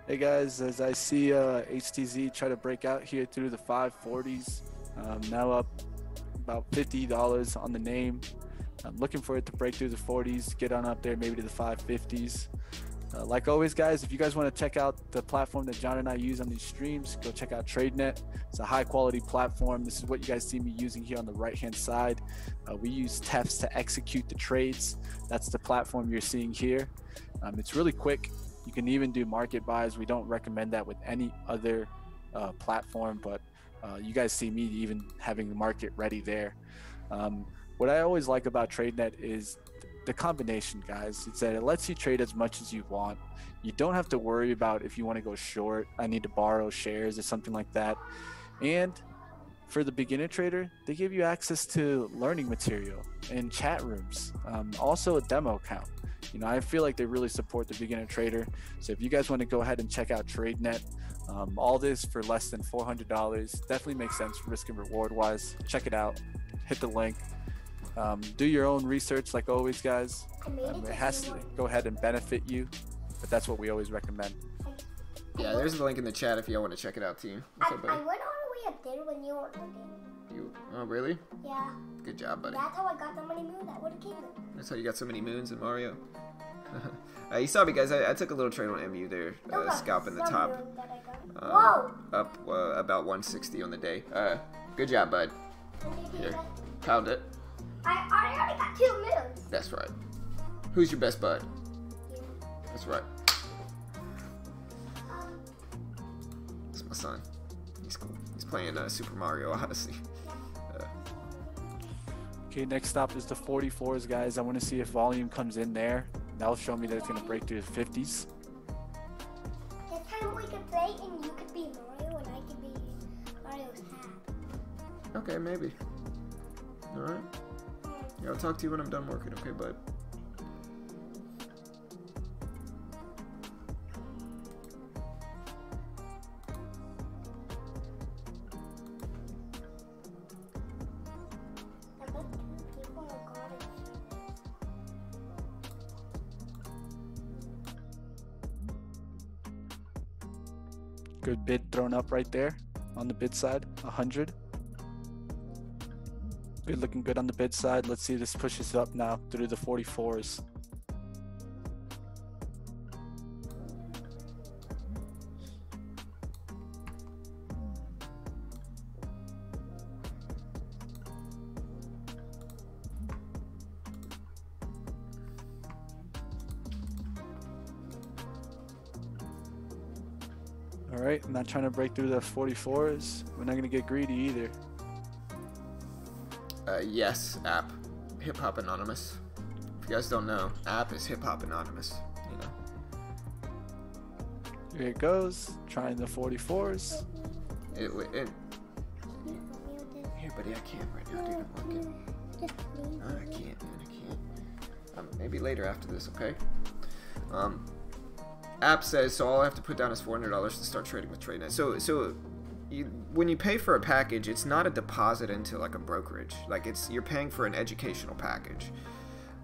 Hey guys, as I see uh, H T Z try to break out here through the five forties, um, now up about fifty dollars on the name. I'm looking for it to break through the forties, get on up there maybe to the five fifties. Uh, like always guys, if you guys want to check out the platform that John and I use on these streams, go check out TradeNet. It's a high quality platform. This is what you guys see me using here on the right hand side. Uh, we use T E F S to execute the trades. That's the platform you're seeing here. Um, it's really quick. You can even do market buys. We don't recommend that with any other uh, platform, but uh, you guys see me even having the market ready there. Um, what I always like about TradeNet is the combination, guys. It's that it lets you trade as much as you want. You don't have to worry about if you want to go short, I need to borrow shares or something like that. And for the beginner trader, they give you access to learning material and chat rooms, um, also a demo account. You know, I feel like they really support the beginner trader. So if you guys want to go ahead and check out TradeNet, um, all this for less than four hundred dollars, definitely makes sense risk and reward wise. Check it out, hit the link, um, do your own research like always guys. Um, it has to go ahead and benefit you, but that's what we always recommend. Yeah, there's the link in the chat if y'all want to check it out team. What's I, up, buddy? I went all the way up there when you weren't looking. You, oh really? Yeah. Good job, buddy. That's how I got so many moons. I would have killed him. That's how you got so many moons in Mario. uh, you saw me, guys. I, I took a little trade on M U there, uh, scalping the top. Um, Whoa! Up uh, about one sixty on the day. Uh, good job, bud. Here, pound it. I already got two moons. That's right. Who's your best bud? You. That's right. Um, That's my son. He's cool. He's playing uh, Super Mario Odyssey. Okay, next stop is the forty-fours, guys. I want to see if volume comes in there. That'll show me that it's going to break through the fifties. This time we could play and you could be Mario and I could be Mario's hat. Okay, maybe. Alright. Yeah, I'll talk to you when I'm done working, okay, bud? Good bid thrown up right there on the bid side, one hundred. Good, looking good on the bid side. Let's see if this pushes up now through the forty-fours. Alright, I'm not trying to break through the forty-fours. We're not going to get greedy either. Uh, yes, app. Hip Hop Anonymous. If you guys don't know, app is Hip Hop Anonymous. You know. Here it goes. Trying the forty-fours. It, it, here, buddy, I can't right now, dude. I'm working. No, I can't, man. I can't. Um, maybe later after this, okay? Um... App says so. All I have to put down is four hundred dollars to start trading with TradeNet. So, so you, when you pay for a package, it's not a deposit into like a brokerage. Like it's you're paying for an educational package.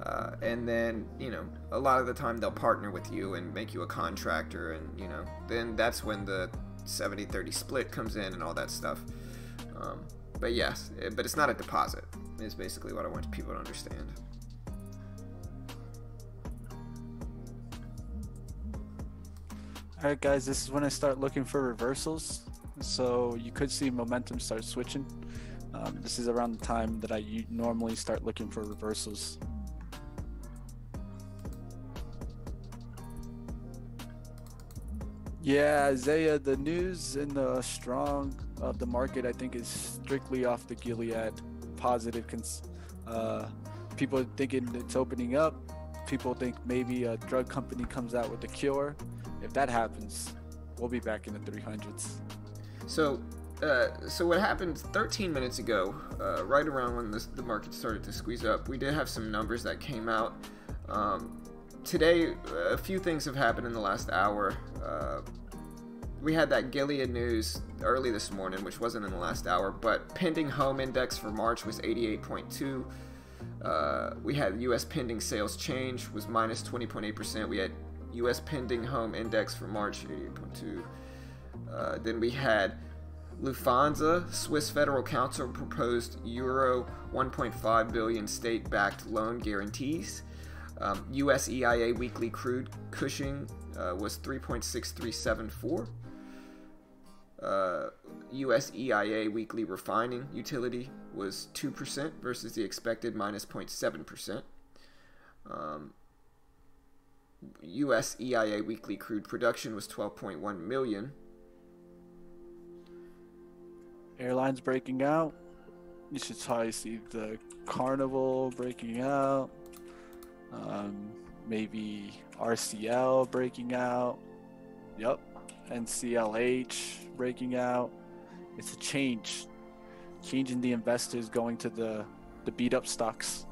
Uh, and then, you know, a lot of the time they'll partner with you and make you a contractor, and, you know, then that's when the seventy thirty split comes in and all that stuff. Um, but yes, it, but it's not a deposit is basically what I want people to understand. All right, guys, this is when I start looking for reversals. So you could see momentum start switching. Um, this is around the time that I normally start looking for reversals. Yeah, Isaiah, the news and the strong of the market, I think, is strictly off the Gilead positive. Cons uh, people thinking it's opening up. People think maybe a drug company comes out with a cure. If that happens, we'll be back in the three hundreds. So, uh, so what happened thirteen minutes ago, uh, right around when this, the market started to squeeze up, we did have some numbers that came out. Um, Today, a few things have happened in the last hour. Uh, we had that Gilead news early this morning, which wasn't in the last hour, but pending home index for March was eighty-eight point two. Uh, we had U S pending sales change was minus twenty point eight percent. We had U S pending home index for March, eighty-eight point two. Uh, then we had Lufthansa, Swiss Federal Council proposed Euro one point five billion state-backed loan guarantees. Um, U S E I A weekly crude Cushing uh, was three point six three seven four. Uh, U S E I A weekly refining utility was two percent versus the expected minus zero point seven percent. Um, U S E I A weekly crude production was twelve point one million. Airlines breaking out. You should probably see the Carnival breaking out. Um, maybe R C L breaking out. Yep. And N C L H breaking out. It's a change. Changing the investors going to the, the beat up stocks.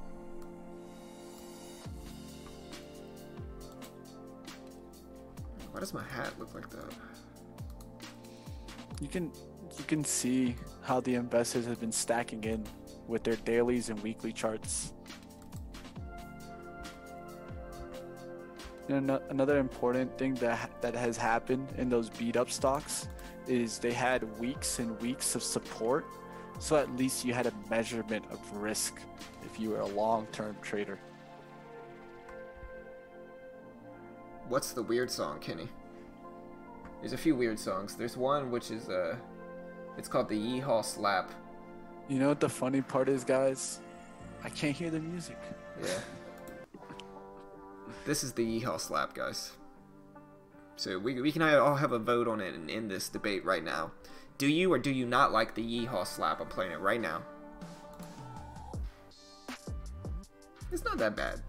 Why does my hat look like that? You can, you can see how the investors have been stacking in with their dailies and weekly charts. And another important thing that that has happened in those beat up stocks is they had weeks and weeks of support, so at least you had a measurement of risk if you were a long-term trader. What's the weird song, Kenny? There's a few weird songs. There's one which is uh it's called the Yeehaw Slap. You know what the funny part is, guys? I can't hear the music. Yeah. This is the Yeehaw Slap, guys. So we, we can all have a vote on it and end this debate right now. Do you or do you not like the Yeehaw Slap? I'm playing it right now. It's not that bad.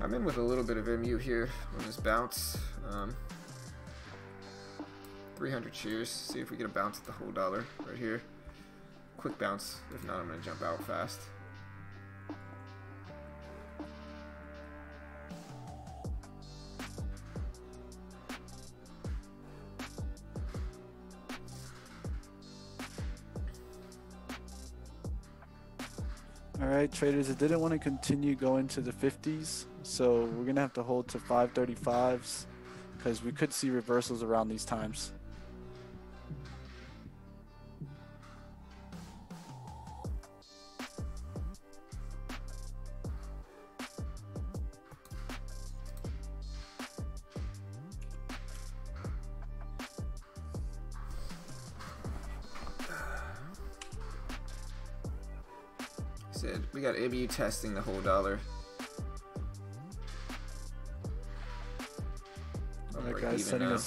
I'm in with a little bit of M U here on this bounce. Um, three hundred shares. See if we get a bounce at the whole dollar right here. Quick bounce. If not, I'm going to jump out fast. All right, traders, I didn't want to continue going to the fifties. So we're going to have to hold to five thirty-fives because we could see reversals around these times. Said we got M U testing the whole dollar. Setting a,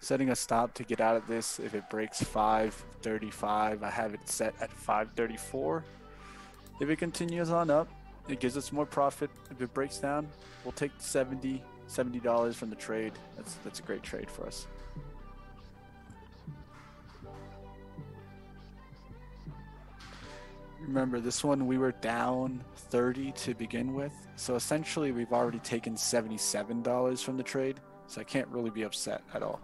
setting a stop to get out of this if it breaks five thirty-five. I have it set at five thirty-four. If it continues on up, it gives us more profit. If it breaks down, we'll take seventy dollars from the trade. That's that's a great trade for us. remember this one, we were down thirty to begin with. So essentially we've already taken seventy-seven dollars from the trade. So I can't really be upset at all.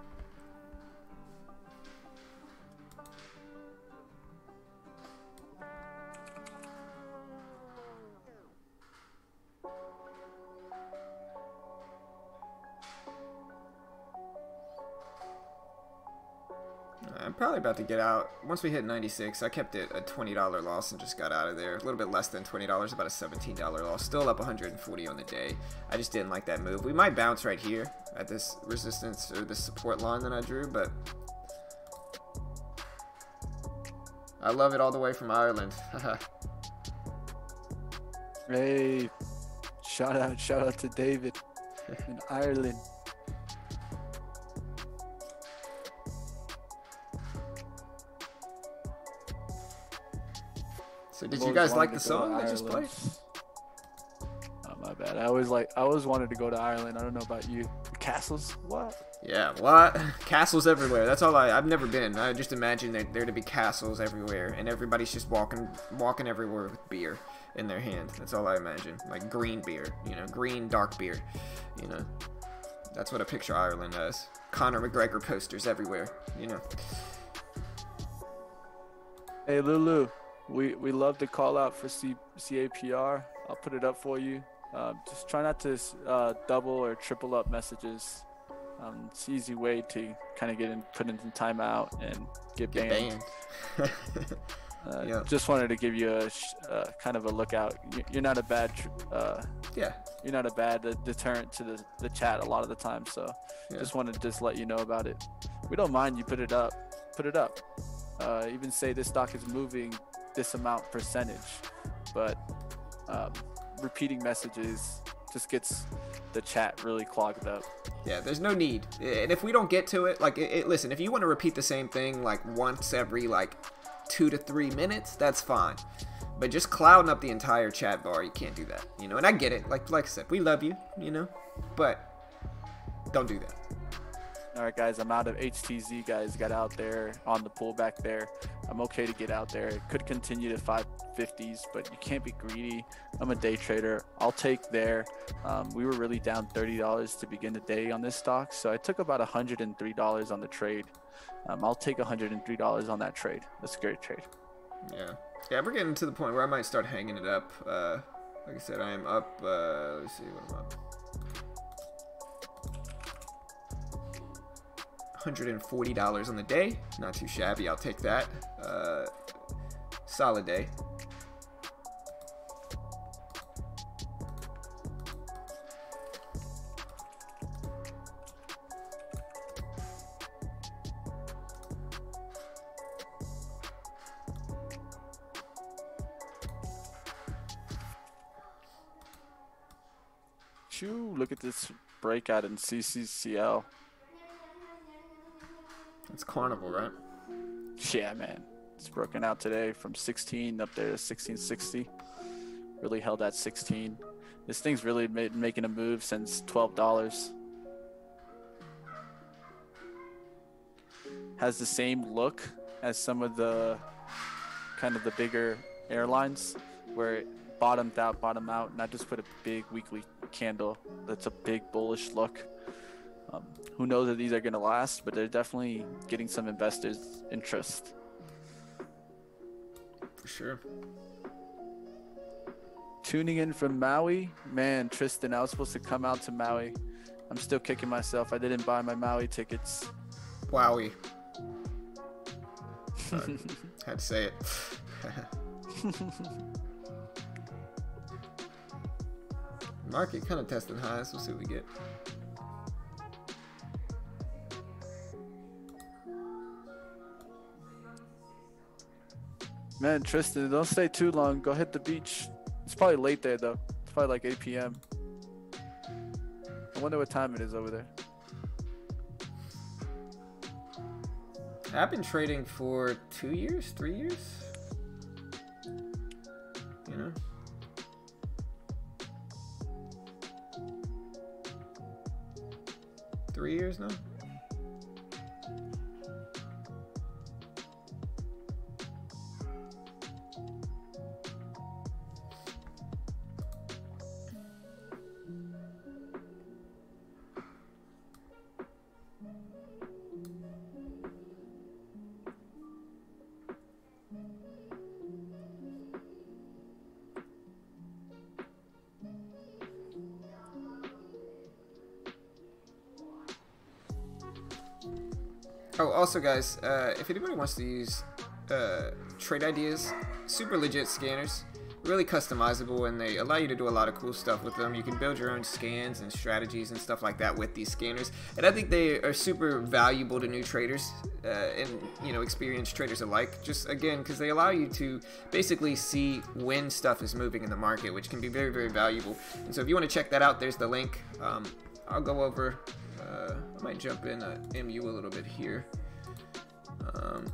I'm probably about to get out. Once we hit ninety-six, I kept it a twenty dollar loss and just got out of there. A little bit less than twenty dollars, about a seventeen dollar loss. Still up one hundred forty on the day. I just didn't like that move. We might bounce right here at this resistance or this support line that I drew, but I love it all the way from Ireland. Hey, shout out, shout out to David in Ireland. So did you guys like the song I just played? Oh, my bad. I always like I always wanted to go to Ireland. I don't know about you. Castles? What? Yeah, what? Castles everywhere. That's all I I've never been. I just imagine there there to be castles everywhere and everybody's just walking walking everywhere with beer in their hand. That's all I imagine. Like green beer, you know, green dark beer, you know. That's what I picture Ireland as. Conor McGregor posters everywhere, you know. Hey Lulu. We, we love to call out for C, C A P R. I'll put it up for you. Uh, just try not to uh, double or triple up messages. Um, it's an easy way to kind of get in, put in some time out and get banned. Get banned. uh, yeah. Just wanted to give you a uh, kind of a lookout. You're not a bad uh, yeah. You're not a bad deterrent to the, the chat a lot of the time. So yeah. Just wanted to just let you know about it. We don't mind you put it up. Put it up. Uh, even say this stock is moving this amount percentage, but um, repeating messages just gets the chat really clogged up. Yeah, there's no need. And if we don't get to it, like it, it, listen, if you want to repeat the same thing like once every like two to three minutes, that's fine. But just clouding up the entire chat bar, you can't do that, you know. And I get it. Like like I said, we love you, you know, but don't do that. All right, guys, I'm out of H T Z, guys. Got out there on the pullback there. I'm okay to get out there. It could continue to five fifties, but you can't be greedy. I'm a day trader. I'll take there. Um, we were really down thirty dollars to begin the day on this stock, so I took about one hundred three dollars on the trade. Um, I'll take one hundred three dollars on that trade. That's a great trade. Yeah. Yeah, we're getting to the point where I might start hanging it up. Uh, like I said, I am up. Uh, let's see what I'm up. one hundred forty dollars on the day. Not too shabby. I'll take that. Uh, solid day. Shoo, look at this breakout in C C C L. It's Carnival, right? Yeah, man. It's broken out today from sixteen up there to sixteen sixty. Really held at sixteen. This thing's really made, making a move since twelve dollars. Has the same look as some of the kind of the bigger airlines where it bottomed out, bottom out, and I just put a big weekly candle. That's a big bullish look. Um, who knows if these are going to last, but they're definitely getting some investors' interest. For sure. Tuning in from Maui. Man, Tristan, I was supposed to come out to Maui. I'm still kicking myself. I didn't buy my Maui tickets. Wowie. Sorry. Had to say it. Market kind of testing highs. We'll see what we get. Man, Tristan, don't stay too long. Go hit the beach. It's probably late there, though. It's probably like eight P M I wonder what time it is over there. I've been trading for two years, three years. You know? Three years now? Oh, also guys, uh, if anybody wants to use uh, trade ideas, super legit scanners, really customizable, and they allow you to do a lot of cool stuff with them. You can build your own scans and strategies and stuff like that with these scanners, and I think they are super valuable to new traders uh, and you know experienced traders alike, just again because they allow you to basically see when stuff is moving in the market, which can be very very valuable. And so if you want to check that out, there's the link. um, I'll go over, uh, I might jump in uh, M U a little bit here. um,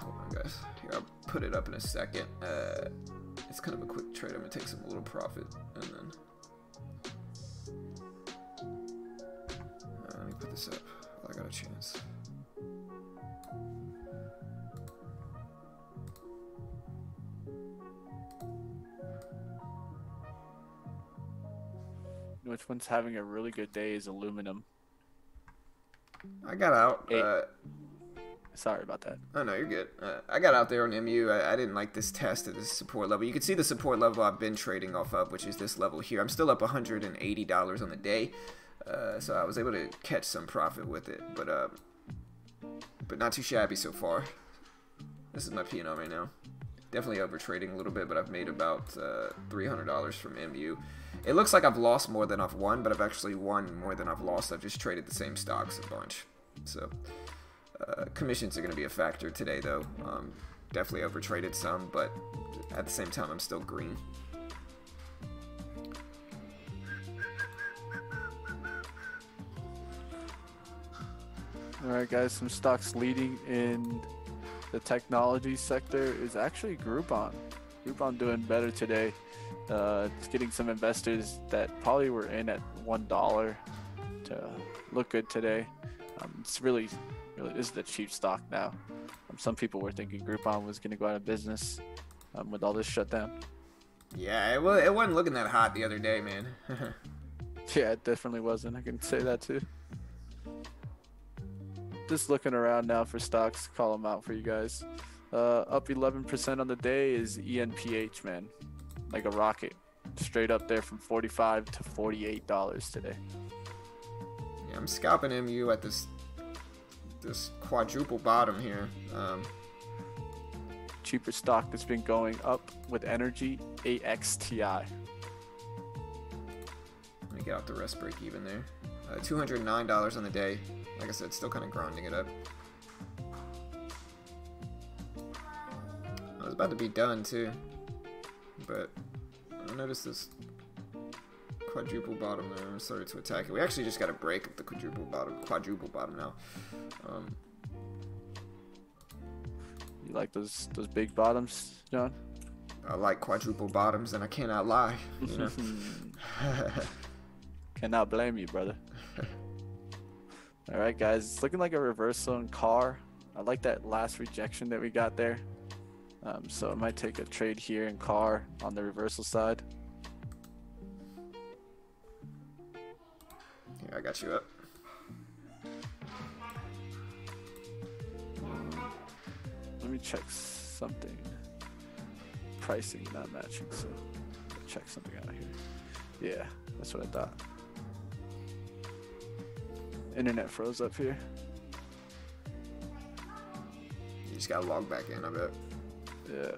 Hold on guys, here I'll put it up in a second. Uh, it's kind of a quick trade. I'm gonna take some little profit, and then uh, let me put this up. Well, I got a chance. Which one's having a really good day is aluminum. I got out. Eight. Uh, Sorry about that. Oh, no, you're good. Uh, I got out there on M U. I, I didn't like this test at this support level. You can see the support level I've been trading off of, which is this level here. I'm still up one hundred eighty dollars on the day, uh, so I was able to catch some profit with it, but uh, but not too shabby so far. This is my P and L right now. Definitely over trading a little bit, but I've made about uh, three hundred dollars from M U. It looks like I've lost more than I've won, but I've actually won more than I've lost. I've just traded the same stocks a bunch, so... Uh, commissions are going to be a factor today, though. Um, definitely overtraded some, but at the same time, I'm still green. All right, guys. Some stocks leading in the technology sector is actually Groupon. Groupon doing better today. Uh, it's getting some investors that probably were in at one dollar to look good today. Um, it's really Really, this is the cheap stock now. Um, some people were thinking Groupon was going to go out of business um, with all this shutdown. Yeah, it, was, it wasn't looking that hot the other day, man. Yeah, it definitely wasn't. I can say that too. Just looking around now for stocks, call them out for you guys. Uh, up eleven percent on the day is E N P H, man. Like a rocket. Straight up there from forty-five dollars to forty-eight dollars today. Yeah, I'm scalping M U at this... this quadruple bottom here. Um, cheaper stock that's been going up with energy, A X T I. Let me get out the rest break even there. Uh, two hundred nine dollars on the day. Like I said, still kind of grinding it up. I was about to be done too, but I noticed this quadruple bottom there. I'm starting to attack it. We actually just got a break of the quadruple bottom. Quadruple bottom now. Um, you like those those big bottoms, John? I like quadruple bottoms, and I cannot lie. You know? Cannot blame you, brother. All right, guys. It's looking like a reversal in C A R. I like that last rejection that we got there. Um, so I might take a trade here in C A R on the reversal side. I got you up. Let me check something. Pricing not matching, so I'll check something out of here. Yeah, that's what I thought. Internet froze up here. You just gotta log back in, I bet. Yeah.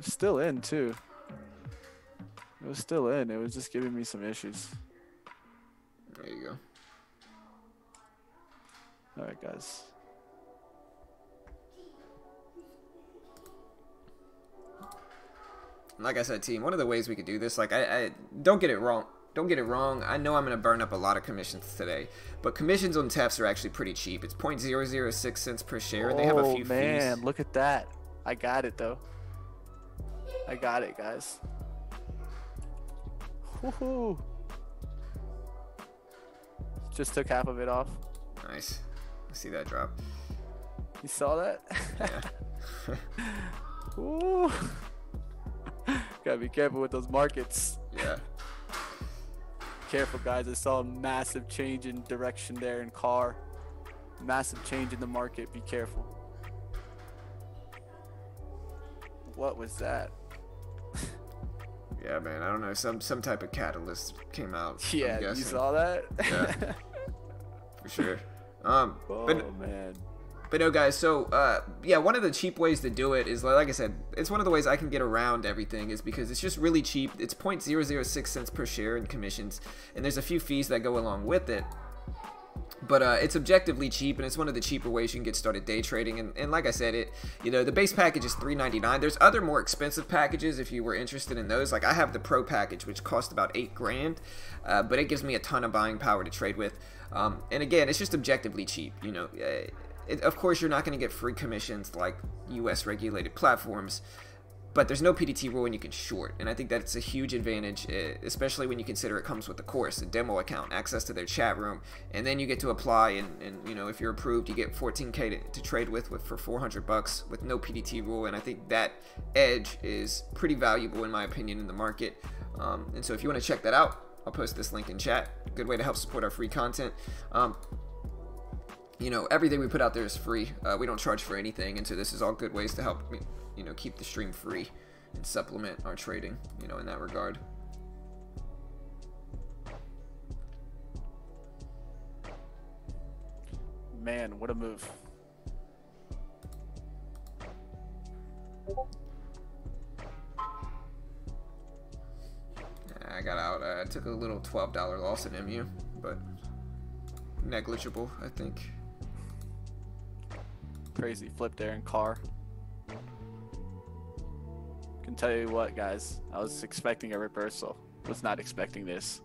Still in too. It was still in. It was just giving me some issues. There you go. All right, guys. Like I said, team, one of the ways we could do this, like I, I don't get it wrong. Don't get it wrong. I know I'm going to burn up a lot of commissions today, but commissions on T E F S are actually pretty cheap. It's zero point zero zero six cents per share, and they have a few fees. Oh man, look at that! I got it though. I got it, guys. Woohoo! Just took half of it off. Nice. I see that drop. You saw that? Yeah. Ooh. Gotta be careful with those markets. Yeah. Careful, guys. I saw a massive change in direction there in C A R. Massive change in the market. Be careful. What was that? Yeah, man, I don't know. Some some type of catalyst came out. Yeah, you saw that? Yeah, for sure. Um, oh, but, man. But no, guys, so, uh, yeah, one of the cheap ways to do it is, like I said, it's one of the ways I can get around everything is because it's just really cheap. It's zero point zero zero six cents per share in commissions, and there's a few fees that go along with it. But uh, it's objectively cheap, and it's one of the cheaper ways you can get started day trading. And, and like I said, it you know the base package is three ninety-nine. There's other more expensive packages if you were interested in those. Like I have the Pro package, which costs about eight grand, uh, but it gives me a ton of buying power to trade with. Um, and again, it's just objectively cheap. You know, it, of course you're not going to get free commissions like U S regulated platforms. But there's no P D T rule and you can short. And I think that's a huge advantage, especially when you consider it comes with a course, a demo account, access to their chat room. And then you get to apply and, and you know, if you're approved, you get fourteen K to, to trade with, with for four hundred bucks with no P D T rule. And I think that edge is pretty valuable in my opinion in the market. Um, and so if you want to check that out, I'll post this link in chat. Good way to help support our free content. Um, you know, everything we put out there is free. Uh, we don't charge for anything. And so this is all good ways to help me. You know, keep the stream free and supplement our trading, you know, in that regard. Man, what a move. I got out. I took a little twelve dollar loss in M U, but negligible, I think. Crazy flip there in C A R. Can tell you what, guys, I was expecting a reversal. Was not expecting this.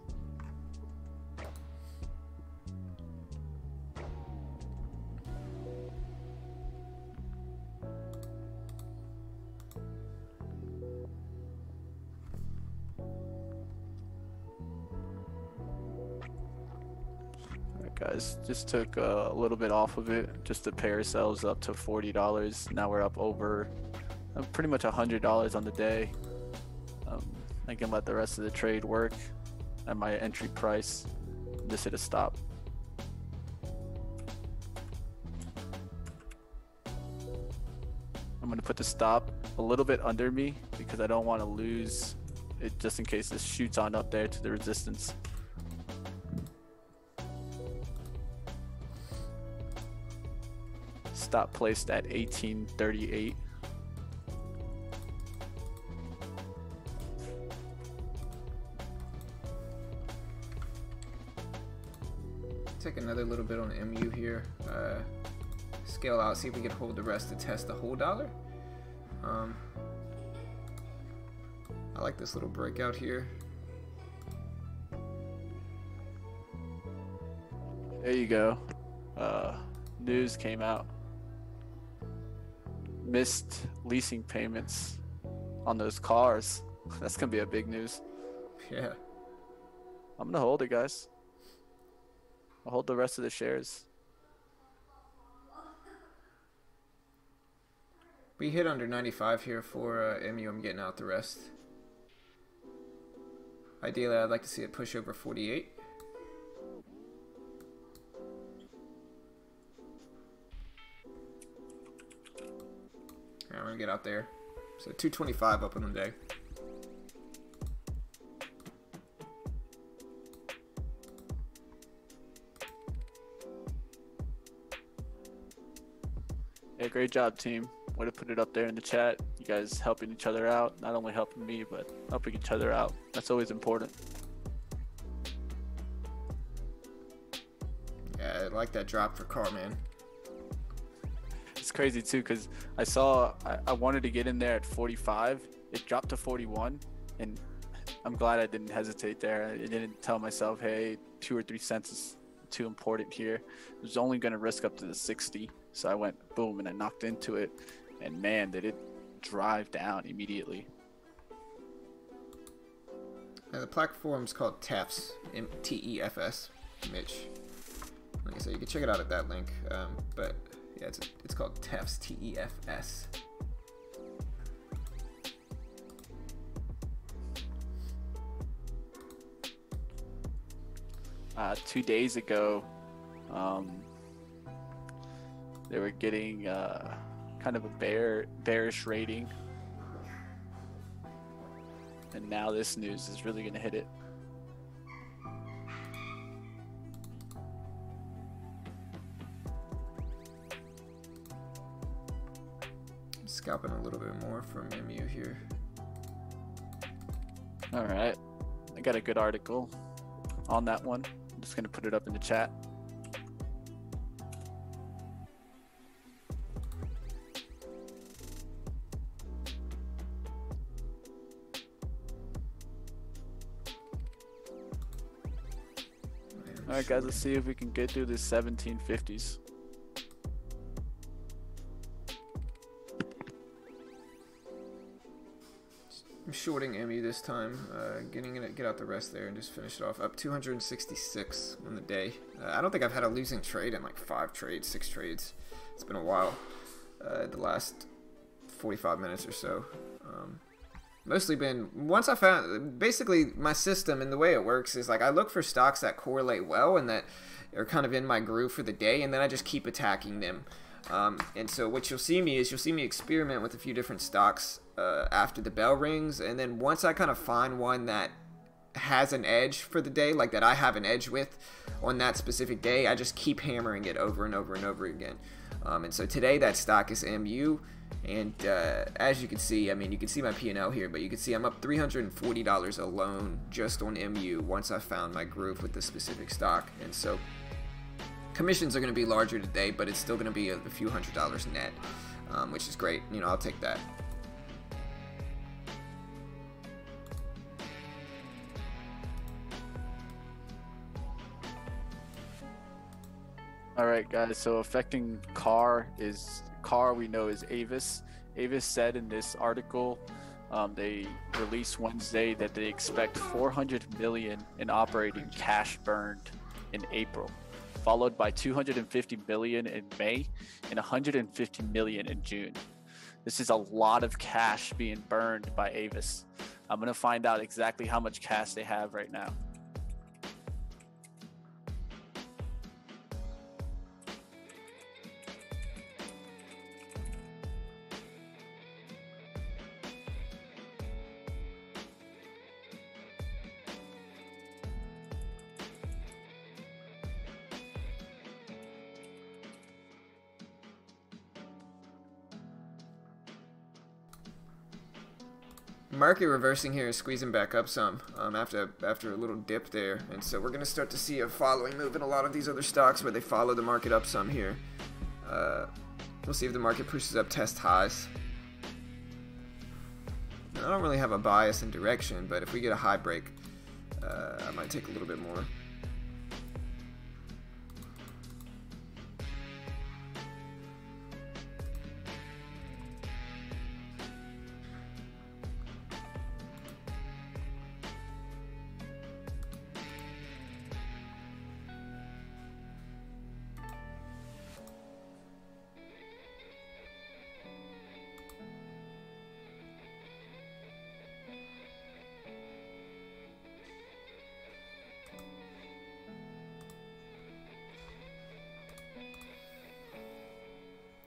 Alright, guys, just took a little bit off of it just to pay ourselves up to forty dollars. Now we're up over pretty much one hundred dollars on the day. Um, I can let the rest of the trade work at my entry price. Just hit a stop. I'm gonna put the stop a little bit under me because I don't wanna lose it just in case this shoots on up there to the resistance. Stop placed at eighteen thirty-eight. Another little bit on M U here, uh, scale out, see if we can hold the rest to test the whole dollar. um, I like this little breakout here. There you go. Uh, news came out, missed leasing payments on those cars. That's gonna be a big news. Yeah, I'm gonna hold it, guys. I'll hold the rest of the shares. We hit under ninety-five here for uh, M U. I'm getting out the rest. Ideally, I'd like to see it push over forty-eight. Alright, I'm gonna get out there. So two twenty-five up on the day. Yeah, great job, team. Way to put it up there in the chat. You guys helping each other out. Not only helping me, but helping each other out. That's always important. Yeah, I like that drop for C A R, man. It's crazy, too, because I saw I, I wanted to get in there at forty-five. It dropped to forty-one, and I'm glad I didn't hesitate there. I didn't tell myself, hey, two or three cents is too important here. It was only going to risk up to the sixty. So I went boom and I knocked into it, and man, did it drive down immediately. Now the platform's called T E F S, T E F S, Mitch. Like I said, you can check it out at that link. Um, but yeah, it's it's called T E F S, T E F S. Uh, two days ago. Um, They were getting uh, kind of a bear, bearish rating. And now this news is really going to hit it. Scalping a little bit more from M U here. All right, I got a good article on that one. I'm just going to put it up in the chat. All right, guys, let's see if we can get through this seventeen fifties. I'm shorting M U this time, uh, getting in it, get out the rest there and just finish it off. Up two hundred sixty-six on the day. Uh, I don't think I've had a losing trade in like five trades, six trades. It's been a while, uh, the last forty-five minutes or so. Um, mostly been, once I found, basically my system and the way it works is like I look for stocks that correlate well and that are kind of in my groove for the day, and then I just keep attacking them. Um, and so what you'll see me is you'll see me experiment with a few different stocks uh, after the bell rings, and then once I kind of find one that has an edge for the day, like that I have an edge with on that specific day, I just keep hammering it over and over and over again. Um, and so today that stock is M U, and uh, as you can see, I mean, you can see my P and L here, but you can see I'm up three hundred forty dollars alone just on M U once I found my groove with the specific stock. And so commissions are going to be larger today, but it's still going to be a few hundred dollars net, um, which is great. You know, I'll take that. All right, guys. So affecting C A R is C A R. We know is Avis. Avis said in this article, um, they released Wednesday that they expect four hundred million dollars in operating cash burned in April, followed by two hundred fifty million dollars in May and one hundred fifty million dollars in June. This is a lot of cash being burned by Avis. I'm going to find out exactly how much cash they have right now. Market reversing here is squeezing back up some um, after after a little dip there, and so we're going to start to see a following move in a lot of these other stocks where they follow the market up some here. Uh, we'll see if the market pushes up test highs. Now, I don't really have a bias in direction, but if we get a high break, uh, I might take a little bit more.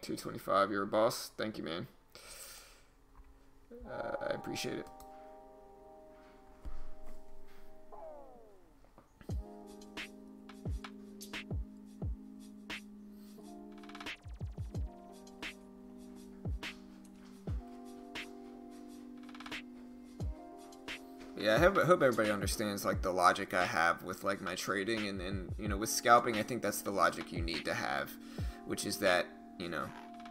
two twenty-five, you're a boss. Thank you, man. Uh, I appreciate it. Yeah, I hope, I hope everybody understands like the logic I have with like my trading, and then, you know, with scalping, I think that's the logic you need to have, which is that, you know,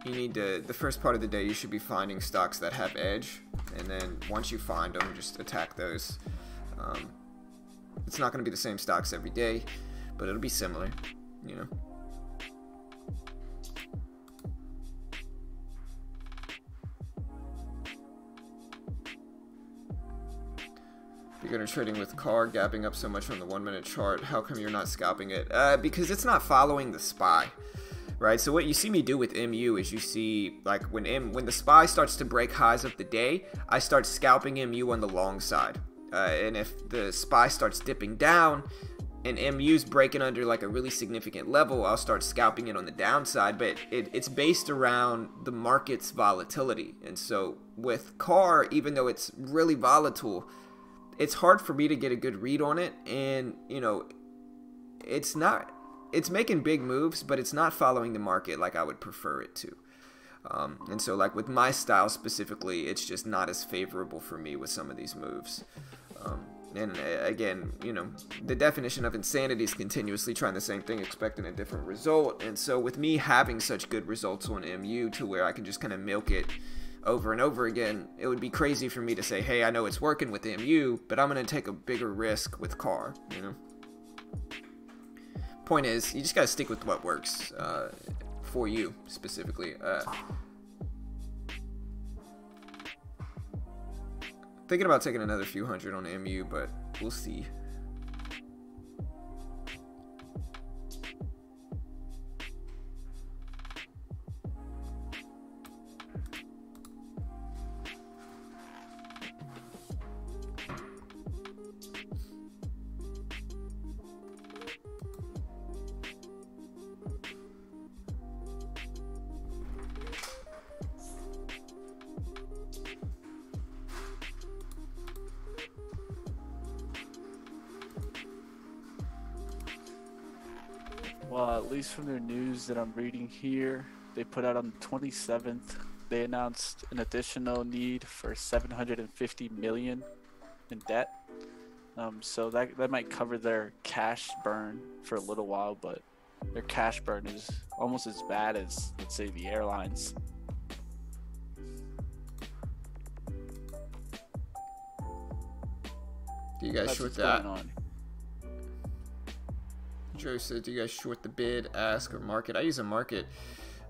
you need to, the first part of the day, you should be finding stocks that have edge, and then once you find them, just attack those. Um, it's not going to be the same stocks every day, but it'll be similar, you know. Beginner trading with C A R gapping up so much on the one minute chart, how come you're not scalping it? Uh, because it's not following the S P Y. Right, so what you see me do with M U is you see, like, when M when the S P Y starts to break highs of the day, I start scalping M U on the long side. Uh, and if the S P Y starts dipping down and M U's breaking under like a really significant level, I'll start scalping it on the downside. But it, it's based around the market's volatility. And so with C A R, even though it's really volatile, it's hard for me to get a good read on it. And, you know, it's not, it's making big moves, but it's not following the market like I would prefer it to. Um, and so, like, with my style specifically, it's just not as favorable for me with some of these moves. Um, and again, you know, the definition of insanity is continuously trying the same thing, expecting a different result. And so with me having such good results on M U to where I can just kind of milk it over and over again, it would be crazy for me to say, hey, I know it's working with M U, but I'm going to take a bigger risk with C A R, you know? Point is, you just got to stick with what works uh, for you specifically. Uh, thinking about taking another few hundred on M U, but we'll see. Well, at least from their news that I'm reading here, they put out on the twenty-seventh, they announced an additional need for seven hundred fifty million dollars in debt. Um, so that, that might cover their cash burn for a little while, but their cash burn is almost as bad as, let's say, the airlines. Do you guys That's short that? On. Joe said, do you guys short the bid, ask, or market? I use a market,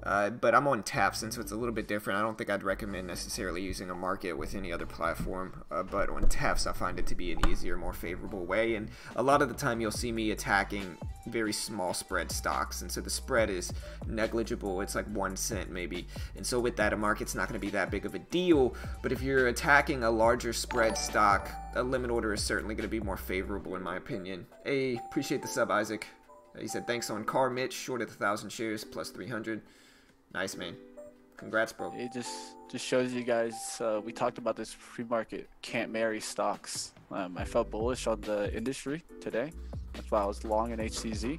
uh, but I'm on TAPS, and so it's a little bit different. I don't think I'd recommend necessarily using a market with any other platform, uh, but on TAPS, I find it to be an easier, more favorable way. And a lot of the time, you'll see me attacking very small spread stocks, and so the spread is negligible. It's like one cent maybe, and so with that, a market's not going to be that big of a deal. But if you're attacking a larger spread stock, a limit order is certainly going to be more favorable, in my opinion. Hey, appreciate the sub, Isaac. He said, thanks on C A R, Mitch, shorted one thousand shares, plus three hundred. Nice, man. Congrats, bro. It just, just shows you guys, uh, we talked about this pre-market can't marry stocks. Um, I felt bullish on the industry today. That's why I was long in H C Z.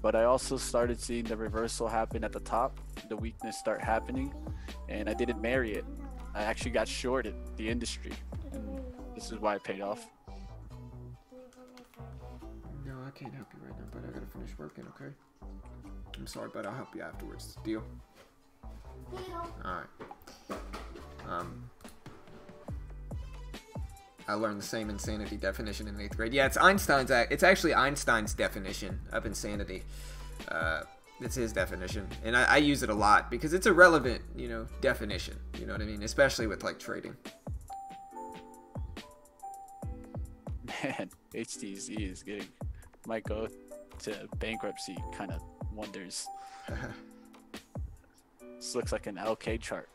But I also started seeing the reversal happen at the top, the weakness start happening, and I didn't marry it. I actually got shorted the industry, and this is why it paid off. I can't help you right now, but I gotta finish working, okay? I'm sorry, but I'll help you afterwards. Deal? Deal. Alright. Um, I learned the same insanity definition in eighth grade. Yeah, it's Einstein's, it's actually Einstein's definition of insanity. Uh, it's his definition. And I, I use it a lot because it's a relevant, you know, definition. You know what I mean? Especially with, like, trading. Man, H T Z is getting... might go to bankruptcy, kind of wonders. This looks like an L K chart.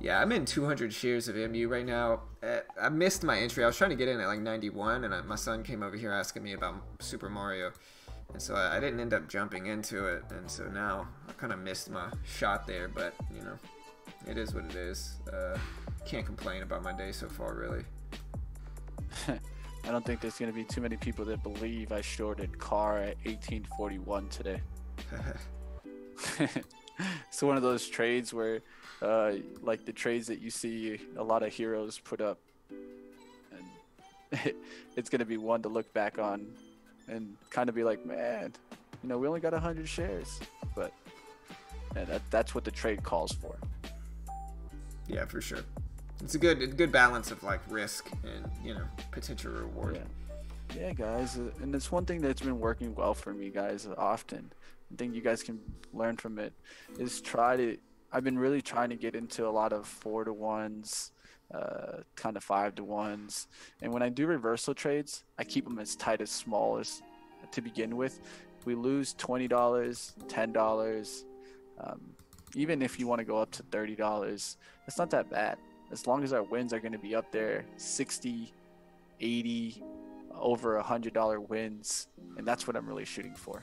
Yeah, I'm in two hundred shares of M U right now. Uh, I missed my entry. I was trying to get in at like ninety-one, and I, my son came over here asking me about Super Mario, and so I, I didn't end up jumping into it, and so now I kind of missed my shot there, but you know, it is what it is. Uh, can't complain about my day so far, really. I don't think there's going to be too many people that believe I shorted C A R at eighteen forty-one today. It's one of those trades where, uh, like the trades that you see a lot of heroes put up, and it, it's going to be one to look back on and kind of be like, man, you know, we only got one hundred shares, but yeah, that, that's what the trade calls for. Yeah, for sure. It's a good, a good balance of like risk and, you know, potential reward. Yeah, yeah, guys, and it's one thing that's been working well for me, guys. Often, I think you guys can learn from it. Is try to. I've been really trying to get into a lot of four to ones, uh, kind of five to ones, and when I do reversal trades, I keep them as tight as small as to begin with. We lose twenty dollars, ten dollars, um, even if you want to go up to thirty dollars, that's not that bad. As long as our wins are going to be up there, sixty, eighty, over a hundred dollar wins, and that's what I'm really shooting for.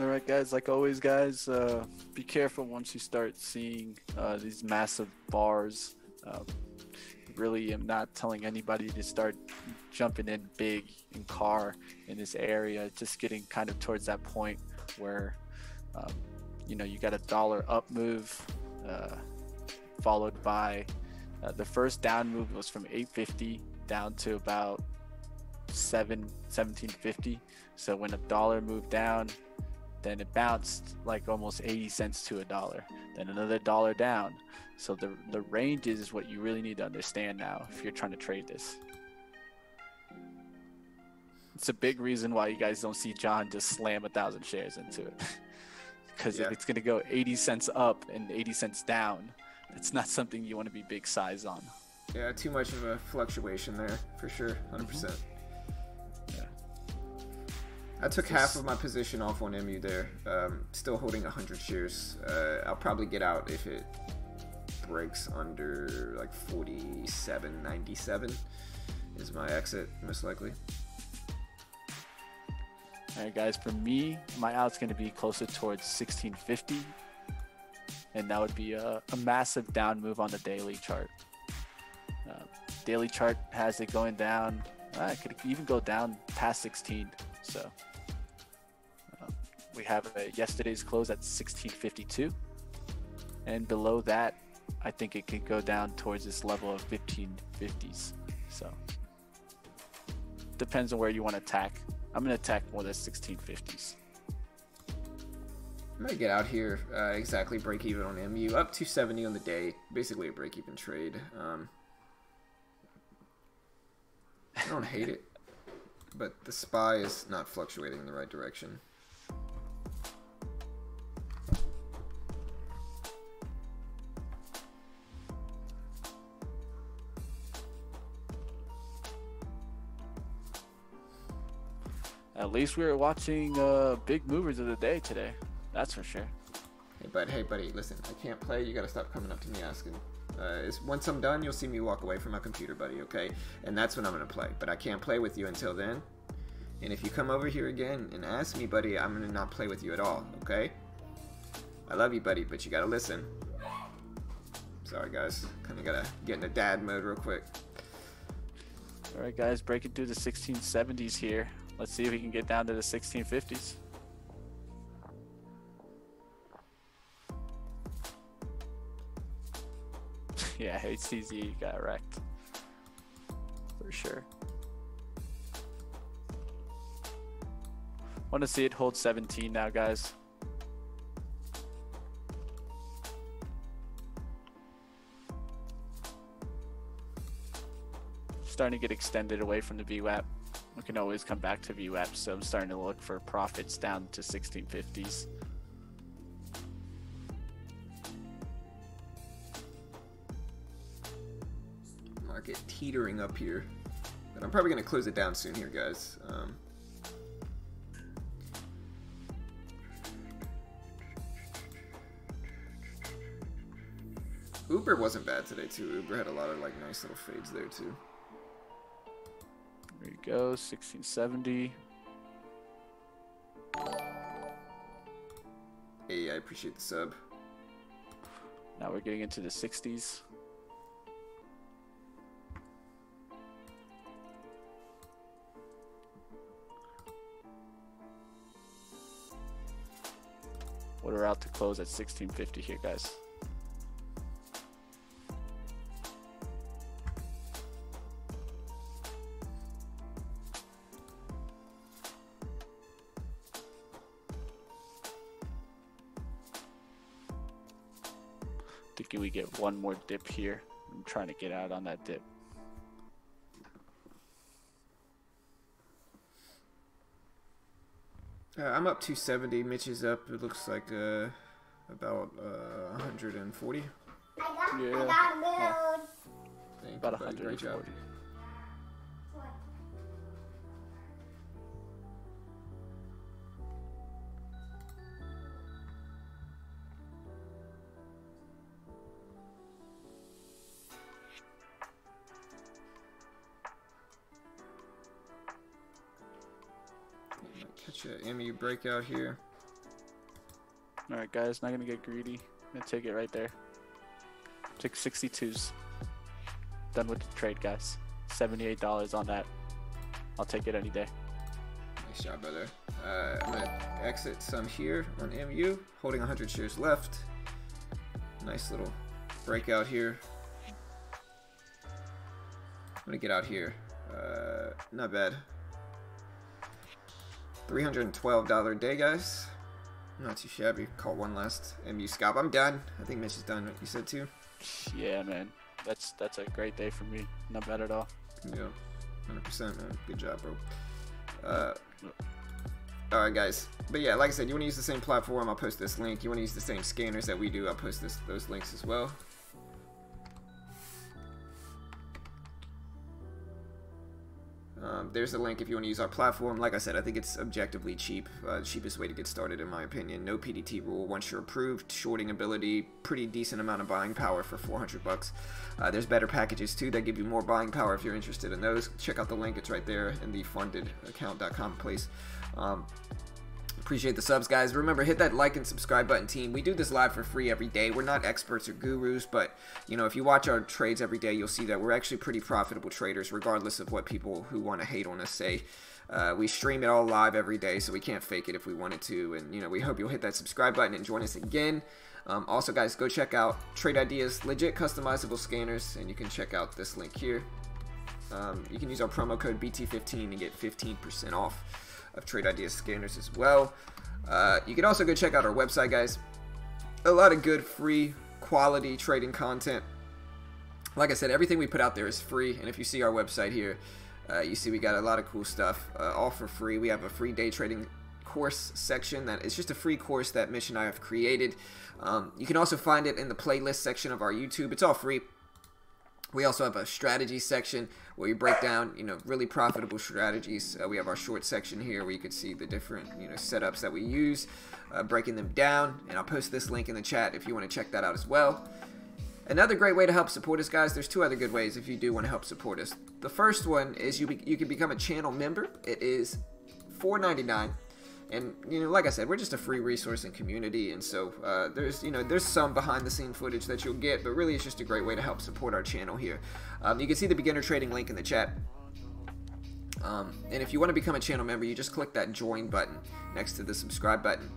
All right, guys, like always, guys, uh, be careful once you start seeing uh, these massive bars. Uh, really am not telling anybody to start jumping in big in C A R in this area. It's just getting kind of towards that point where, um, you know, you got a dollar up move uh, followed by uh, the first down move was from eight fifty down to about seven seventeen fifty. So when a dollar moved down, then it bounced like almost eighty cents to a dollar, then another dollar down. So the, the range is what you really need to understand now if you're trying to trade this. It's a big reason why you guys don't see John just slam a thousand shares into it. Because yeah. If it's gonna go eighty cents up and eighty cents down, it's not something you wanna be big size on. Yeah, too much of a fluctuation there, for sure, one hundred percent. Mm-hmm. I took half of my position off on M U there. Um, still holding one hundred shares. Uh, I'll probably get out if it breaks under like forty-seven ninety-seven is my exit, most likely. All right, guys, for me, my out's going to be closer towards sixteen fifty. And that would be a, a massive down move on the daily chart. Uh, daily chart has it going down. Uh, it could even go down past sixteen. So um, we have a, yesterday's close at sixteen fifty-two, and below that I think it could go down towards this level of fifteen fifties. So depends on where you want to attack. I'm going to attack more than sixteen fifties. I'm going to get out here uh, exactly break even on M U, up two seventy on the day, basically a break even trade. Um, I don't hate it. But the S P Y is not fluctuating in the right direction. At least we were watching uh, big movers of the day today. That's for sure. Hey, bud. Hey, buddy. Listen, I can't play. You got to stop coming up to me asking. Uh, is, once I'm done, you'll see me walk away from my computer, buddy, okay? And that's when I'm going to play. But I can't play with you until then. And if you come over here again and ask me, buddy, I'm going to not play with you at all, okay? I love you, buddy, but you got to listen. Sorry, guys. Kind of got to get into dad mode real quick. All right, guys. Breaking through the sixteen seventies here. Let's see if we can get down to the sixteen fifties. Yeah, H C Z got wrecked, for sure. Want to see it hold seventeen now, guys. Starting to get extended away from the V WAP. We can always come back to V WAP, so I'm starting to look for profits down to sixteen fifties. Teetering up here, but I'm probably gonna close it down soon here, guys. Um, Uber wasn't bad today too. Uber had a lot of like nice little fades there too. There you go, sixteen seventy. Hey, I appreciate the sub. Now we're getting into the sixties. We're out to close at sixteen fifty here, guys. Thinking we get one more dip here. I'm trying to get out on that dip. Uh, I'm up two seventy. Mitch is up. It looks like uh, about uh, one hundred forty. I got, yeah. I got a oh. Thank about you, one hundred forty. Great job. Catch a M U breakout here. All right, guys, not gonna get greedy. I'm gonna take it right there. Took sixty-twos. Done with the trade, guys. seventy-eight dollars on that. I'll take it any day. Nice job, brother. Uh, I'm gonna exit some here on M U, holding one hundred shares left. Nice little breakout here. I'm gonna get out here. Uh, not bad. three hundred twelve dollar a day, guys. Not too shabby. Caught one last M U scalp. I'm done. I think Mitch is done. What you said too. Yeah, man. That's that's a great day for me. Not bad at all. Yeah, one hundred percent, man. Good job, bro. Uh, all right, guys. But yeah, like I said, you want to use the same platform? I'll post this link. You want to use the same scanners that we do? I'll post this those links as well. Um, there's a link if you want to use our platform. Like I said, I think it's objectively cheap. Uh, cheapest way to get started, in my opinion. No P D T rule. Once you're approved, shorting ability, pretty decent amount of buying power for four hundred bucks. Uh, there's better packages too that give you more buying power if you're interested in those. Check out the link. It's right there in the funded account dot com place. Um, Appreciate the subs, guys. Remember, hit that like and subscribe button, team. We do this live for free every day. We're not experts or gurus, but, you know, if you watch our trades every day, you'll see that we're actually pretty profitable traders, regardless of what people who want to hate on us say. Uh, we stream it all live every day, so we can't fake it if we wanted to. And, you know, we hope you'll hit that subscribe button and join us again. Um, also, guys, go check out Trade Ideas, legit customizable scanners, and you can check out this link here. Um, you can use our promo code B T fifteen and get fifteen percent off of Trade Ideas scanners as well. Uh, you can also go check out our website, guys. A lot of good, free, quality trading content. Like I said, everything we put out there is free, and if you see our website here, uh, you see we got a lot of cool stuff, uh, all for free. We have a free day trading course section that it's just a free course that Mitch and I have created. Um, you can also find it in the playlist section of our YouTube. It's all free. We also have a strategy section where we break down, you know, really profitable strategies. Uh, we have our short section here where you can see the different, you know, setups that we use, uh, breaking them down. And I'll post this link in the chat if you want to check that out as well. Another great way to help support us, guys, there's two other good ways if you do want to help support us. The first one is you be, you can become a channel member. It is four ninety-nine. And, you know, like I said, we're just a free resource and community. And so uh, there's, you know, there's some behind the scene footage that you'll get, but really it's just a great way to help support our channel here. Um, you can see the beginner trading link in the chat. Um, and if you want to become a channel member, you just click that join button next to the subscribe button.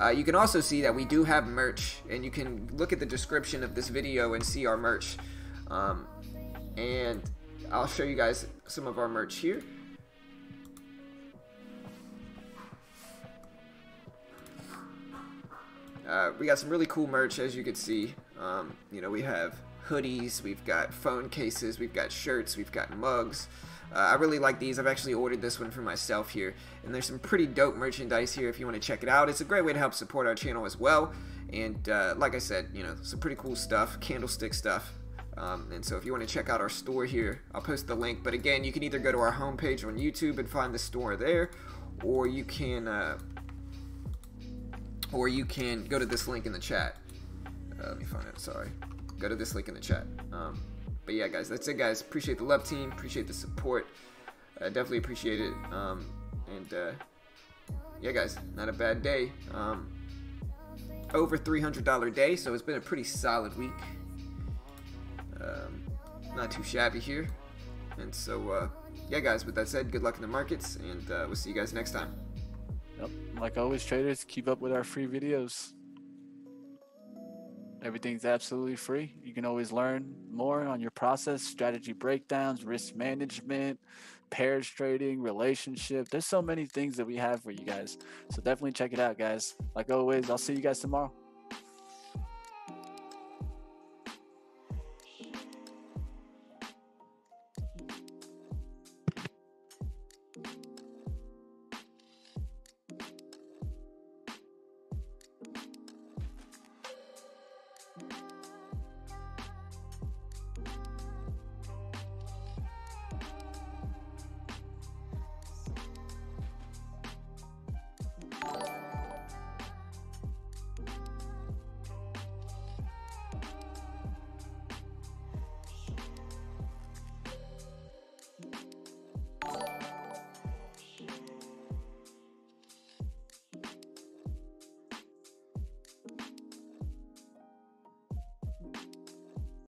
Uh, you can also see that we do have merch, and you can look at the description of this video and see our merch. Um, and I'll show you guys some of our merch here. Uh, we got some really cool merch, as you can see. Um, you know, we have hoodies, we've got phone cases, we've got shirts, we've got mugs. Uh, I really like these. I've actually ordered this one for myself here. And there's some pretty dope merchandise here if you want to check it out. It's a great way to help support our channel as well. And uh, like I said, you know, some pretty cool stuff, candlestick stuff. Um, and so if you want to check out our store here, I'll post the link. But again, you can either go to our homepage on YouTube and find the store there, or you can... Uh, Or you can go to this link in the chat. Uh, let me find it. Sorry. Go to this link in the chat. Um, but yeah, guys, that's it, guys. Appreciate the love, team. Appreciate the support. Uh, definitely appreciate it. Um, and uh, yeah, guys, not a bad day. Um, over three hundred dollars a day, so it's been a pretty solid week. Um, not too shabby here. And so, uh, yeah, guys, with that said, good luck in the markets, and uh, we'll see you guys next time. Yep. Like always, traders, keep up with our free videos. Everything's absolutely free. You can always learn more on your process, strategy breakdowns, risk management, pairs trading, relationship. There's so many things that we have for you guys. So definitely check it out, guys. Like always, I'll see you guys tomorrow.